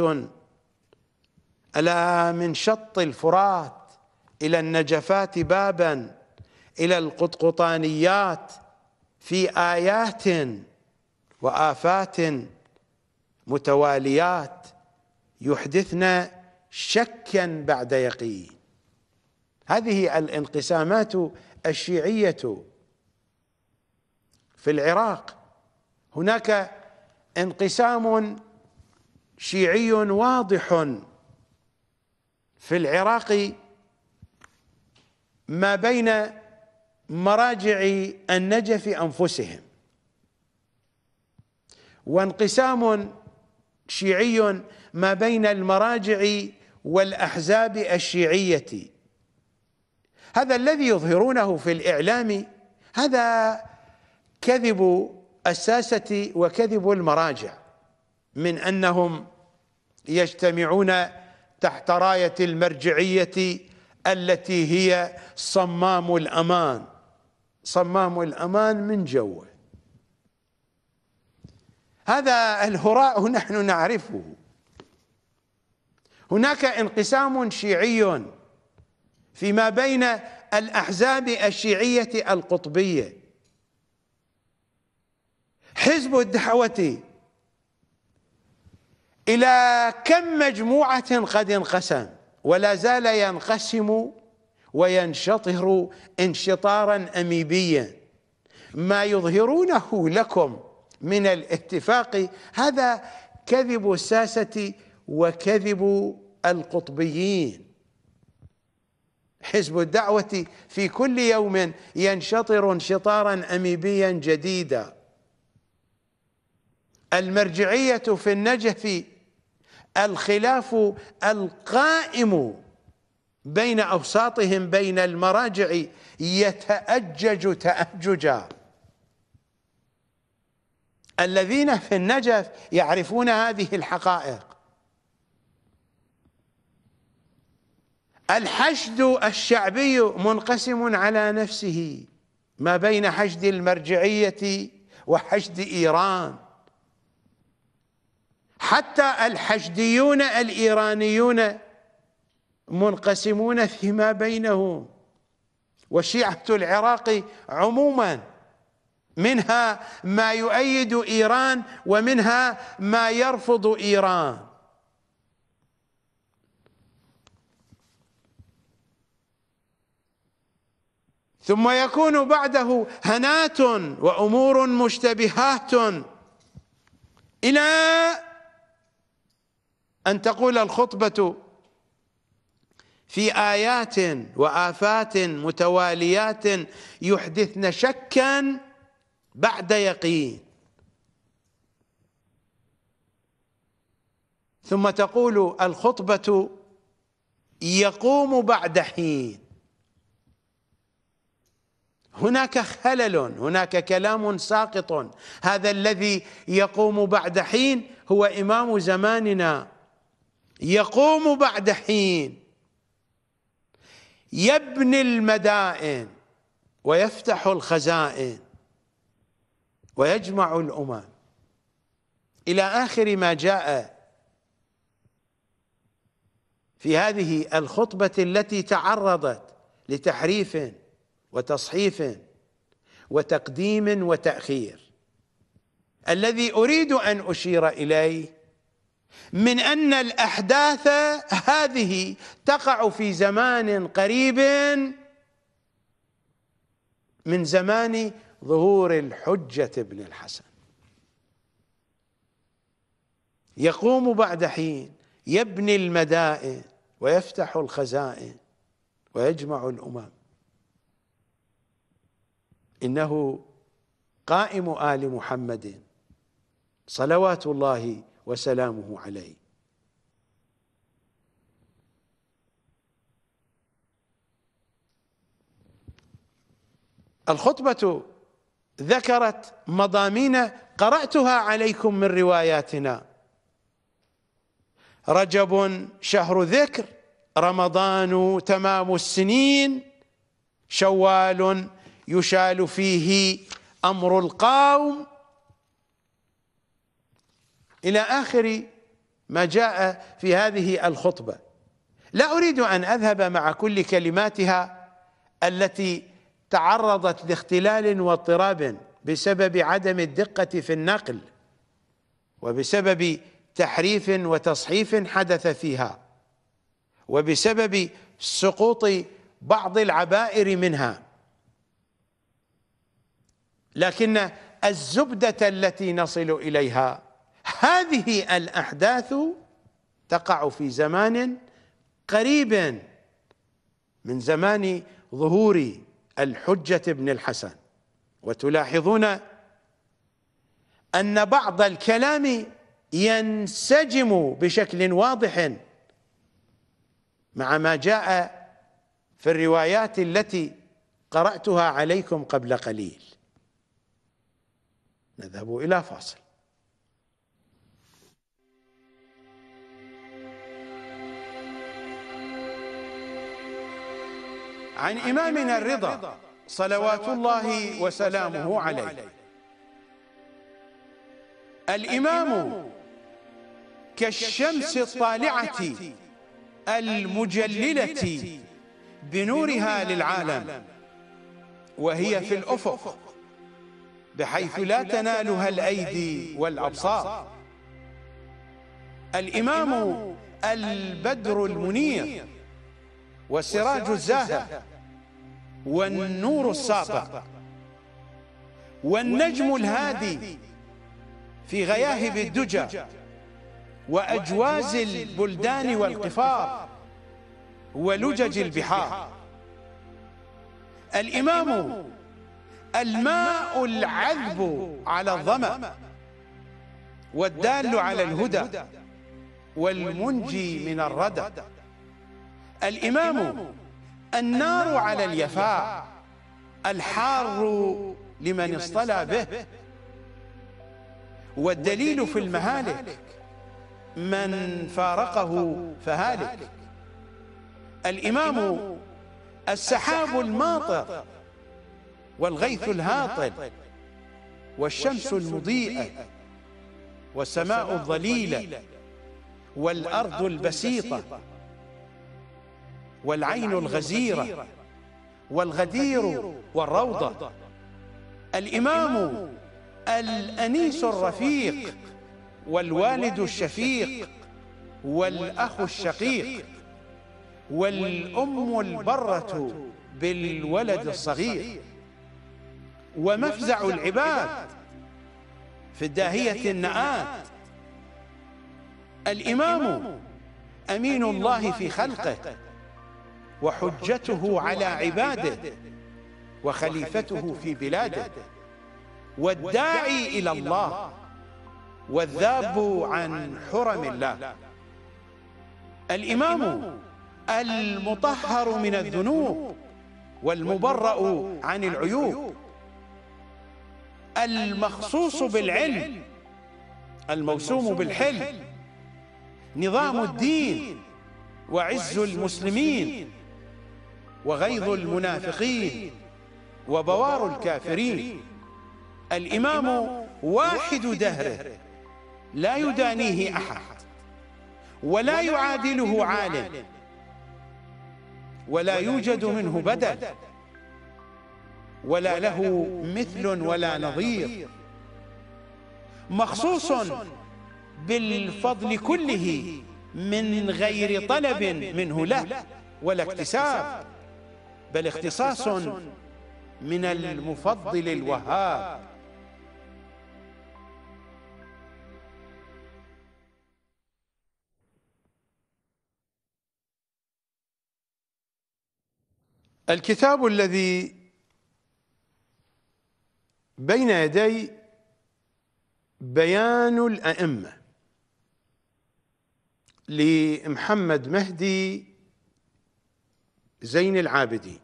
ألا من شط الفرات إلى النجفات بابا، إلى القطقطانيات، في آيات وآفات متواليات يحدثنا شكا بعد يقين. هذه الانقسامات الشيعية في العراق، هناك انقسام شيعي واضح في العراق ما بين مراجع النجف أنفسهم، وانقسام شيعي ما بين المراجع والأحزاب الشيعية. هذا الذي يظهرونه في الإعلام هذا كذب الساسة وكذب المراجع من أنهم يجتمعون تحت راية المرجعية التي هي صمام الأمان. صمام الأمان من جوه، هذا الهراء نحن نعرفه. هناك انقسام شيعي فيما بين الأحزاب الشيعية القطبية، حزب الدعوة إلى كم مجموعة قد انقسم ولا زال ينقسم وينشطر انشطارا أميبيا. ما يظهرونه لكم من الاتفاق هذا كذب الساسة وكذب القطبيين. حزب الدعوة في كل يوم ينشطر انشطارا أميبيا جديدا. المرجعية في النجف الخلاف القائم بين أوساطهم بين المراجع يتأجج تأججا، الذين في النجف يعرفون هذه الحقائق. الحشد الشعبي منقسم على نفسه ما بين حشد المرجعية وحشد إيران، حتى الحشديون الإيرانيون منقسمون فيما بينهم، وشيعة العراق عموما منها ما يؤيد إيران ومنها ما يرفض إيران. ثم يكون بعده هنات وأمور مشتبهات إلى أن تقول الخطبة في آيات وآفات متواليات يحدثن شكا بعد يقين، ثم تقول الخطبة يقوم بعد حين. هناك خلل، هناك كلام ساقط. هذا الذي يقوم بعد حين هو إمام زماننا، يقوم بعد حين، يبني المدائن ويفتح الخزائن ويجمع الأمم إلى آخر ما جاء في هذه الخطبة التي تعرضت لتحريف وتصحيف وتقديم وتأخير. الذي أريد أن أشير إليه من أن الأحداث هذه تقع في زمان قريب من زمان ظهور الحجة ابن الحسن. يقوم بعد حين، يبني المدائن ويفتح الخزائن ويجمع الأمم. إنه قائم آل محمد صلوات الله وسلامه عليه. الخطبة ذكرت مضامين قرأتها عليكم من رواياتنا: رجب شهر ذكر، رمضان تمام السنين، شوال يشال فيه أمر القوم، إلى آخر ما جاء في هذه الخطبة. لا أريد أن أذهب مع كل كلماتها التي تعرضت لاختلال واضطراب بسبب عدم الدقة في النقل وبسبب تحريف وتصحيف حدث فيها وبسبب سقوط بعض العبائر منها، لكن الزبدة التي نصل إليها هذه الأحداث تقع في زمان قريب من زمان ظهور الحجة ابن الحسن. وتلاحظون أن بعض الكلام ينسجم بشكل واضح مع ما جاء في الروايات التي قرأتها عليكم قبل قليل. نذهب إلى فاصل. عن إمامنا الرضا صلوات الله وسلامه عليه: الإمام كالشمس الطالعة المجللة بنورها للعالم، وهي في الأفق بحيث لا تنالها الأيدي والأبصار. الإمام البدر المنير والسراج الزاهر والنور الساطع والنجم الهادي في غياهب الدجى وأجواز البلدان والقفار ولجج البحار. الإمام الماء العذب على الظمأ والدال على الهدى والمنجي من الردى. الإمام النار على اليفاء الحار لمن اصطلى به. والدليل في المهالك من فارقه فهالك. الإمام السحاب الماطر والغيث الهاطل والشمس المضيئة والسماء الظليلة والأرض البسيطة والعين الغزيرة والغدير والروضة. الإمام الأنيس الرفيق والوالد الشفيق والأخ الشقيق والأم البرة بالولد الصغير. ومفزع العباد في الداهية النآت. الإمام أمين الله في خلقه وحجته على عباده وخليفته في بلاده والداعي إلى الله والذاب عن حرم الله. الإمام المطهر من الذنوب والمبرأ عن العيوب المخصوص بالعلم الموسوم بالحلم. نظام الدين وعز المسلمين وغيظ المنافقين وبوار الكافرين. الإمام واحد دهره لا يدانيه أحد ولا يعادله عالم ولا يوجد منه بدل ولا له مثل ولا نظير. مخصوص بالفضل كله من غير طلب منه له ولا اكتساب بل اختصاص من المفضل الوهاب. الكتاب الذي بين يدي بيان الأئمة لمحمد مهدي زين العابدين.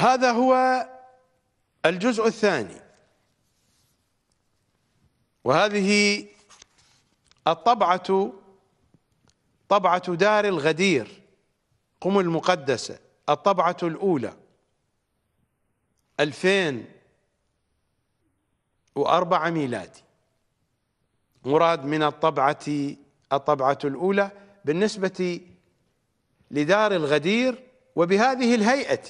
هذا هو الجزء الثاني وهذه الطبعة طبعة دار الغدير قم المقدسة الطبعة الأولى ألفين وأربعة ميلادي. مراد من الطبعة الطبعة الأولى بالنسبة لدار الغدير وبهذه الهيئة،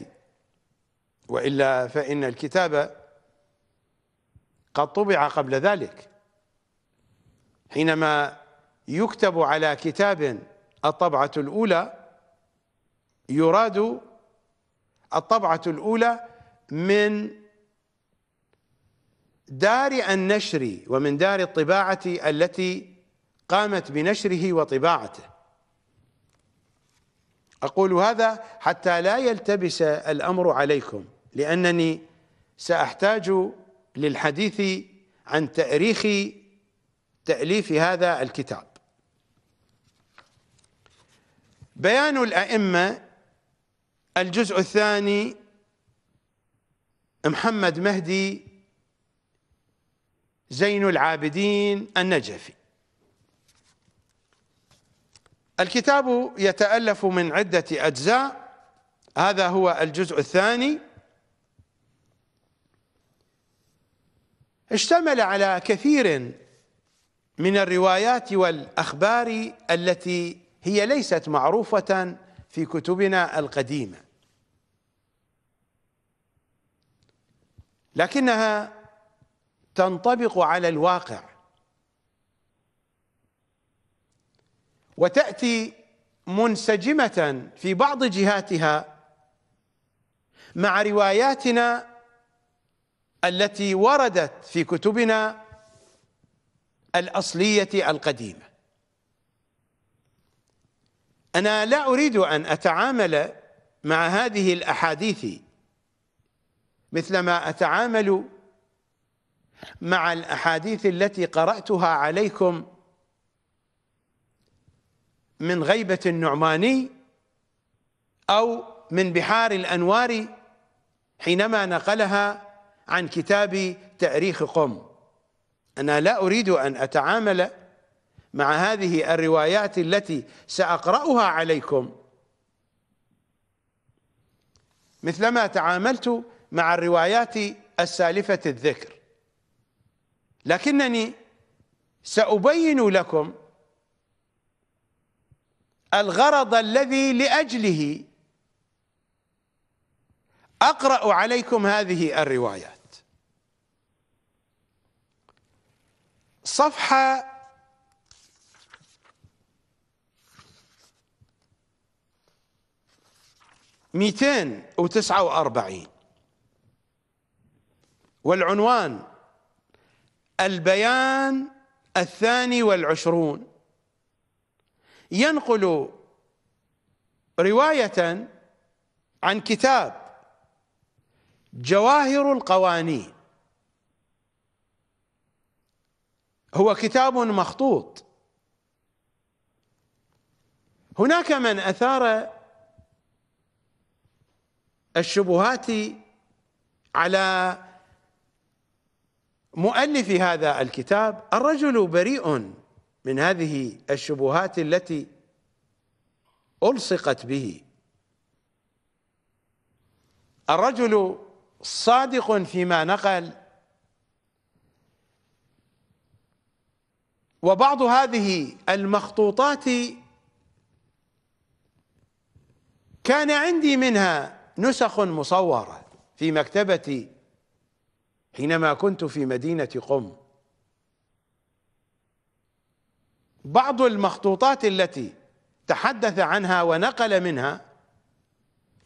وإلا فإن الكتاب قد طبع قبل ذلك. حينما يكتب على كتاب الطبعة الأولى يراد الطبعة الأولى من دار النشر ومن دار الطباعة التي قامت بنشره وطباعته. أقول هذا حتى لا يلتبس الأمر عليكم لأنني سأحتاج للحديث عن تاريخ تأليف هذا الكتاب. بيان الأئمة الجزء الثاني محمد مهدي زين العابدين النجفي. الكتاب يتألف من عدة أجزاء. هذا هو الجزء الثاني اشتمل على كثير من الروايات والأخبار التي هي ليست معروفة في كتبنا القديمة لكنها تنطبق على الواقع وتأتي منسجمة في بعض جهاتها مع رواياتنا التي وردت في كتبنا الأصلية القديمة. أنا لا أريد أن أتعامل مع هذه الأحاديث مثلما أتعامل مع الأحاديث التي قرأتها عليكم من غيبة النعماني أو من بحار الأنوار حينما نقلها عن كتاب تاريخ قم. أنا لا أريد أن أتعامل مع هذه الروايات التي سأقرأها عليكم مثلما تعاملت مع الروايات السالفة الذكر، لكنني سأبين لكم الغرض الذي لأجله أقرأ عليكم هذه الروايات. صفحة مئتين وتسعة وأربعين، والعنوان البيان الثاني والعشرون. ينقل رواية عن كتاب جواهر القوانين، هو كتاب مخطوط. هناك من أثار الشبهات على مؤلف هذا الكتاب، الرجل بريء من هذه الشبهات التي ألصقت به، الرجل صادق فيما نقل، وبعض هذه المخطوطات كان عندي منها نسخ مصورة في مكتبتي حينما كنت في مدينة قم. بعض المخطوطات التي تحدث عنها ونقل منها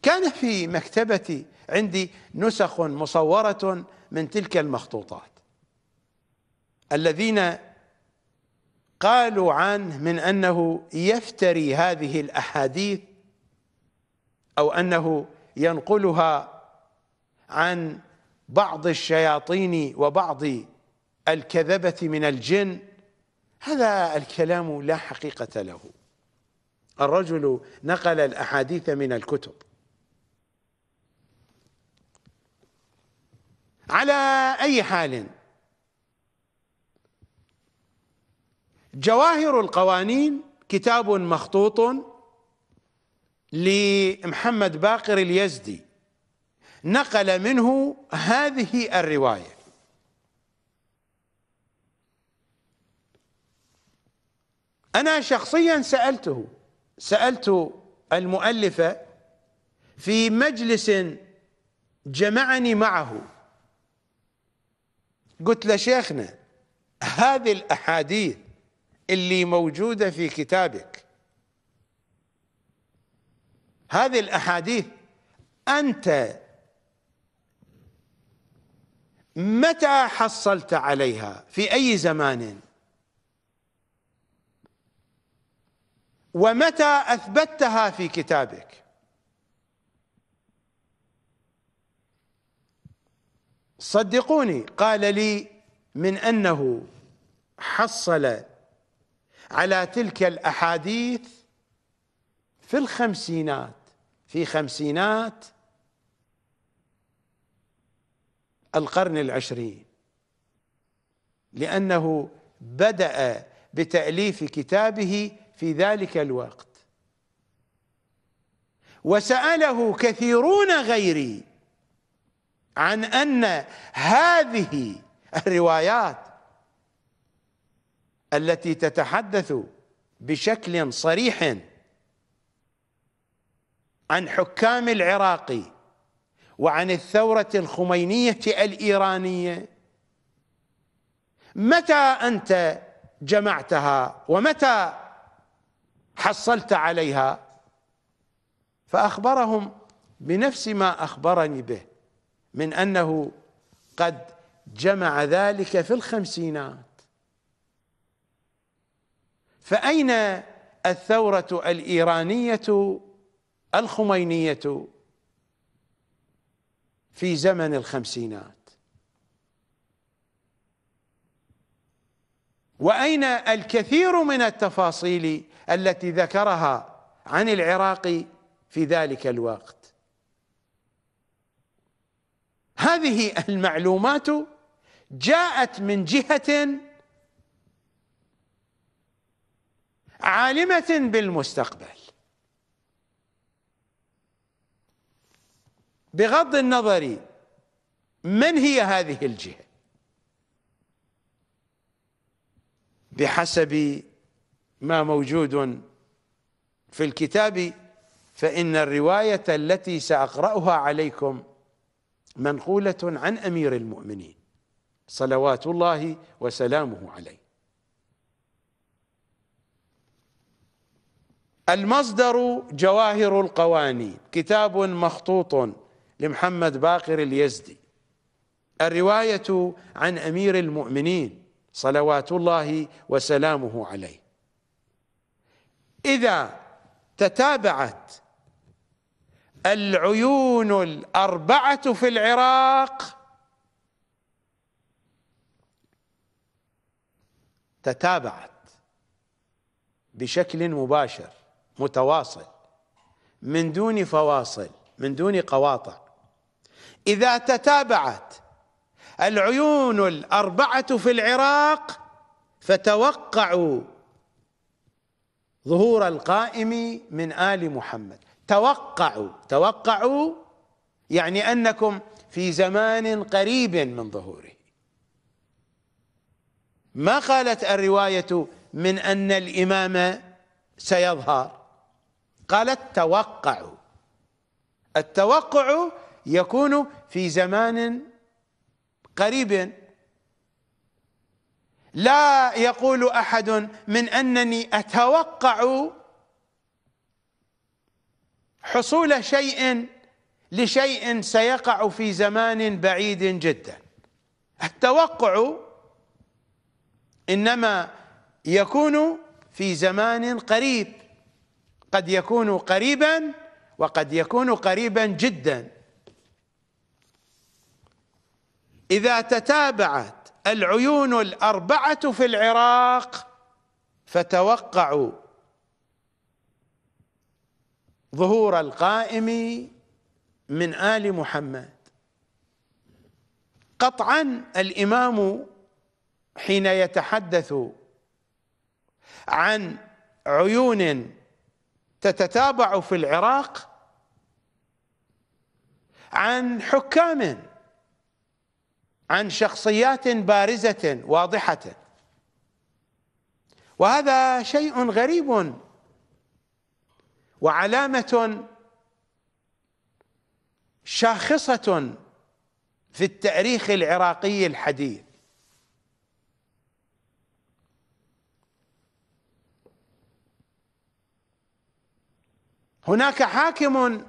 كان في مكتبتي عندي نسخ مصورة من تلك المخطوطات. الذين قالوا عنه من أنه يفتري هذه الأحاديث أو أنه ينقلها عن بعض الشياطين وبعض الكذبة من الجن، هذا الكلام لا حقيقة له. الرجل نقل الأحاديث من الكتب. على أي حال، جواهر القوانين كتاب مخطوط لمحمد باقر اليزدي، نقل منه هذه الرواية. أنا شخصيا سألته سألت المؤلف في مجلس جمعني معه، قلت له: شيخنا، هذه الأحاديث اللي موجودة في كتابك، هذه الأحاديث أنت متى حصلت عليها؟ في أي زمان؟ ومتى أثبتها في كتابك؟ صدقوني، قال لي من أنه حصل على تلك الأحاديث في الخمسينات، في خمسينات القرن العشرين، لأنه بدأ بتأليف كتابه في ذلك الوقت. وسأله كثيرون غيري عن أن هذه الروايات التي تتحدث بشكل صريح عن حكام العراق وعن الثورة الخمينية الإيرانية، متى أنت جمعتها ومتى حصلت عليها؟ فأخبرهم بنفس ما أخبرني به من أنه قد جمع ذلك في الخمسينات. فأين الثورة الإيرانية الخمينية في زمن الخمسينات؟ وأين الكثير من التفاصيل التي ذكرها عن العراق في ذلك الوقت؟ هذه المعلومات جاءت من جهة عالمة بالمستقبل، بغض النظر من هي هذه الجهة، بحسب ما موجود في الكتاب. فإن الرواية التي سأقرأها عليكم منقولة عن أمير المؤمنين صلوات الله وسلامه عليه. المصدر جواهر القوانين، كتاب مخطوط لمحمد باقر اليزدي. الرواية عن أمير المؤمنين صلوات الله وسلامه عليه. إذا تتابعت العيون الأربعة في العراق، تتابعت بشكل مباشر متواصل من دون فواصل من دون قواطع، إذا تتابعت العيون الأربعة في العراق فتوقعوا ظهور القائم من آل محمد. توقعوا توقعوا يعني أنكم في زمان قريب من ظهوره. ما قالت الرواية من أن الإمام سيظهر، قالت توقعوا. التوقع يكون في زمان قريب. لا يقول أحد من أنني أتوقع حصول شيء لشيء سيقع في زمان بعيد جدا. التوقع إنما يكون في زمان قريب، قد يكون قريبا وقد يكون قريبا جدا. إذا تتابعت العيون الأربعة في العراق فتوقعوا ظهور القائم من آل محمد. قطعا الإمام حين يتحدث عن عيون تتتابع في العراق عن حكام، عن شخصيات بارزة واضحة، وهذا شيء غريب وعلامة شاخصة في التاريخ العراقي الحديث. هناك حاكم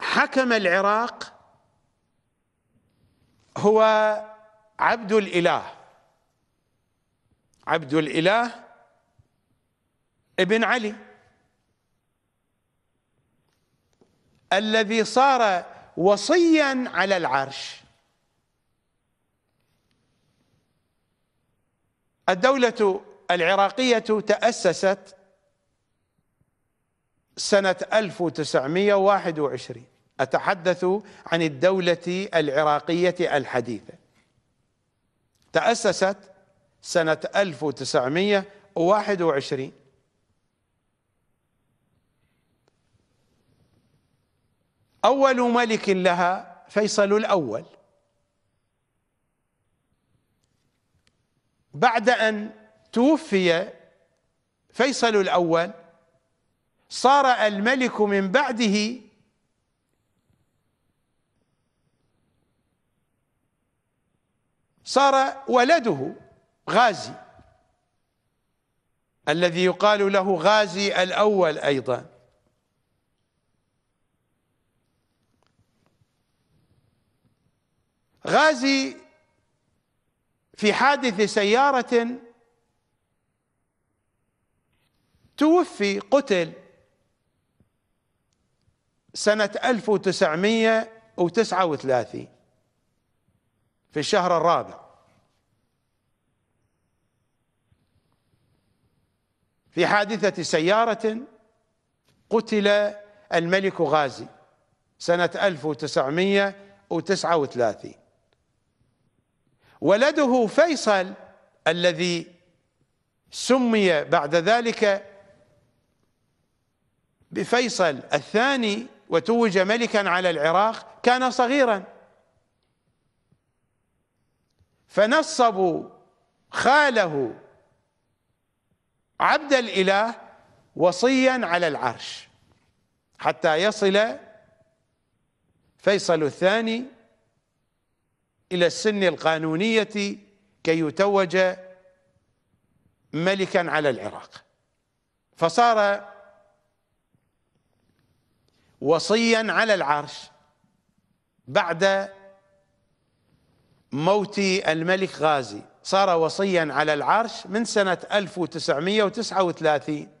حكم العراق هو عبد الإله عبد الإله ابن علي، الذي صار وصيا على العرش. الدولة العراقية تأسست سنة ألف وتسعمئة وواحد وعشرين. أتحدث عن الدولة العراقية الحديثة، تأسست سنة ألف وتسعمئة وواحد وعشرين. أول ملك لها فيصل الأول، بعد أن توفي فيصل الأول صار الملك من بعده صار ولده غازي، الذي يقال له غازي الأول أيضا. غازي في حادث سيارة توفي، قتل سنة ألف وتسعمئة وتسعة وثلاثين في الشهر الرابع في حادثة سيارة، قتل الملك غازي سنة ألف وتسعمئة وتسعة وثلاثين. ولده فيصل الذي سمي بعد ذلك بفيصل الثاني وتوج ملكا على العراق كان صغيرا، فنصبوا خاله عبد الإله وصيا على العرش حتى يصل فيصل الثاني إلى السن القانونية كي يتوج ملكا على العراق، فصار وصيا على العرش بعد موت الملك غازي. صار وصيا على العرش من سنة ألف وتسعمئة وتسعة وثلاثين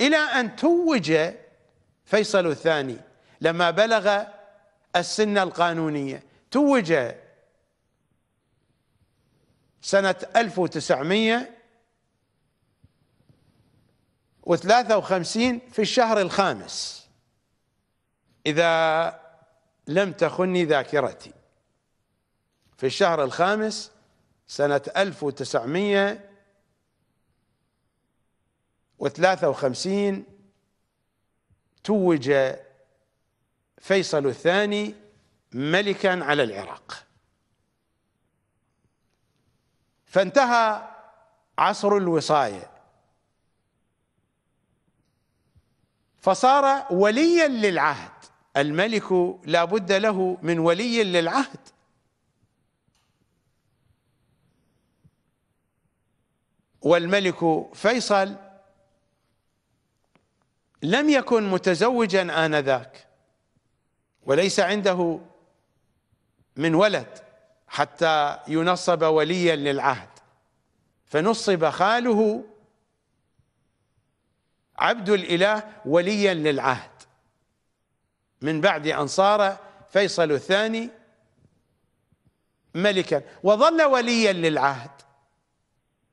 إلى أن توج فيصل الثاني لما بلغ السن القانونية. توج سنة ألف وتسعمئة وثلاثة وخمسين في الشهر الخامس إذا لم تخني ذاكرتي، في الشهر الخامس سنة ألف وتسعمئة وثلاثة وخمسين توج فيصل الثاني ملكا على العراق. فانتهى عصر الوصاية فصار وليا للعهد، الملك لا بد له من ولي للعهد، والملك فيصل لم يكن متزوجا آنذاك وليس عنده من ولد حتى ينصب وليا للعهد، فنصب خاله عبد الإله وليا للعهد من بعد أن صار فيصل الثاني ملكا، وظل وليا للعهد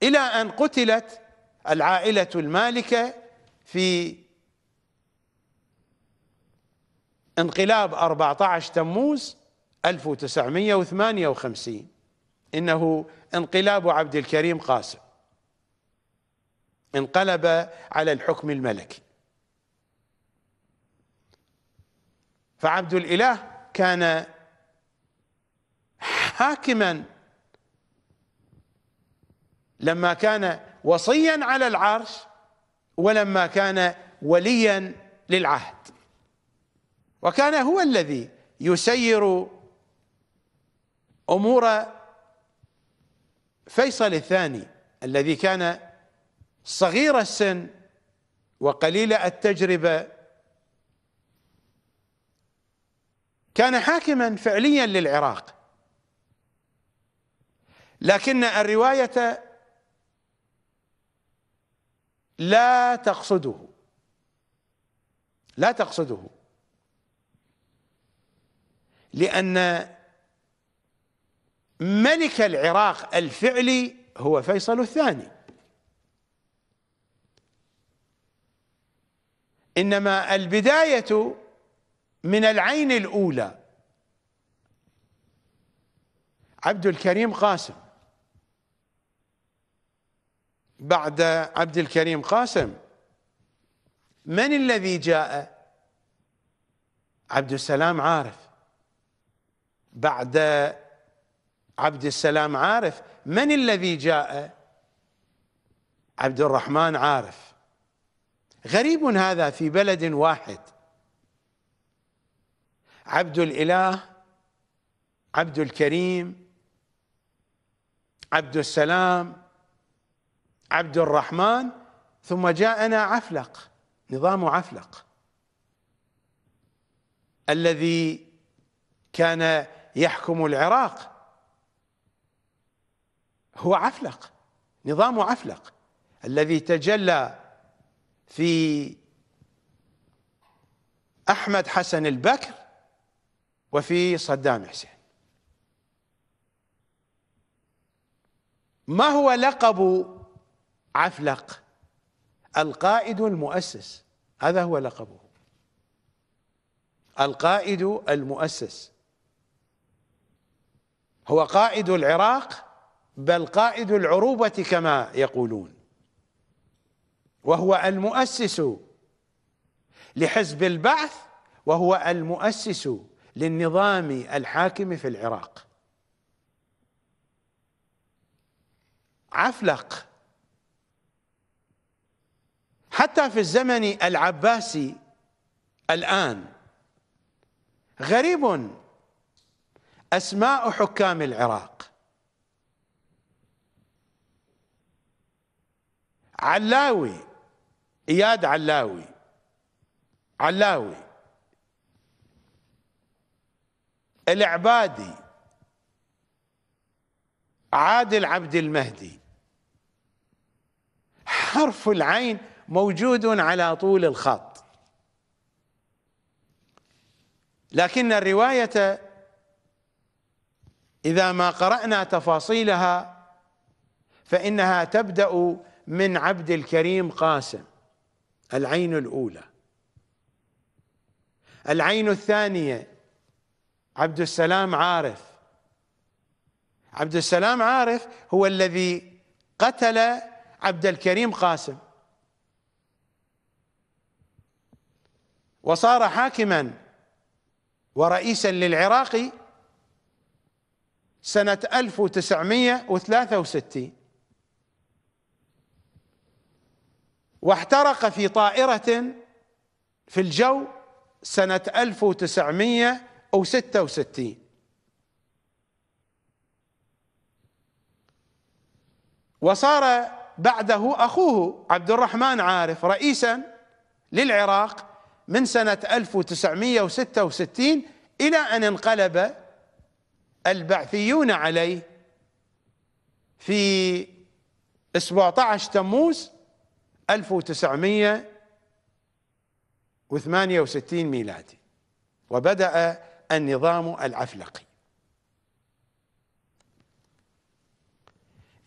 إلى أن قتلت العائلة المالكة في انقلاب أربعة عشر تموز ألف وتسعمئة وثمانية وخمسين. إنه انقلاب عبد الكريم قاسم، انقلب على الحكم الملكي. فعبد الإله كان حاكما لما كان وصيا على العرش ولما كان وليا للعهد، وكان هو الذي يسير أمور فيصل الثاني الذي كان صغير السن وقليل التجربة، كان حاكما فعليا للعراق. لكن الرواية لا تقصده لا تقصده لأن ملك العراق الفعلي هو فيصل الثاني، إنما البداية من العين الأولى عبد الكريم قاسم. بعد عبد الكريم قاسم من الذي جاء؟ عبد السلام عارف. بعد عبد السلام عارف من الذي جاء؟ عبد الرحمن عارف. غريب هذا في بلد واحد، عبد الإله، عبد الكريم، عبد السلام، عبد الرحمن، ثم جاءنا عفلق، نظام عفلق الذي كان يحكم العراق هو عفلق، نظام عفلق الذي تجلى في أحمد حسن البكر وفي صدام حسين. ما هو لقب عفلق؟ القائد المؤسس، هذا هو لقبه، القائد المؤسس، هو قائد العراق بل قائد العروبة كما يقولون، وهو المؤسس لحزب البعث، وهو المؤسس للنظام الحاكم في العراق. عفلق حتى في الزمن العباسي الآن. غريب أسماء حكام العراق: علاوي، إياد علاوي، علاوي العبادي، عادل عبد المهدي. حرف العين موجود على طول الخط، لكن الرواية إذا ما قرأنا تفاصيلها فإنها تبدأ من عبد الكريم قاسم، العين الأولى. العين الثانية عبد السلام عارف. عبد السلام عارف هو الذي قتل عبد الكريم قاسم وصار حاكما ورئيسا للعراق سنة ألف وتسعمئة وثلاثة وستين، واحترق في طائرة في الجو سنة ألف وتسعمئة وستة وستين. وصار بعده أخوه عبد الرحمن عارف رئيسا للعراق من سنة ألف وتسعمئة وستة وستين إلى أن انقلب البعثيون عليه في سبعة عشر تموز ألف وتسعمئة وثمانية وستين ميلادي، وبدأ النظام العفلقي.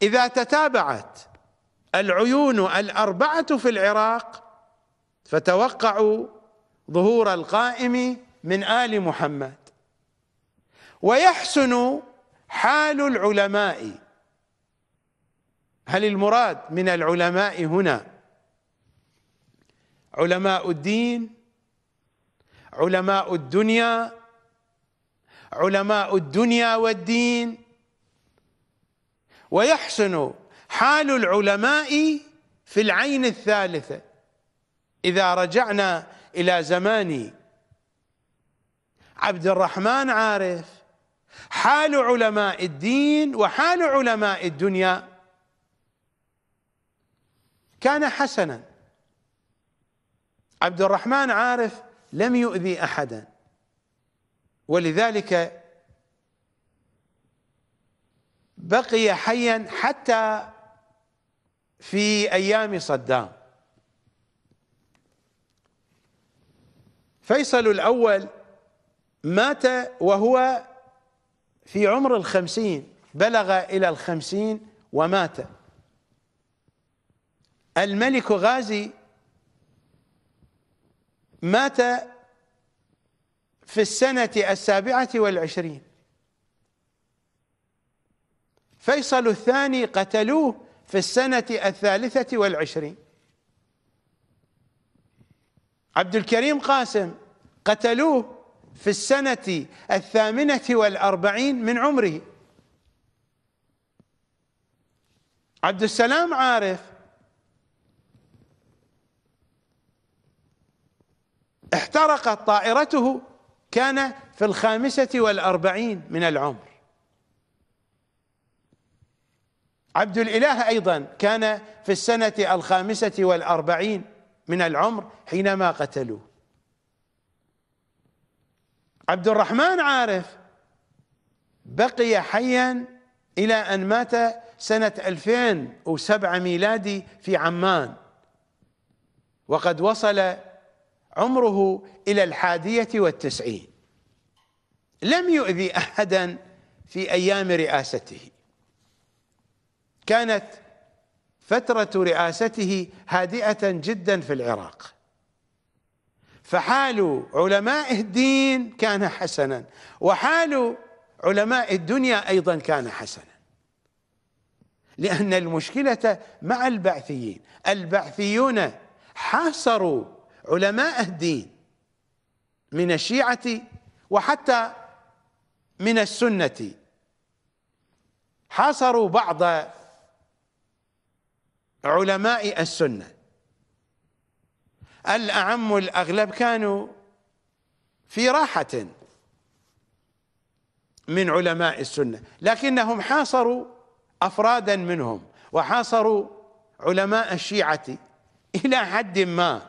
إذا تتابعت العيون الأربعة في العراق فتوقعوا ظهور القائم من آل محمد. ويحسن حال العلماء، هل المراد من العلماء هنا علماء الدين، علماء الدنيا، علماء الدنيا والدين؟ ويحسن حال العلماء في العين الثالثة إذا رجعنا إلى زمان عبد الرحمن عارف، حال علماء الدين وحال علماء الدنيا كان حسنا. عبد الرحمن عارف لم يؤذي أحدا، ولذلك بقي حيا حتى في أيام صدام. فيصل الأول مات وهو في عمر الخمسين، بلغ إلى الخمسين ومات. الملك غازي مات في السنة السابعة والعشرين. فيصل الثاني قتلوه في السنة الثالثة والعشرين. عبد الكريم قاسم قتلوه في السنة الثامنة والأربعين من عمره. عبد السلام عارف احترقت طائرته، كان في الخامسة والأربعين من العمر. عبد الإله أيضا كان في السنة الخامسة والأربعين من العمر حينما قتلوه. عبد الرحمن عارف بقي حيا إلى أن مات سنة ألفين وسبعة ميلادي في عمان، وقد وصل عمره إلى الحادية والتسعين. لم يؤذي أحدا في أيام رئاسته، كانت فترة رئاسته هادئة جدا في العراق. فحال علماء الدين كان حسنا، وحال علماء الدنيا أيضا كان حسنا، لأن المشكلة مع البعثيين. البعثيون حاصروا علماء الدين من الشيعة وحتى من السنة، حاصروا بعض علماء السنة. الأعم الأغلب كانوا في راحة من علماء السنة، لكنهم حاصروا أفرادا منهم، وحاصروا علماء الشيعة إلى حد ما،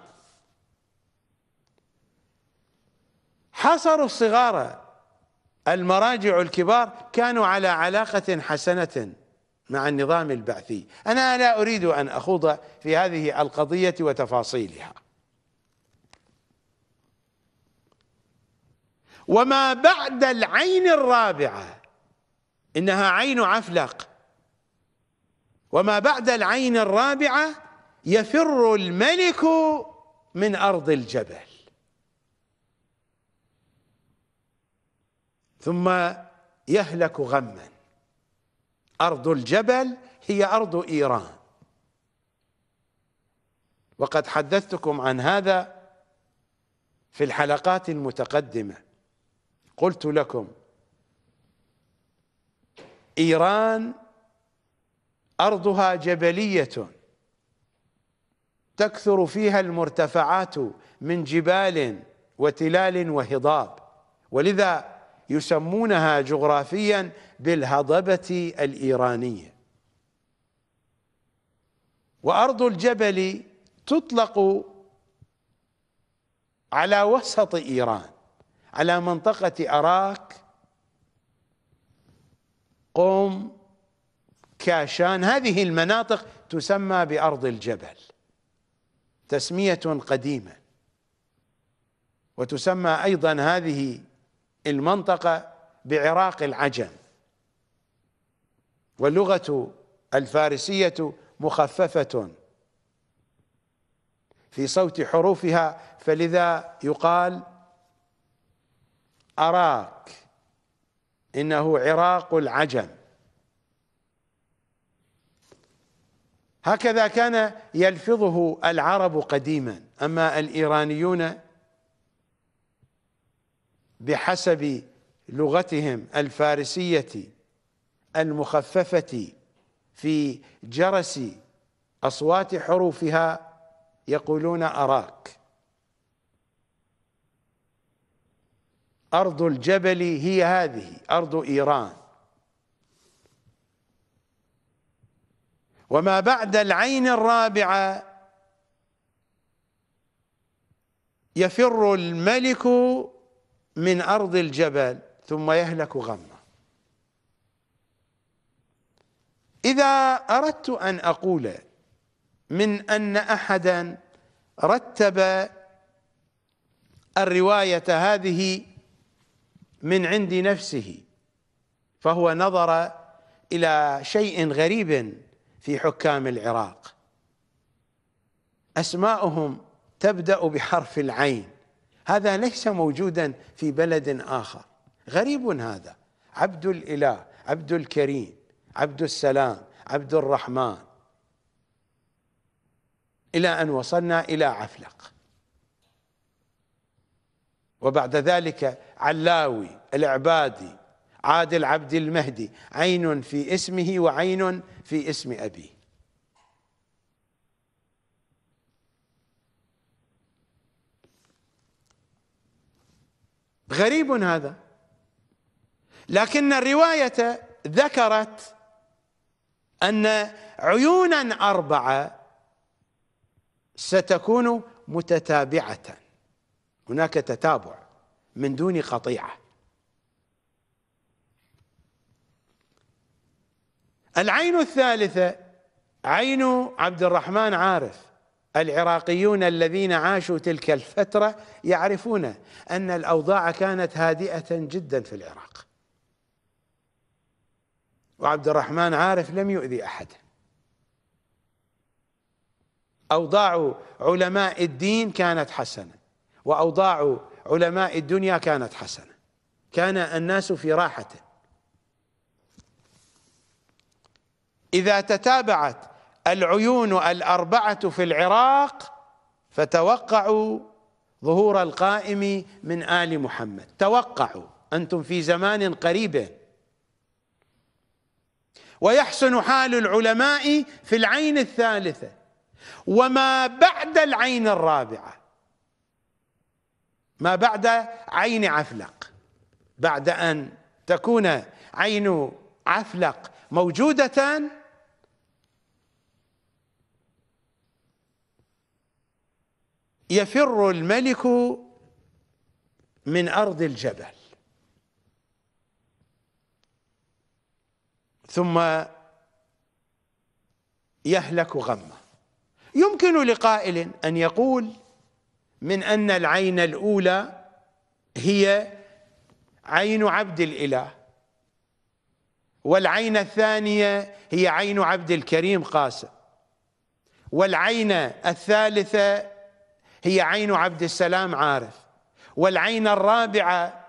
حاصروا الصغار. المراجع الكبار كانوا على علاقة حسنة مع النظام البعثي. أنا لا أريد أن أخوض في هذه القضية وتفاصيلها. وما بعد العين الرابعة، إنها عين عفلق، وما بعد العين الرابعة يفر الملك من أرض الجبل. ثم يهلك غما. أرض الجبل هي أرض إيران، وقد حدثتكم عن هذا في الحلقات المتقدمة. قلت لكم إيران أرضها جبلية، تكثر فيها المرتفعات من جبال وتلال وهضاب، ولذا يسمونها جغرافيا بالهضبة الإيرانية. وأرض الجبل تطلق على وسط إيران، على منطقة أراك، قم، كاشان، هذه المناطق تسمى بأرض الجبل، تسمية قديمة. وتسمى أيضا هذه المنطقة بعراق العجم، واللغة الفارسية مخففة في صوت حروفها، فلذا يقال أراك، إنه عراق العجم. هكذا كان يلفظه العرب قديما، أما الإيرانيون بحسب لغتهم الفارسية المخففة في جرس أصوات حروفها يقولون أراك. أرض الجبل هي هذه أرض إيران. وما بعد العين الرابعة يفر الملك من أرض الجبل ثم يهلك غمة. إذا أردت أن أقول من أن أحدا رتب الرواية هذه من عند نفسه، فهو نظر إلى شيء غريب في حكام العراق. أسماؤهم تبدأ بحرف العين، هذا ليس موجودا في بلد آخر، غريب هذا. عبد الإله، عبد الكريم، عبد السلام، عبد الرحمن، إلى أن وصلنا إلى عفلق، وبعد ذلك علاوي، العبادي، عادل عبد المهدي، عين في اسمه وعين في اسم أبيه. غريب هذا. لكن الرواية ذكرت أن عيونا أربعة ستكون متتابعة، هناك تتابع من دون قطيعة. العين الثالثة عين عبد الرحمن عارف. العراقيون الذين عاشوا تلك الفترة يعرفون أن الأوضاع كانت هادئة جدا في العراق، وعبد الرحمن عارف لم يؤذي أحدا. أوضاع علماء الدين كانت حسنة، وأوضاع علماء الدنيا كانت حسنة، كان الناس في راحة. إذا تتابعت العيون الأربعة في العراق فتوقعوا ظهور القائم من آل محمد، توقعوا أنتم في زمان قريب. ويحسن حال العلماء في العين الثالثة وما بعد العين الرابعة، ما بعد عين عفلق، بعد أن تكون عين عفلق موجودة يفر الملك من أرض الجبل. ثم يهلك غمة. يمكن لقائل أن يقول من أن العين الأولى هي عين عبد الإله والعين الثانية هي عين عبد الكريم قاسم والعين الثالثة هي عين عبد السلام عارف والعين الرابعة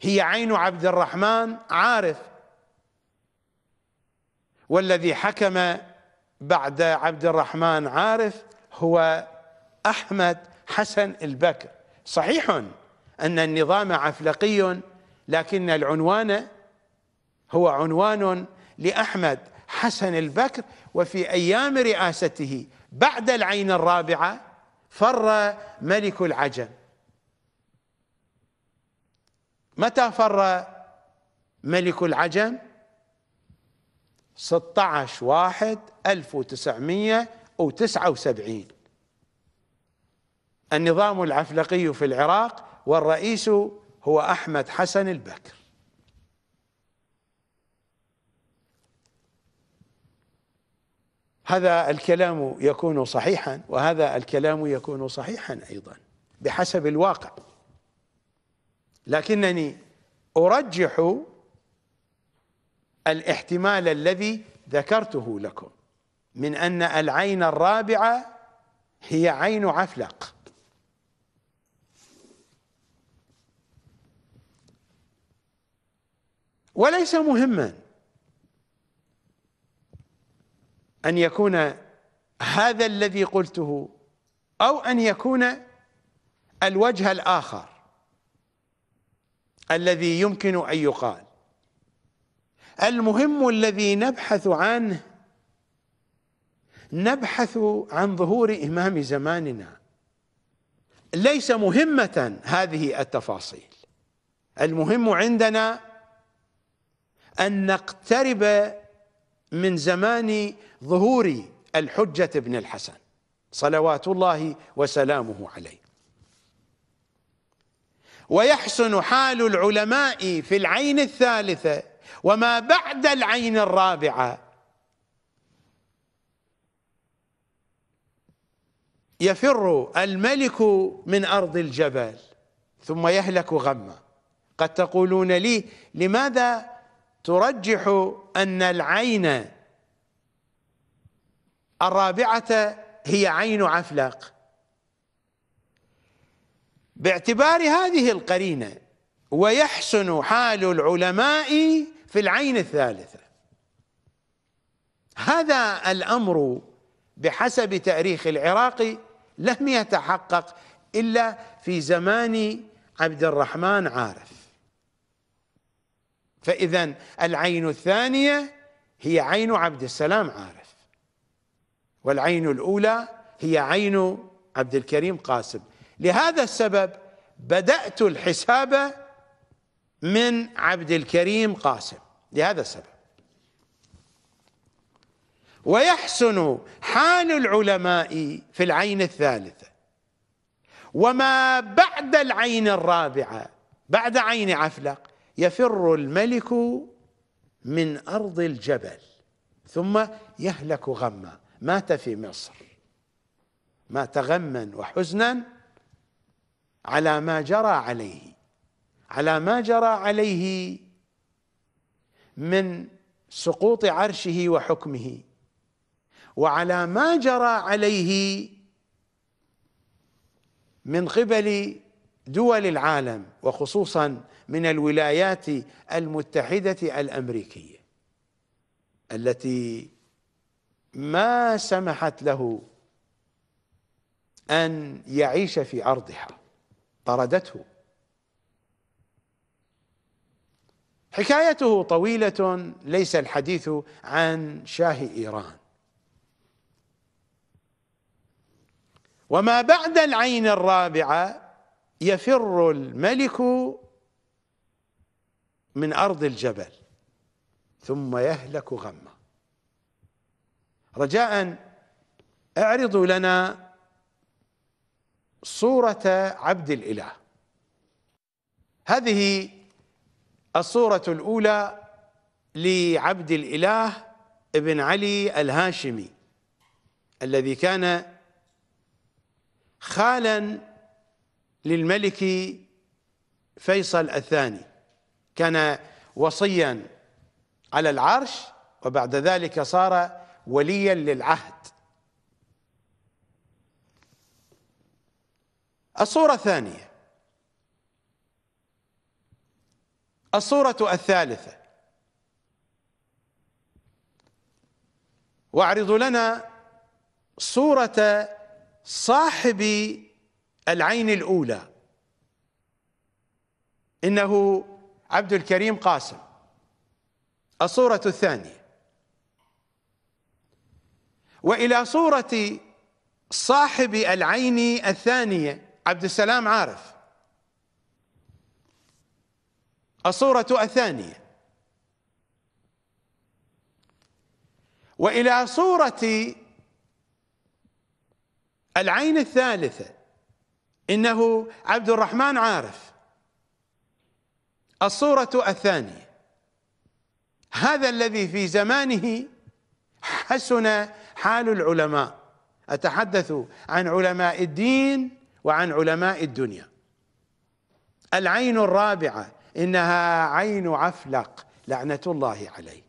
هي عين عبد الرحمن عارف، والذي حكم بعد عبد الرحمن عارف هو أحمد حسن البكر. صحيح أن النظام عفلقي لكن العنوان هو عنوان لأحمد حسن البكر، وفي أيام رئاسته بعد العين الرابعة فر ملك العجم. متى فر ملك العجم؟ ستة عشر واحد ألف وتسعمئة وتسعة وسبعين. النظام العفلقي في العراق والرئيس هو أحمد حسن البكر. هذا الكلام يكون صحيحا وهذا الكلام يكون صحيحا أيضا بحسب الواقع، لكنني أرجح الاحتمال الذي ذكرته لكم من أن العين الرابعة هي عين عفلق. وليس مهما أن يكون هذا الذي قلته أو أن يكون الوجه الآخر الذي يمكن أن يقال. المهم الذي نبحث عنه نبحث عن ظهور إمام زماننا، ليس مهمة هذه التفاصيل، المهم عندنا أن نقترب من زمان ظهور الحجة بن الحسن صلوات الله وسلامه عليه. ويحسن حال العلماء في العين الثالثة وما بعد العين الرابعة يفر الملك من أرض الجبل ثم يهلك غمة. قد تقولون لي لماذا ترجح أن العين الرابعة هي عين عفلق؟ باعتبار هذه القرينة ويحسن حال العلماء في العين الثالثة، هذا الأمر بحسب تاريخ العراق لم يتحقق إلا في زمان عبد الرحمن عارف. فإذا العين الثانية هي عين عبد السلام عارف والعين الأولى هي عين عبد الكريم قاسم. لهذا السبب بدأت الحساب من عبد الكريم قاسم، لهذا السبب. ويحسن حال العلماء في العين الثالثة وما بعد العين الرابعة بعد عين عفلق يفر الملك من أرض الجبل ثم يهلك غما. مات في مصر، مات غما وحزنا على ما جرى عليه، على ما جرى عليه من سقوط عرشه وحكمه، وعلى ما جرى عليه من قبل دول العالم وخصوصا من الولايات المتحدة الأمريكية التي ما سمحت له أن يعيش في أرضها، طردته. حكايته طويلة، ليس الحديث عن شاه إيران. وما بعد العين الرابعة يفر الملك من أرض الجبل ثم يهلك غمّة. رجاءً اعرضوا لنا صورة عبد الإله. هذه الصورة الأولى لعبد الإله ابن علي الهاشمي الذي كان خالا للملك فيصل الثاني، كان وصيا على العرش وبعد ذلك صار وليا للعهد. الصورة الثانية، الصورة الثالثة، واعرض لنا صورة صاحب العين الأولى، إنه عبد الكريم قاسم. الصورة الثانية، وإلى صورة صاحب العين الثانية عبد السلام عارف. الصورة الثانية، وإلى صورة العين الثالثة إنه عبد الرحمن عارف. الصورة الثانية، هذا الذي في زمانه حسن حال العلماء، أتحدث عن علماء الدين وعن علماء الدنيا. العين الرابعة إنها عين عفلق لعنة الله عليه.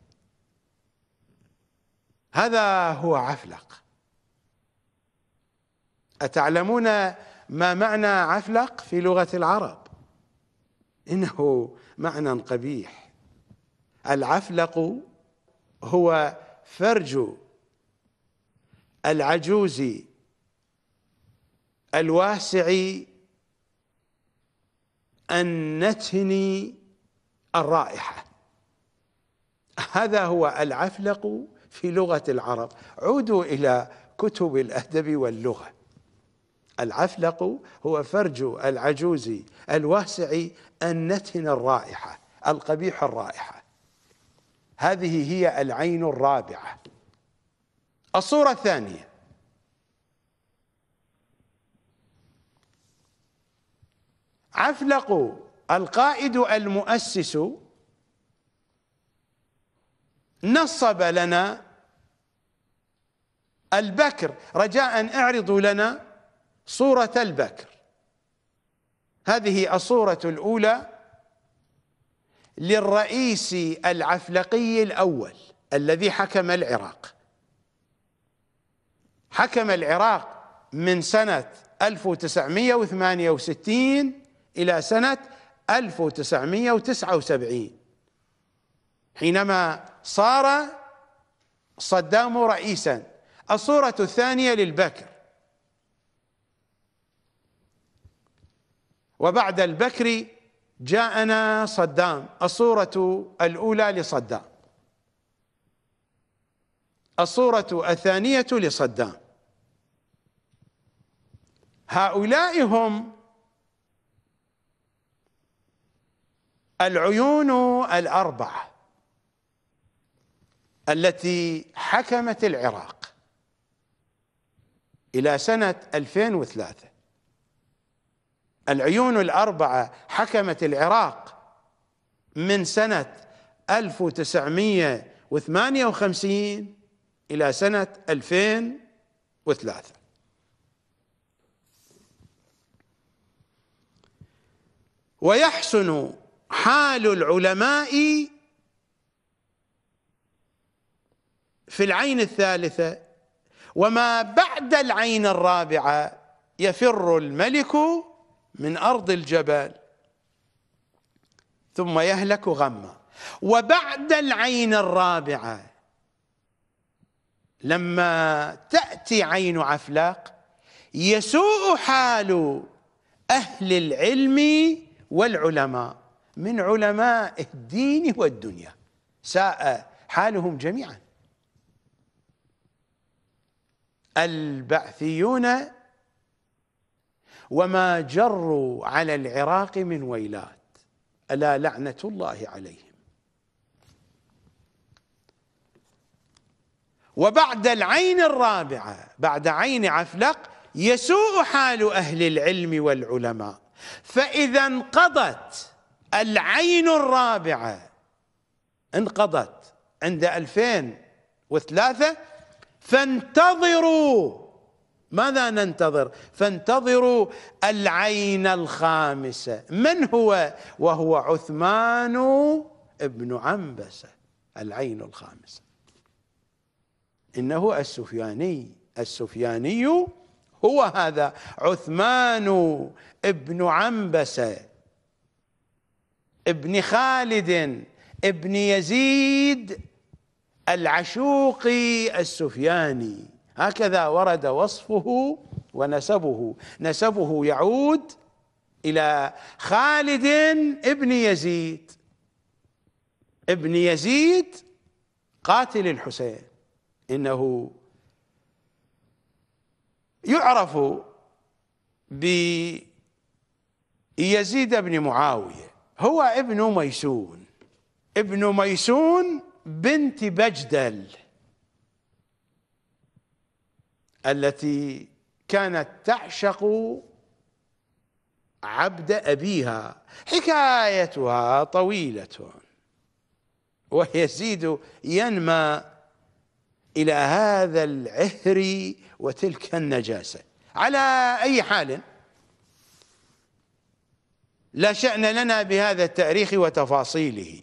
هذا هو عفلق. أتعلمون ما معنى عفلق في لغة العرب؟ إنه معنى قبيح. العفلق هو فرج العجوز الواسع النتن الرائحة. هذا هو العفلق في لغة العرب. عودوا إلى كتب الأدب واللغة. العفلق هو فرج العجوز الواسع النتن الرائحة، القبيح الرائحة. هذه هي العين الرابعة. الصورة الثانية، عفلق القائد المؤسس نصب لنا البكر. رجاء اعرضوا لنا صورة البكر. هذه الصورة الأولى للرئيس العفلقي الأول الذي حكم العراق. حكم العراق من سنة ألف وتسعمئة وثمانية وستين إلى سنة ألف وتسعمئة وتسعة وسبعين، حينما صار صدام رئيسا. الصورة الثانية للبكر. وبعد البكر جاءنا صدام. الصورة الأولى لصدام، الصورة الثانية لصدام. هؤلاء هم العيون الأربعة التي حكمت العراق إلى سنة ألفين وثلاثة. العيون الأربعة حكمت العراق من سنة ألف وتسعمئة وثمانية وخمسين إلى سنة ألفين وثلاثة. ويحسن حال العلماء في العين الثالثة وما بعد العين الرابعة يفر الملك من أرض الجبال ثم يهلك غما. وبعد العين الرابعة لما تأتي عين عفلاق يسوء حال أهل العلم والعلماء من علماء الدين والدنيا، ساء حالهم جميعا. البعثيون وما جروا على العراق من ويلات، ألا لعنة الله عليهم. وبعد العين الرابعة بعد عين عفلق يسوء حال أهل العلم والعلماء. فإذا انقضت العين الرابعة، انقضت عند ألفين وثلاثة، فانتظروا، ماذا ننتظر؟ فانتظروا العين الخامسة. من هو؟ وهو عثمان بن عنبسة، العين الخامسة، إنه السفياني. السفياني هو هذا عثمان بن عنبسة ابن خالد ابن يزيد العشوقي السفياني، هكذا ورد وصفه ونسبه. نسبه يعود إلى خالد ابن يزيد ابن يزيد قاتل الحسين، إنه يعرف بيزيد بن معاوية. هو ابن ميسون، ابن ميسون بنت بجدل التي كانت تعشق عبد أبيها. حكايتها طويلة، ويزيد ينمى إلى هذا العهر وتلك النجاسة. على أي حال لا شأن لنا بهذا التاريخ وتفاصيله.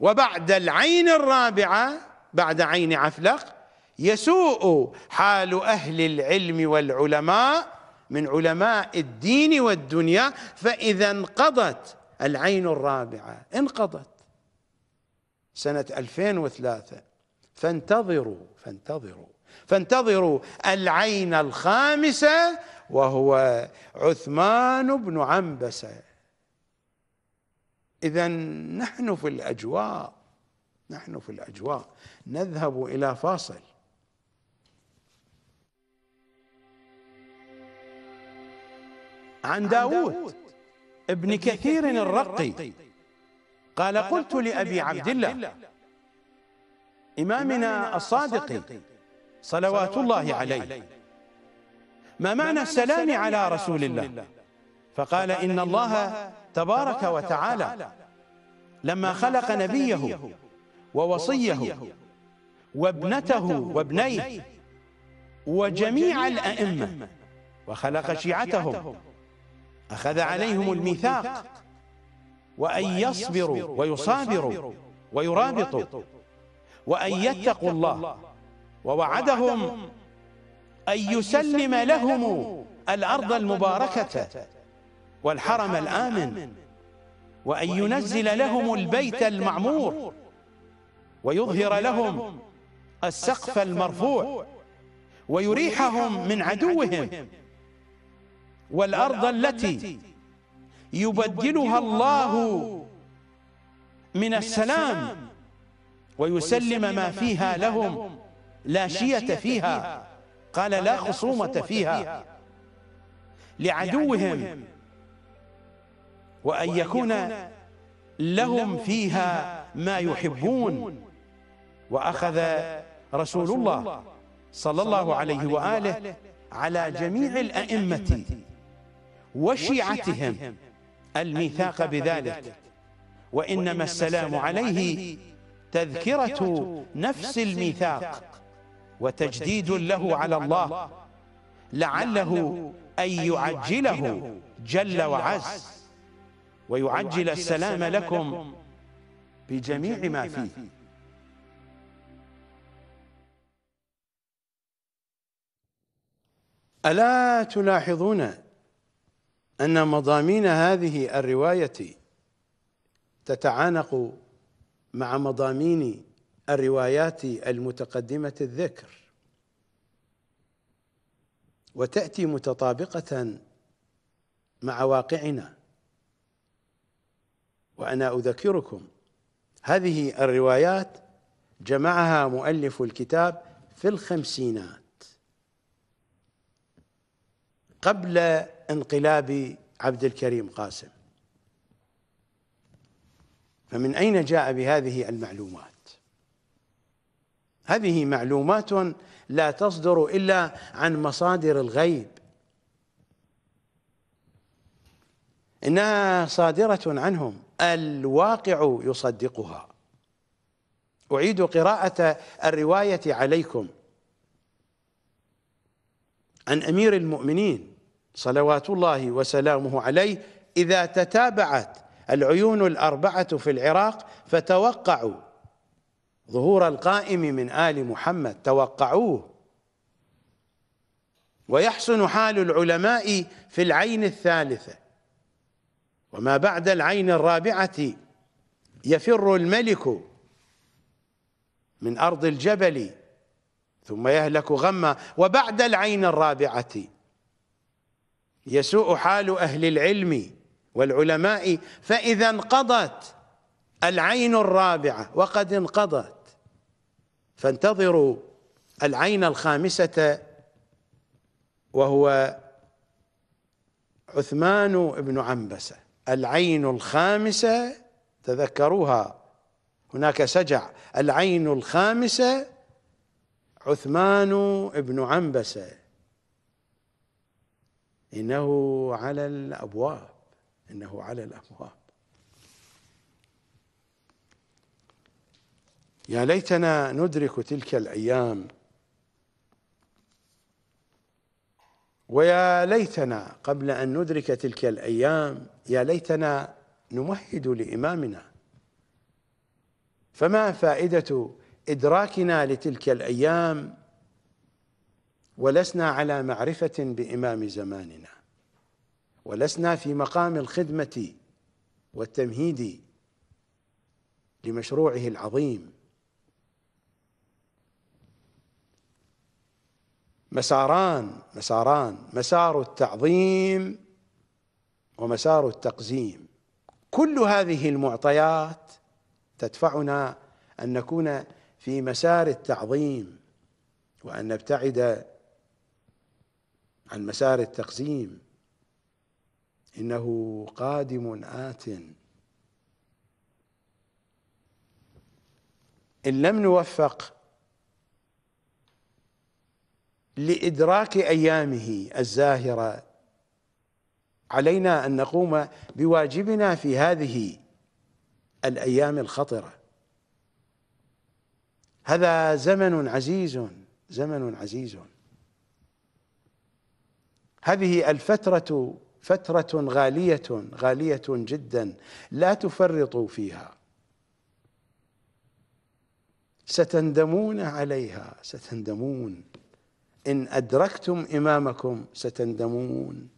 وبعد العين الرابعة بعد عين عفلق يسوء حال أهل العلم والعلماء من علماء الدين والدنيا. فإذا انقضت العين الرابعة، انقضت سنة ألفين وثلاثة، فانتظروا فانتظروا فانتظروا العين الخامسة، وهو عثمان بن عنبسة. إذا نحن في الأجواء، نحن في الأجواء. نذهب إلى فاصل. عن داوود ابن كثير الرقي قال: قلت لأبي عبد الله إمامنا الصادق صلوات الله عليه: ما معنى السلام على رسول الله؟ فقال: إن الله تبارك وتعالى لما خلق نبيه ووصيه وابنته وابنيه وجميع الأئمة وخلق شيعتهم أخذ عليهم الميثاق وأن يصبروا ويصابروا ويرابطوا وأن يتقوا الله، ووعدهم أن يسلم لهم الأرض المباركة والحرم الآمن، وأن ينزل لهم البيت المعمور، ويظهر لهم السقف المرفوع، ويريحهم من عدوهم، والأرض التي يبدلها الله من السلام، ويسلم ما فيها لهم لا شية فيها، قال: لا خصومة فيها لعدوهم، وأن يكون لهم فيها ما يحبون. وأخذ رسول الله صلى الله عليه وآله على جميع الأئمة وشيعتهم الميثاق بذلك. وإنما السلام عليه تذكرة نفس الميثاق وتجديد له على الله، لعله أن يعجله جل وعز ويعجل السلام لكم بجميع ما فيه. ألا تلاحظون أن مضامين هذه الرواية تتعانق مع مضامين الروايات المتقدمة الذكر وتأتي متطابقة مع واقعنا؟ وأنا أذكركم هذه الروايات جمعها مؤلف الكتاب في الخمسينات قبل انقلاب عبد الكريم قاسم، فمن أين جاء بهذه المعلومات؟ هذه معلومات لا تصدر إلا عن مصادر الغيب، إنها صادرة عنهم، الواقع يصدقها. أعيد قراءة الرواية عليكم عن أمير المؤمنين صلوات الله وسلامه عليه: إذا تتابعت العيون الأربعة في العراق فتوقعوا ظهور القائم من آل محمد، توقعوه. ويحسن حال العلماء في العين الثالثة وما بعد العين الرابعة، يفر الملك من أرض الجبل ثم يهلك غما. وبعد العين الرابعة يسوء حال أهل العلم والعلماء، فإذا انقضت العين الرابعة، وقد انقضت، فانتظروا العين الخامسة وهو عثمان بن عنبسة. العين الخامسة تذكروها، هناك سجع. العين الخامسة عثمان بن عنبسة، إنه على الأبواب، إنه على الأبواب. يا ليتنا ندرك تلك الأيام، ويا ليتنا قبل أن ندرك تلك الأيام يا ليتنا نمهد لإمامنا. فما فائدة إدراكنا لتلك الأيام ولسنا على معرفة بإمام زماننا، ولسنا في مقام الخدمة والتمهيد لمشروعه العظيم؟ مساران مساران مسار التعظيم ومسار التقزيم. كل هذه المعطيات تدفعنا أن نكون في مسار التعظيم وأن نبتعد عن مسار التقزيم. إنه قادم آت. إن لم نوفق لإدراك أيامه الزاهرة علينا أن نقوم بواجبنا في هذه الأيام الخطرة. هذا زمن عزيز، زمن عزيز. هذه الفترة فترة غالية، غالية جدا، لا تفرطوا فيها، ستندمون عليها، ستندمون. إن أدركتم إمامكم ستندمون،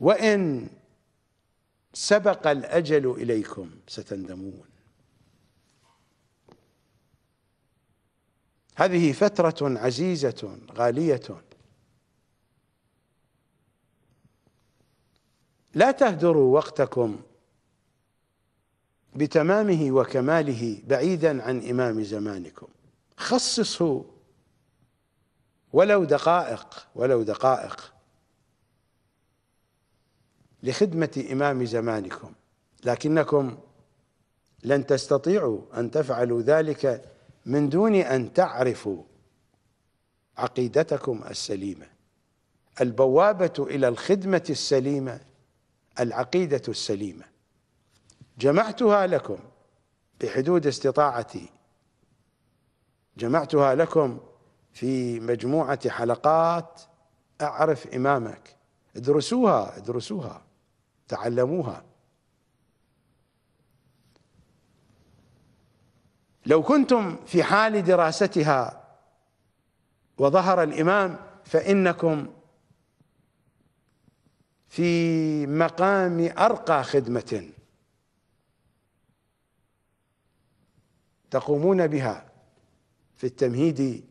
وإن سبق الأجل إليكم ستندمون. هذه فترة عزيزة غالية، لا تهدروا وقتكم بتمامه وكماله بعيدا عن إمام زمانكم. خصصوا ولو دقائق، ولو دقائق لخدمة إمام زمانكم، لكنكم لن تستطيعوا أن تفعلوا ذلك من دون أن تعرفوا عقيدتكم السليمة. البوابة إلى الخدمة السليمة العقيدة السليمة. جمعتها لكم بحدود استطاعتي، جمعتها لكم في مجموعة حلقات أعرف إمامك. ادرسوها، ادرسوها، تعلموها. لو كنتم في حال دراستها وظهر الإمام فإنكم في مقام أرقى خدمة تقومون بها في التمهيد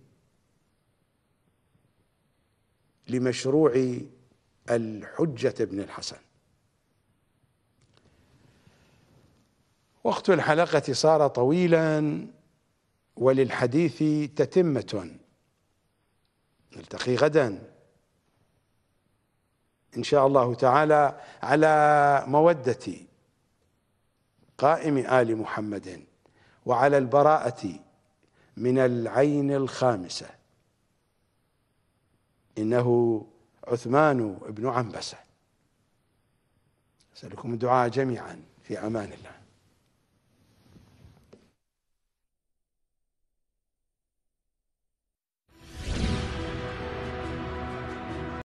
لمشروع الحجة بن الحسن. وقت الحلقة صار طويلا وللحديث تتمة، نلتقي غدا إن شاء الله تعالى على مودة قائم آل محمد وعلى البراءة من العين الخامسة، إنه عثمان بن عنبسة. أسألكم الدعاء جميعا، في أمان الله.